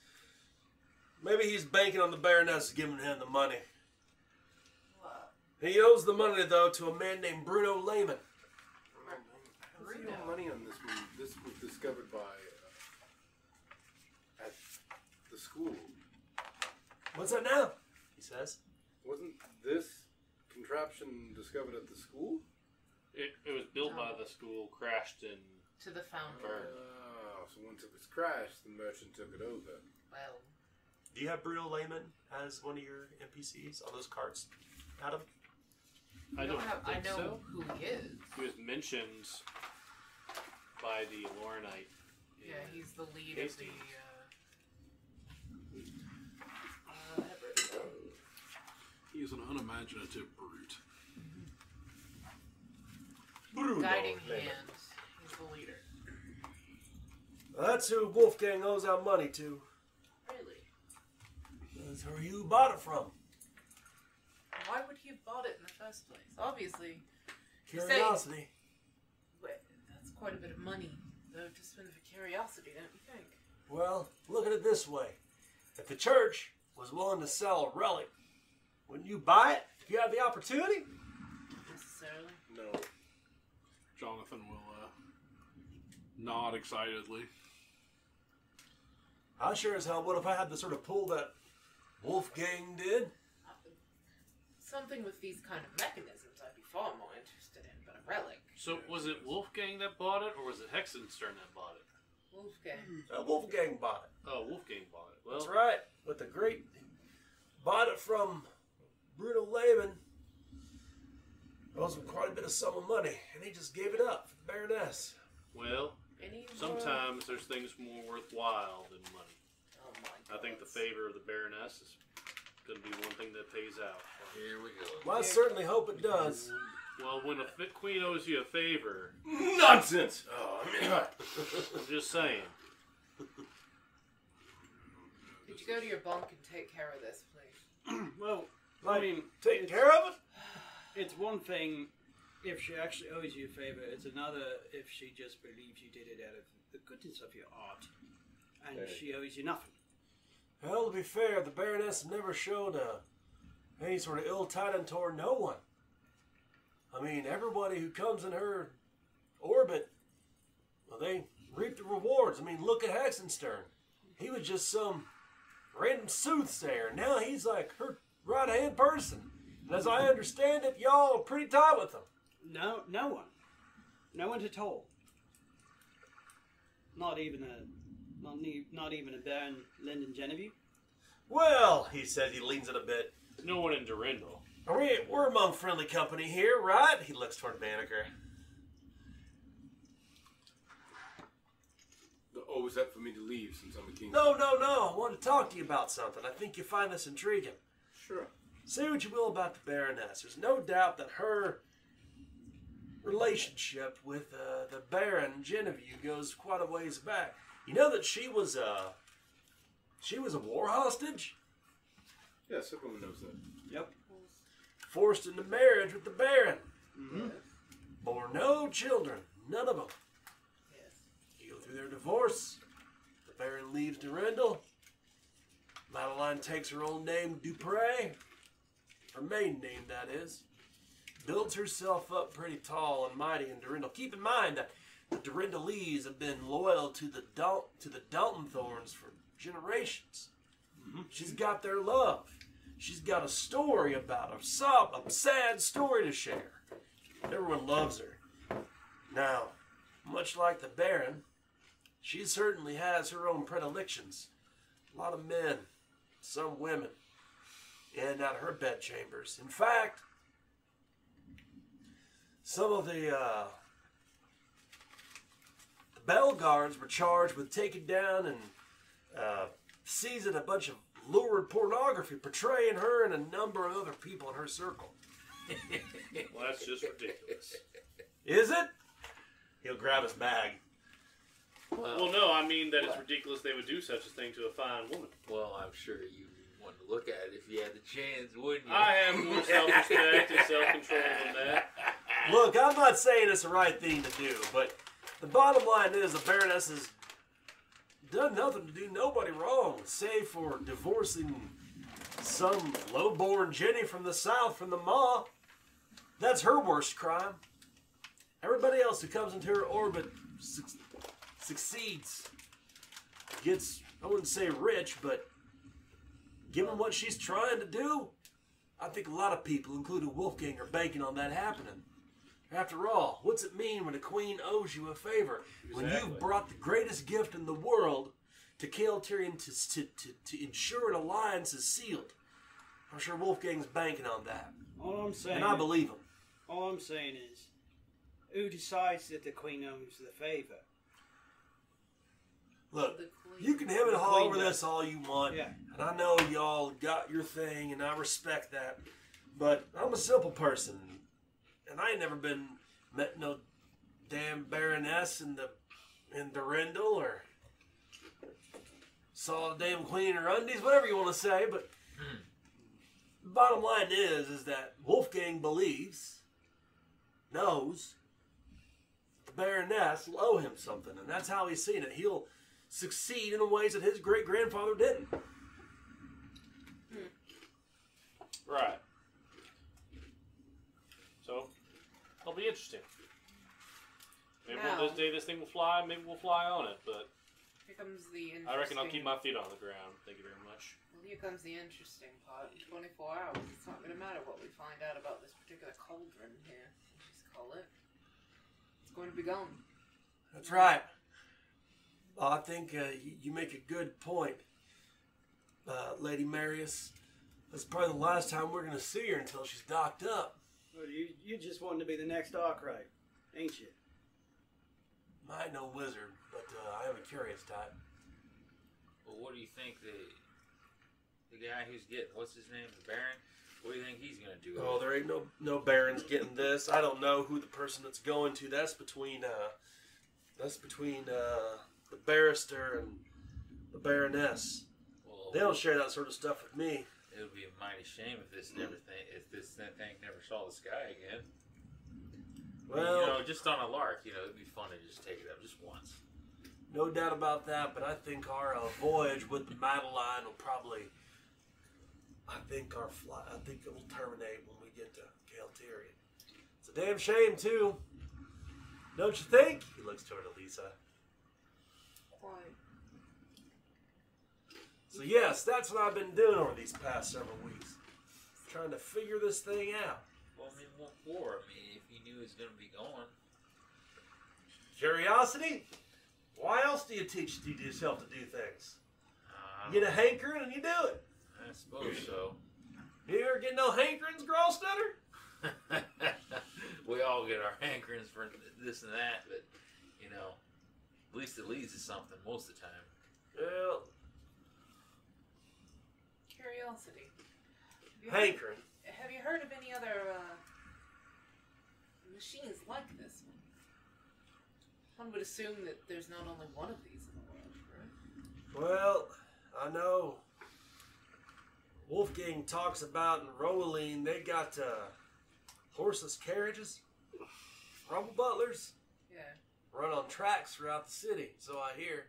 Maybe he's banking on the Baroness giving him the money. What? He owes the money, though, to a man named Bruno Lehman. Bruno. Bruno. Money on this movie. This was discovered by... Uh, at the school. What's that now? He says. Wasn't this contraption discovered at the school? It, it was built no. by the school, crashed in... To the fountain. Oh, so once it was crashed, the merchant took it over. Well... Do you have Bruno Lehman as one of your N P Cs on those cards, Adam? I don't, don't have, think I know so. who he is. He was mentioned by the Laurenite. Yeah, he's the lead Hastings. of the... Uh, uh, he is an unimaginative brute. Mm-hmm. Bruno Guiding Lehman. Hands. He's the leader. Well, that's who Wolfgang owes our money to. That's who you bought it from. Why would he have bought it in the first place? Obviously. Curiosity. Well, that's quite a bit of money, though, to spend for curiosity, don't you think? Well, look at it this way. If the church was willing to sell a relic, wouldn't you buy it if you had the opportunity? Not necessarily. No. Jonathan will uh, nod excitedly. I sure as hell would if I had the sort of pull that Wolfgang did? Something with these kind of mechanisms I'd be far more interested in, but a relic. So was it Wolfgang that bought it, or was it Hexenstern that bought it? Wolfgang. Uh, Wolfgang bought it. Oh, Wolfgang bought it. Well, that's right. With the great... Bought it from Bruno Lehman. It was quite a bit of sum of money, and he just gave it up for the Baroness. Well, Any sometimes more? there's things more worthwhile than money. I think the favor of the Baroness is going to be one thing that pays out. Here we go. Well, I certainly hope it does. Well, when a queen owes you a favor... Nonsense! Oh, I mean... I'm just saying. Could you go to your bunk and take care of this, please? Well, I mean... Taking care of it? It's one thing if she actually owes you a favor. It's another if she just believes you did it out of the goodness of your heart. And hey. she owes you nothing. Well, to be fair, the Baroness never showed uh, any sort of ill-tidings toward no one. I mean, everybody who comes in her orbit, well, they reap the rewards. I mean, look at Hexenstern. He was just some random soothsayer. Now he's like her right-hand person. And as I understand it, y'all are pretty tight with him. No, no one. No one at all. Not even a... Not, ne not even a Baron Lyndon Genevieve? Well, he says, he leans it a bit. No one in Durandal. Are we, we're among friendly company here, right? He looks toward Banneker. Oh, is that for me to leave since I'm a king? No, no, no. I wanted to talk to you about something. I think you find this intriguing. Sure. Say what you will about the Baroness. There's no doubt that her relationship with uh, the Baron Genevieve goes quite a ways back. You know that she was a she was a war hostage. Yes, everyone knows that. Yep. Forced into marriage with the Baron. Mm-hmm. Yes. Bore no children, none of them. Yes. You go through their divorce. The Baron leaves Durandal. Madeline takes her old name, Dupre, her maiden name that is. Builds herself up pretty tall and mighty in Durandal. Keep in mind that the Durandalese have been loyal to the Dal to the Daltonthorns for generations. Mm-hmm. She's got their love. She's got a story about her, some a sad story to share. Everyone loves her. Now, much like the Baron, she certainly has her own predilections. A lot of men, some women, and out of her bedchambers. In fact, some of the... Uh, Bell guards were charged with taking down and uh, seizing a bunch of lurid pornography, portraying her and a number of other people in her circle. Well, that's just ridiculous. Is it? He'll grab his bag. Well, well no, I mean that what? It's ridiculous they would do such a thing to a fine woman. Well, I'm sure you one to look at it if you had the chance, wouldn't you? I have more self-respect and self-control than that. Look, I'm not saying it's the right thing to do, but the bottom line is the Baroness has done nothing to do nobody wrong, save for divorcing some low-born Jenny from the South, from the Maw. That's her worst crime. Everybody else who comes into her orbit su succeeds, gets, I wouldn't say rich, but given what she's trying to do, I think a lot of people, including Wolfgang, are banking on that happening. After all, what's it mean when a queen owes you a favor? Exactly. When you've brought the greatest gift in the world to Cael'Tyrion to, to, to, to ensure an alliance is sealed. I'm sure Wolfgang's banking on that. All I'm saying, and I believe him. All I'm saying is, who decides that the queen owes the favor? Look, you can him and haw over this all you want, yeah. And I know y'all got your thing, and I respect that, but I'm a simple person, and I ain't never been met no damn baroness in the in Durandal, or saw a damn queen in her undies, whatever you want to say, but the bottom line is, is that Wolfgang believes, knows, the Baroness will owe him something, and that's how he's seen it. He'll succeed in ways that his great-grandfather didn't. Right. So, it'll be interesting. Maybe no. on this day this thing will fly, maybe we'll fly on it, but here comes the interesting. I reckon I'll keep my feet on the ground. Thank you very much. Well, here comes the interesting part. In twenty-four hours, it's not going to matter what we find out about this particular cauldron here. Just call it. It's going to be gone. That's right. Well, I think uh, you, you make a good point, uh, Lady Marius. That's probably the last time we're going to see her until she's docked up. Well, you, you just wanted to be the next Arkwright, ain't you? I ain't no wizard, but uh, I am a curious type. Well, what do you think the the guy who's getting, what's his name, the Baron? What do you think he's going to do? Oh, there ain't no no Barons getting this. I don't know who the person that's going to. That's between uh, that's between uh, the barrister and the Baroness. Well, they don't share that sort of stuff with me. It would be a mighty shame if this never thing if this thing never saw the sky again. Well, you know, just on a lark, you know, it'd be fun to just take it up just once. No doubt about that, but I think our uh, voyage with the Madeline will probably, I think our flight, I think it will terminate when we get to Cael'Tyrion. It's a damn shame, too. Don't you think? He looks toward Elisa. Why? So yes, that's what I've been doing over these past several weeks, trying to figure this thing out. Well, I mean, what for? I mean, if you knew it was going to be gone. Curiosity? Why else do you teach yourself to do things? Uh, you get a hankering and you do it. I suppose so. You ever get no hankerings, Grosstutter? We all get our hankerings for this and that, but, you know, at least it leads to something most of the time. Well. Curiosity. Hankering. Have you heard of any other uh, machines like this one? One would assume that there's not only one of these in the world, right? Well, I know Wolfgang talks about in Roelin, they got uh, horseless carriages, rumble butlers, yeah, run on tracks throughout the city, so I hear.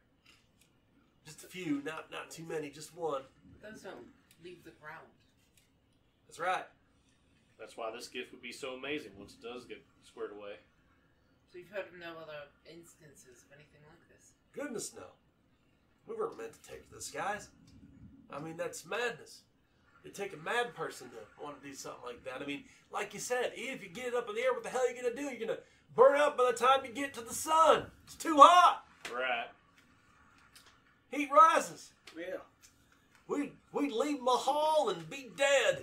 Just a few, not, not too many, just one. Those don't leave the ground. That's right. That's why this gift would be so amazing once it does get squared away. So you've heard of no other instances of anything like this? Goodness, no. We weren't meant to take this, guys. I mean, that's madness. It'd take a mad person to want to do something like that. I mean, like you said, if you get it up in the air, what the hell are you going to do? You're going to burn up by the time you get to the sun. It's too hot. Right. Heat rises. Yeah. We'd, we'd leave Mahal and be dead.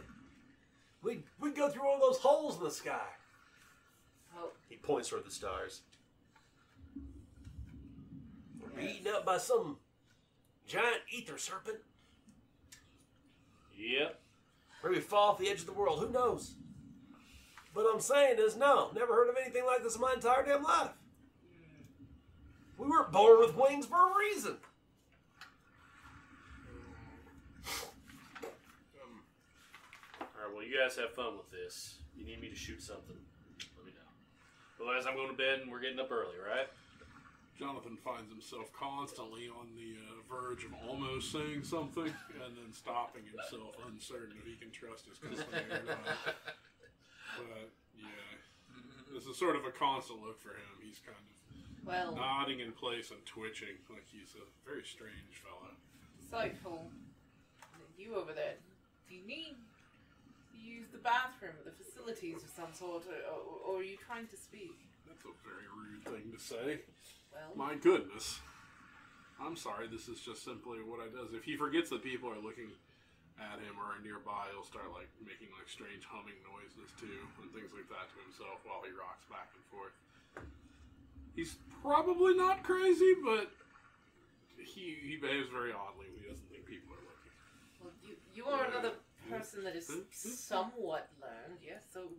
We'd, we'd go through all those holes in the sky. Oh. He points toward the stars. We'd yes. be eaten up by some giant ether serpent. Yep. Or we fall off the edge of the world. Who knows? But I'm saying is, no, never heard of anything like this in my entire damn life. We weren't born with wings for a reason. Alright, well, you guys have fun with this. You need me to shoot something, let me know. Otherwise, I'm going to bed and we're getting up early, right? Jonathan finds himself constantly on the uh, verge of almost saying something and then stopping himself, uncertain if he can trust his company or not. But, yeah, this is sort of a constant look for him. He's kind of well, nodding in place and twitching like he's a very strange fellow. Insightful. You over there, do you need to use the bathroom or the facilities of some sort, or, or, or are you trying to speak? That's a very rude thing to say. Well, my goodness. I'm sorry, this is just simply what I does. If he forgets that people are looking at him or are nearby, he'll start like making like strange humming noises too and things like that to himself while he rocks back and forth. He's probably not crazy, but he, he behaves very oddly when he doesn't think people are looking. Well, you, you are yeah. another person that is somewhat learned, yes? So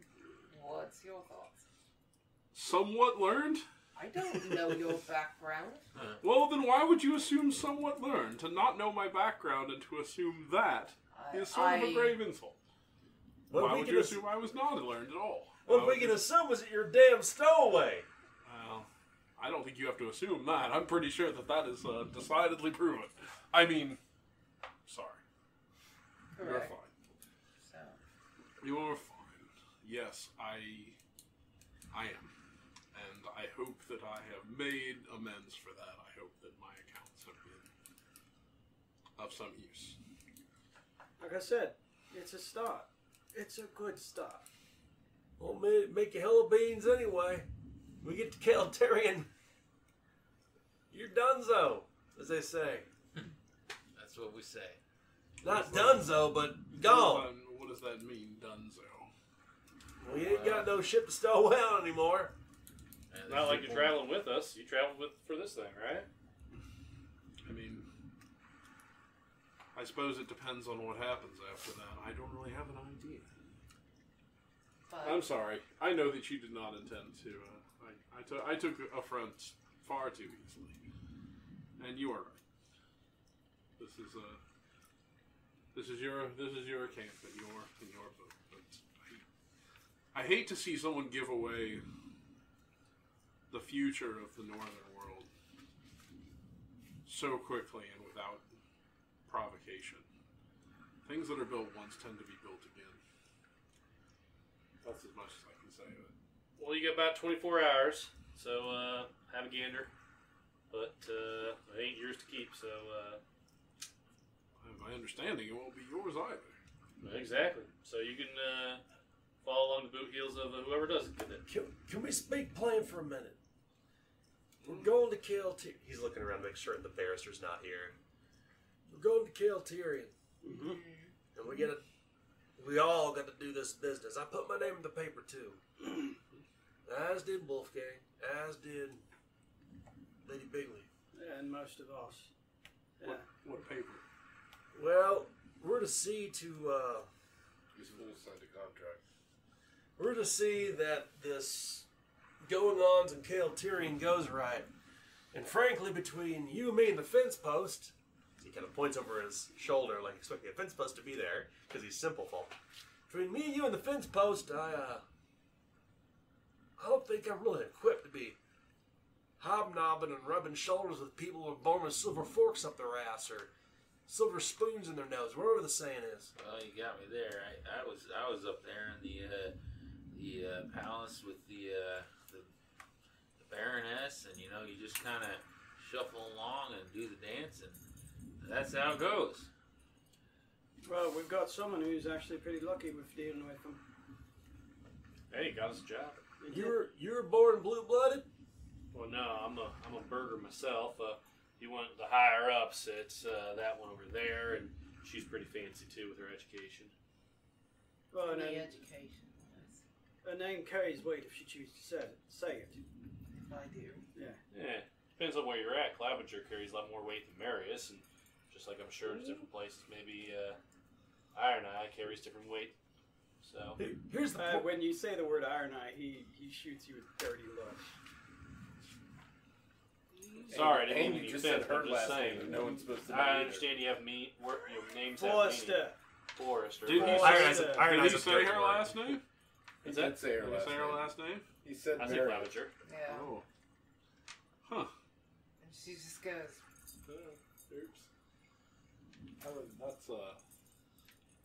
what's your thoughts? Somewhat learned? I don't know your background. Huh. Well, then why would you assume somewhat learned? To not know my background and to assume that I, is sort I, of a grave insult. Well, why would you assume I was not learned at all? What well, we can assume is that you're damn stowaway. Well, I don't think you have to assume that. I'm pretty sure that that is uh, decidedly proven. I mean, sorry. Correct. You're fine. So. You're fine. Yes, I... I am. And I hope that I have made amends for that. I hope that my accounts have been of some use. Like I said, it's a start. It's a good start. Well, make your hella beans anyway. We get to Cael'Tyrion. You're donezo, as they say. That's what we say. Not donezo, but gone. What does that mean, donezo? Well, you ain't got no ship to stow well anymore. Not like you're traveling with us. You traveled with for this thing, right? I mean, I suppose it depends on what happens after that. I don't really have an idea. But I'm sorry. I know that you did not intend to. Uh, I, I, t I took affront far too easily, and you are right. This is a. Uh, this is your. This is your camp and your and your boat. I hate to see someone give away the future of the northern world so quickly and without provocation. Things that are built once tend to be built again. That's as much as I can say of it. Well, you got about twenty-four hours, so uh, have a gander. But uh, it ain't yours to keep, so... Uh, my understanding, it won't be yours either. Exactly. So you can... Uh, Fall along the boot heels of uh, whoever does it. Can, can we speak plain for a minute? We're going to Cael'Tyrion. He's looking around to make sure the barrister's not here. We're going to Cael'Tyrion. Mm-hmm. And we get a, we all got to do this business. I put my name in the paper too. As did Wolfgang. As did Lady Bigley. And most of us. Yeah. What, what paper? Well, we're to see to... Uh, He's going to sign the contract. We're to see that this going-ons in Cael'Tyrion goes right. And frankly, between you, me, and the fence post, he kind of points over his shoulder like expecting a fence post to be there, because he's simpleful. Between me, you, and the fence post, I, uh, I don't think I'm really equipped to be hobnobbing and rubbing shoulders with people who are born with silver forks up their ass, or silver spoons in their nose, whatever the saying is. Well, you got me there. I, I, was, I was up there in the... Uh, the uh, palace with the, uh, the the Baroness, and you know, you just kind of shuffle along and do the dance, and that's how it goes. Well, we've got someone who's actually pretty lucky with dealing with him. Hey, got us a job. You're you're born blue-blooded? Well, no, I'm a I'm a burger myself. Uh, you want the higher ups? It's uh, that one over there, and she's pretty fancy too with her education. Well, and education. Her name carries weight if she chooses to say it. Say it. If I do. Yeah. Yeah. Depends on where you're at. Clavinger carries a lot more weight than Marius, and just like I'm sure in different places, maybe uh, Iron Eye carries different weight. So here's the uh, when you say the word Iron Eye, he he shoots you a dirty look. Sorry, and, to you just said her last name. No one's supposed to. I understand you have me. Your names Forrester. Have meaning. forest. Or Didn't you say her last name? Did you say her last name? He said I said Ravager. Yeah. Oh. Huh. And she just goes... Uh, oops. I was, that's, uh...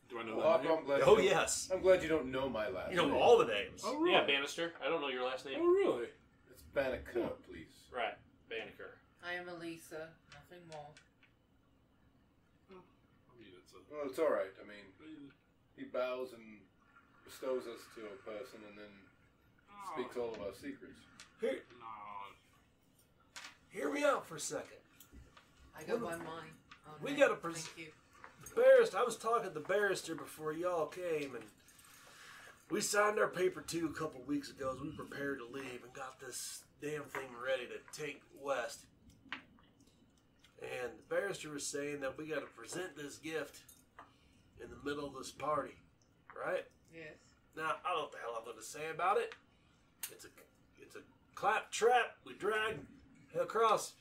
Do I know well, that I'm glad Oh, you yes. I'm glad you don't know my last you name. You know all the names. Oh, really? Yeah, Bannister. I don't know your last name. Oh, really? It's Banneker, oh. please. Right. Banneker. I am Elisa. Nothing more. I mean, it's a... Well, it's all right. I mean, he bows and bestows us to a person and then oh. speaks all of our secrets. Here, no. Hear me out for a second. I got my mind. Oh, we man. got a... Pres Thank you. Barrister, I was talking to the barrister before y'all came, and we signed our paper too a couple weeks ago as we prepared to leave and got this damn thing ready to take west. And the barrister was saying that we got to present this gift in the middle of this party, right? Yes. Now, I don't know what the hell I'm going to say about it. It's a, it's a clap trap we dragged across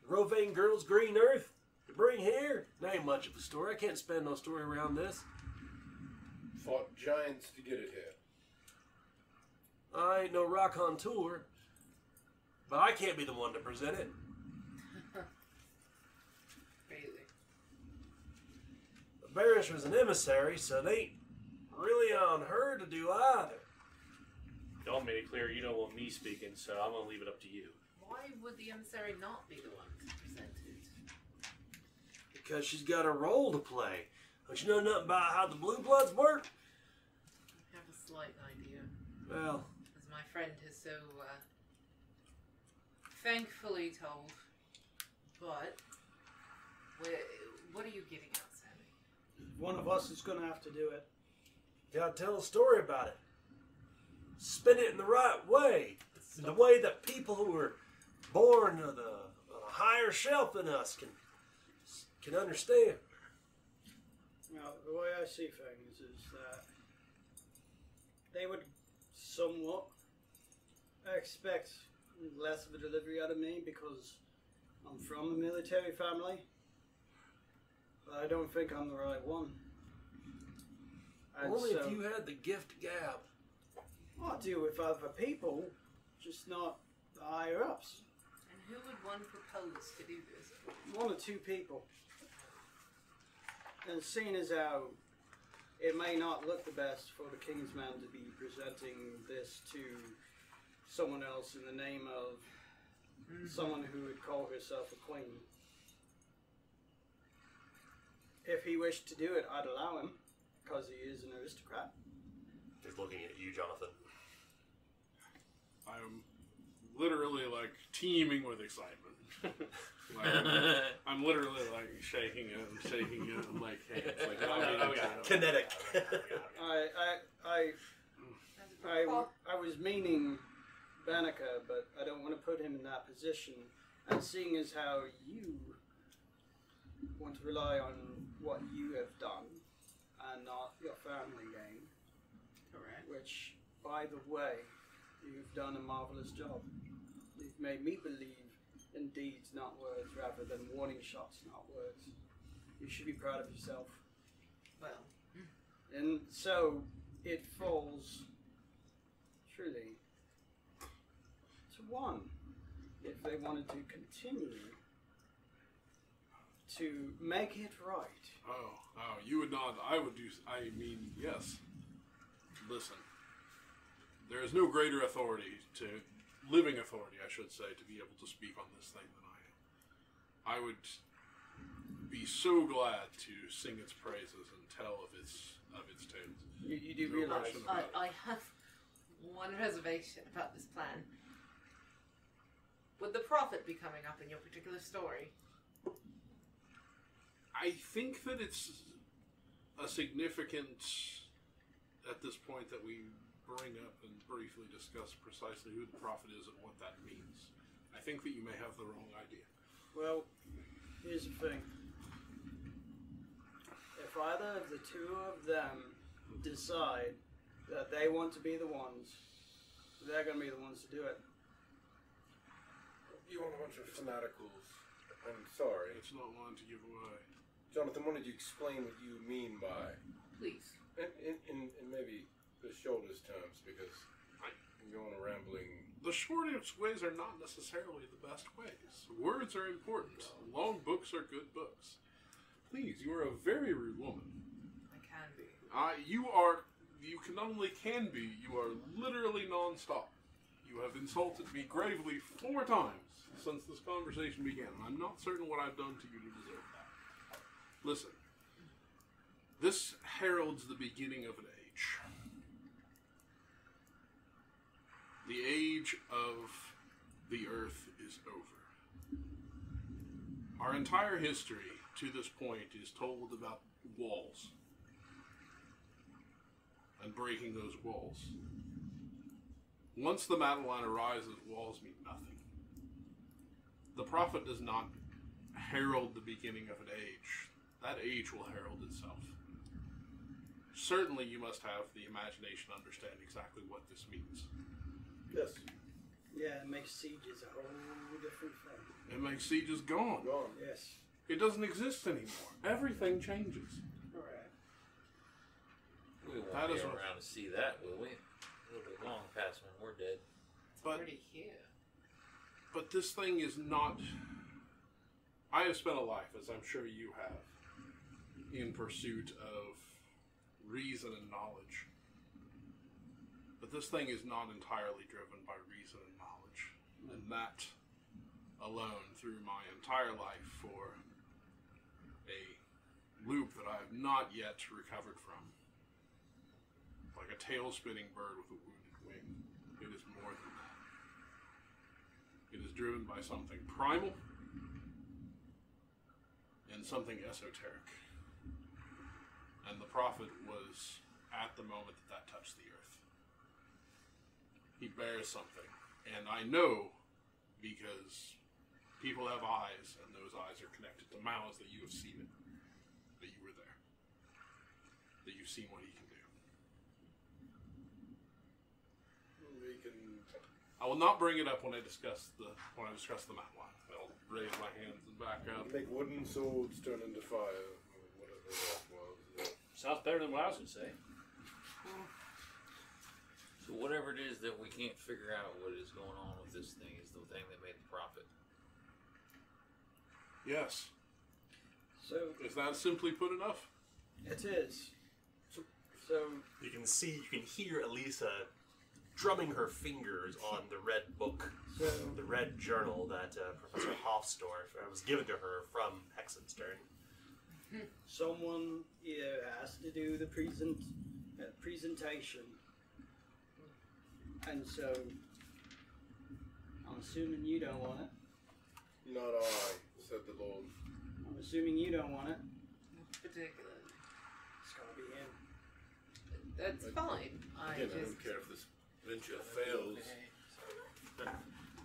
the Rohan Girdle's green earth. To bring here? That ain't much of a story. I can't spend no story around this. Fought giants to get it here. I ain't no rock on tour, but I can't be the one to present it. Really? The Barrish was an emissary, so it ain't really on her to do either. Y'all made it clear you don't want me speaking, so I'm going to leave it up to you. Why would the emissary not be the one to present it? Because she's got a role to play. Don't you know nothing about how the Blue Bloods work? I have a slight idea. Well. As my friend has so, uh, thankfully told. But, what are you getting at, Sammy? One of us is going to have to do it. You gotta tell a story about it. Spin it in the right way. In the way that people who were born on a, on a higher shelf than us can... can understand. Now, the way I see things is that they would somewhat expect less of a delivery out of me because I'm from a military family, but I don't think I'm the right one. And Only so, if you had the gift gab. I deal with other people, just not the higher ups. And who would one propose to do this? One or two people. And seeing as how it may not look the best for the Kingsman to be presenting this to someone else in the name of mm-hmm. someone who would call herself a queen, if he wished to do it, I'd allow him, because he is an aristocrat. Just looking at you, Jonathan. I'm literally, like, teeming with excitement. Like, I'm, I'm literally like shaking it, I'm shaking it, I'm like, hey, it's like, oh, no, no, no, kinetic. No, no, no, no, no, no. I, I, I, I, I was meaning Banneker, but I don't want to put him in that position. And seeing as how you want to rely on what you have done and not your family game, all right. Which, by the way, you've done a marvelous job. You've made me believe. And deeds, not words, rather than warning shots, not words. You should be proud of yourself. Well, and so it falls truly to one if they wanted to continue to make it right. Oh, oh, you would not. I would do. I mean, yes. Listen, there is no greater authority to. Living authority, I should say, to be able to speak on this thing than I am. I would be so glad to sing its praises and tell of its of its tales. You, you do no realize I, I have one reservation about this plan. Would the prophet be coming up in your particular story? I think that it's a significant at this point that we. Bring up and briefly discuss precisely who the prophet is and what that means. I think that you may have the wrong idea. Well, here's the thing. If either of the two of them decide that they want to be the ones, they're going to be the ones to do it. You want a bunch of fanaticals. I'm sorry. It's not mine to give away. Jonathan, why don't you explain what you mean by... Please. In, in, in maybe the shortest terms, because I'm going rambling... The shortest ways are not necessarily the best ways. Words are important. Long books are good books. Please, you are a very rude woman. I can be. Uh, you are... You can not only can be, you are literally non-stop. You have insulted me gravely four times since this conversation began, and I'm not certain what I've done to you to deserve that. Listen, this heralds the beginning of an age. The age of the earth is over. Our entire history to this point is told about walls. And breaking those walls. Once the Madeline arises, walls mean nothing. The prophet does not herald the beginning of an age. That age will herald itself. Certainly you must have the imagination to understand exactly what this means. Yes. Yeah, it makes sieges a whole different thing. It makes sieges gone. Gone, yes. It doesn't exist anymore. Everything changes. We won't that be around right. to see that, will we? It'll be long past when we're dead. It's but, already here. But this thing is not... I have spent a life, as I'm sure you have, in pursuit of reason and knowledge. But this thing is not entirely driven by reason and knowledge. And that alone, through my entire life, for a loop that I have not yet recovered from. Like a tail-spinning bird with a wounded wing. It is more than that. It is driven by something primal and something esoteric. And the prophet was at the moment that that touched the earth. He bears something. And I know because people have eyes, and those eyes are connected to mouths, that you have seen it, that you were there, that you've seen what he can do. We can... I will not bring it up when I discuss the when I discuss the map line. I'll raise my hands and back up. Make wooden swords turn into fire, or whatever that was. Sounds better than what I was gonna say. So whatever it is that we can't figure out what is going on with this thing is the thing that made the prophet. Yes. So is that simply put enough? It is. So, so you can see, you can hear Elisa drumming her fingers on the red book, so, the red journal that uh, Professor Hofstorff was given to her from Hexenstern. Someone either has to do the present uh, presentation, and so I'm assuming you don't want it. Not I, said the Lord. I'm assuming you don't want it. Not particularly. It's gotta be him. That's but, fine. I, again, just... I don't care if this. Venture fails.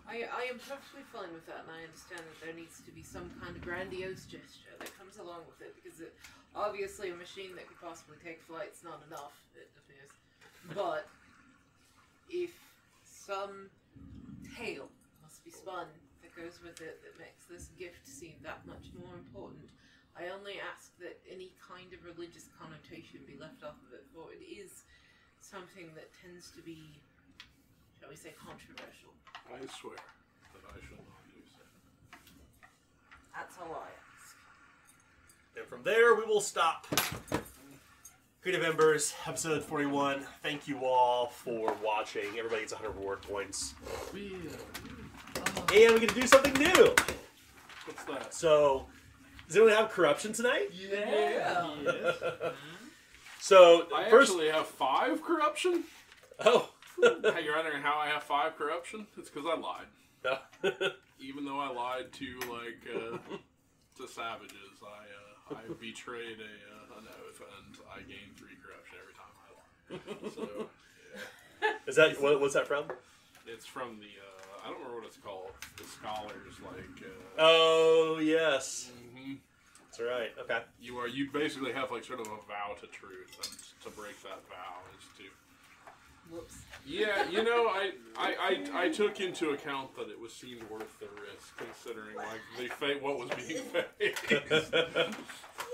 I, I am perfectly fine with that, and I understand that there needs to be some kind of grandiose gesture that comes along with it, because it, obviously a machine that could possibly take flight's not enough, it appears. But if some tale must be spun that goes with it that makes this gift seem that much more important, I only ask that any kind of religious connotation be left off of it, for it is something that tends to be, shall we say, controversial. I swear that I shall not do so. That's all I ask. And from there, we will stop. Queen of Embers, episode forty-one. Thank you all for watching. Everybody gets one hundred reward points. Yeah. Uh, and we get to do something new. What's that? So, does anyone have corruption tonight? Yeah. Yes. So I first, actually have five corruption. Oh, you're wondering how I have five corruption? It's because I lied. Even though I lied to like uh, to savages, I uh, I betrayed a uh, an oath, and I gained three corruption every time I lied. So, yeah. Is that what, what's that from? It's from the uh, I don't remember what it's called. The scholars like. Uh, oh yes. Mm-hmm. That's right. Okay. You are you basically have like sort of a vow to truth, and to break that vow is to. Whoops. Yeah, you know, I I, I I took into account that it was seemed worth the risk, considering like the fate what was being faced.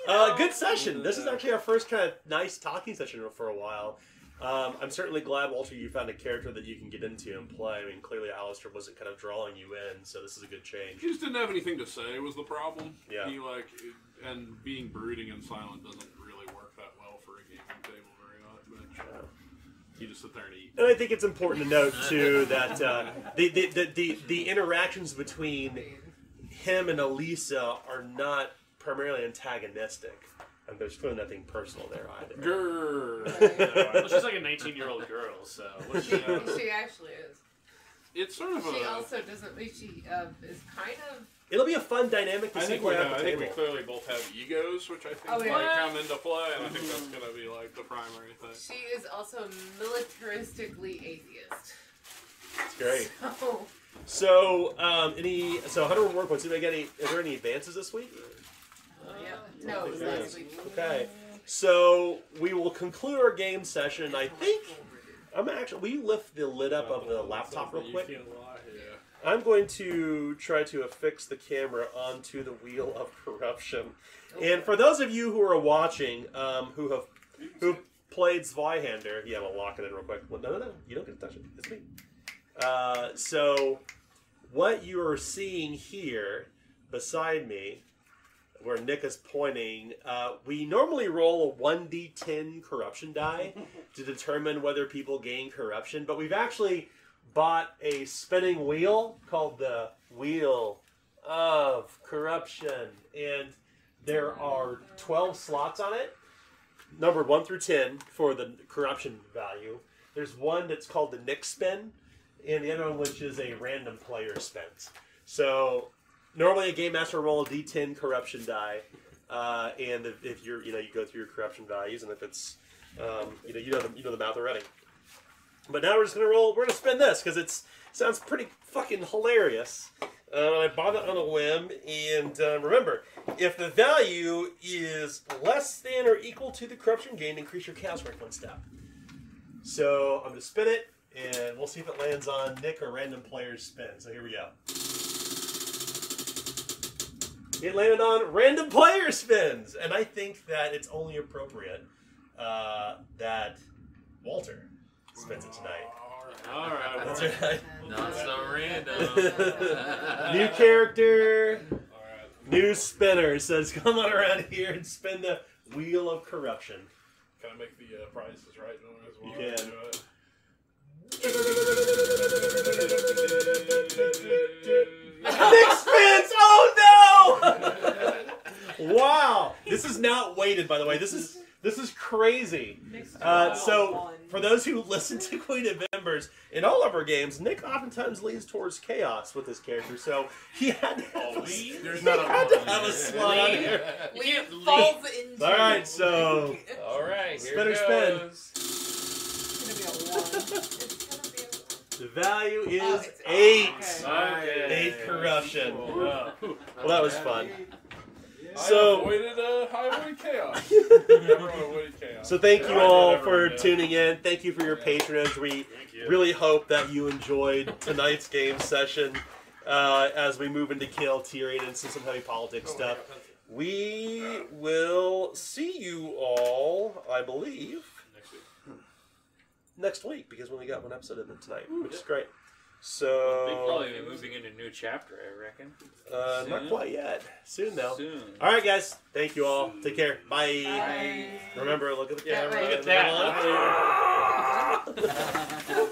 Uh, good session. This is actually our first kind of nice talking session for a while. Um, I'm certainly glad, Walter, you found a character that you can get into and play. I mean, clearly Alistair wasn't kind of drawing you in, so this is a good change. He just didn't have anything to say was the problem. Yeah. He, like, and being brooding and silent doesn't really work that well for a gaming table very much. Yeah. You just sit there and eat. And I think it's important to note, too, that uh, the, the, the, the, the interactions between him and Elisa are not primarily antagonistic. And there's still nothing personal there either. Girl. Well, she's like a nineteen-year-old girl, so what she, she actually is. It's sort of. She a, also doesn't. She uh, is kind of. It'll be a fun dynamic to I see think we have, I think we clearly both have egos, which I think oh, yeah. might come into play, and I think that's going to be like the primary thing. She is also militaristically atheist. That's great. So, so um, any so one hundred war points. Anybody got any? Is there any advances this week? No, it was last week. Okay, so we will conclude our game session. I think I'm actually. Will you lift the lid up of the laptop real quick? I'm going to try to affix the camera onto the Wheel of Corruption. And for those of you who are watching, um, who have who played Zweihander, yeah, I'll lock it in real quick. Well, no, no, no, you don't get to touch it. It's me. Uh, so what you are seeing here beside me, where Nick is pointing, uh, we normally roll a one d ten corruption die to determine whether people gain corruption, but we've actually bought a spinning wheel called the Wheel of Corruption, and there are twelve slots on it, numbered one through ten for the corruption value. There's one that's called the Nick spin, and the other one which is a random player spin. So normally, a game master will roll a d ten corruption die, uh, and if, if you're, you know, you go through your corruption values, and if it's, um, you know, you know the you know the math already. But now we're just gonna roll. We're gonna spin this because it's sounds pretty fucking hilarious. Uh, I bought it on a whim, and uh, remember, if the value is less than or equal to the corruption gain, increase your chaos rank one step. So I'm gonna spin it, and we'll see if it lands on Nick or random player's spin. So here we go. It landed on random player spins, and I think that it's only appropriate uh, that Walter spins it tonight. All right, all right. That's right. Not so random. New character, all right. New spinner says, "Come on around here and spin the Wheel of Corruption." Can I make the uh, prizes right as well? You can. Nick spins. Oh no! Wow, this is not weighted, by the way. This is this is crazy. Uh, so, for those who listen to Queen of Embers, in all of our games, Nick oftentimes leans towards chaos with his character. So he had to have a, he had to have a slot on here. Lean falls into. All right, so all right, spin or spin. It's gonna be a one. The value is oh, eight. Okay. Eight okay. Corruption. Well, that was fun. Yeah. So, I avoided a highway chaos. chaos. So thank you all for tuning in. Thank you for your patronage. We you. really hope that you enjoyed tonight's game session uh, as we move into Cael'Tyrion and see some heavy politics oh, stuff. We uh, will see you all, I believe, next week, because we only got one episode of it tonight, Ooh, which yeah. is great. So they'll probably be moving into a new chapter, I reckon. Uh, Soon. Not quite yet. Soon though. Soon. All right, guys. Thank you all. Soon. Take care. Bye. Bye. Remember, look at the camera. Look at that.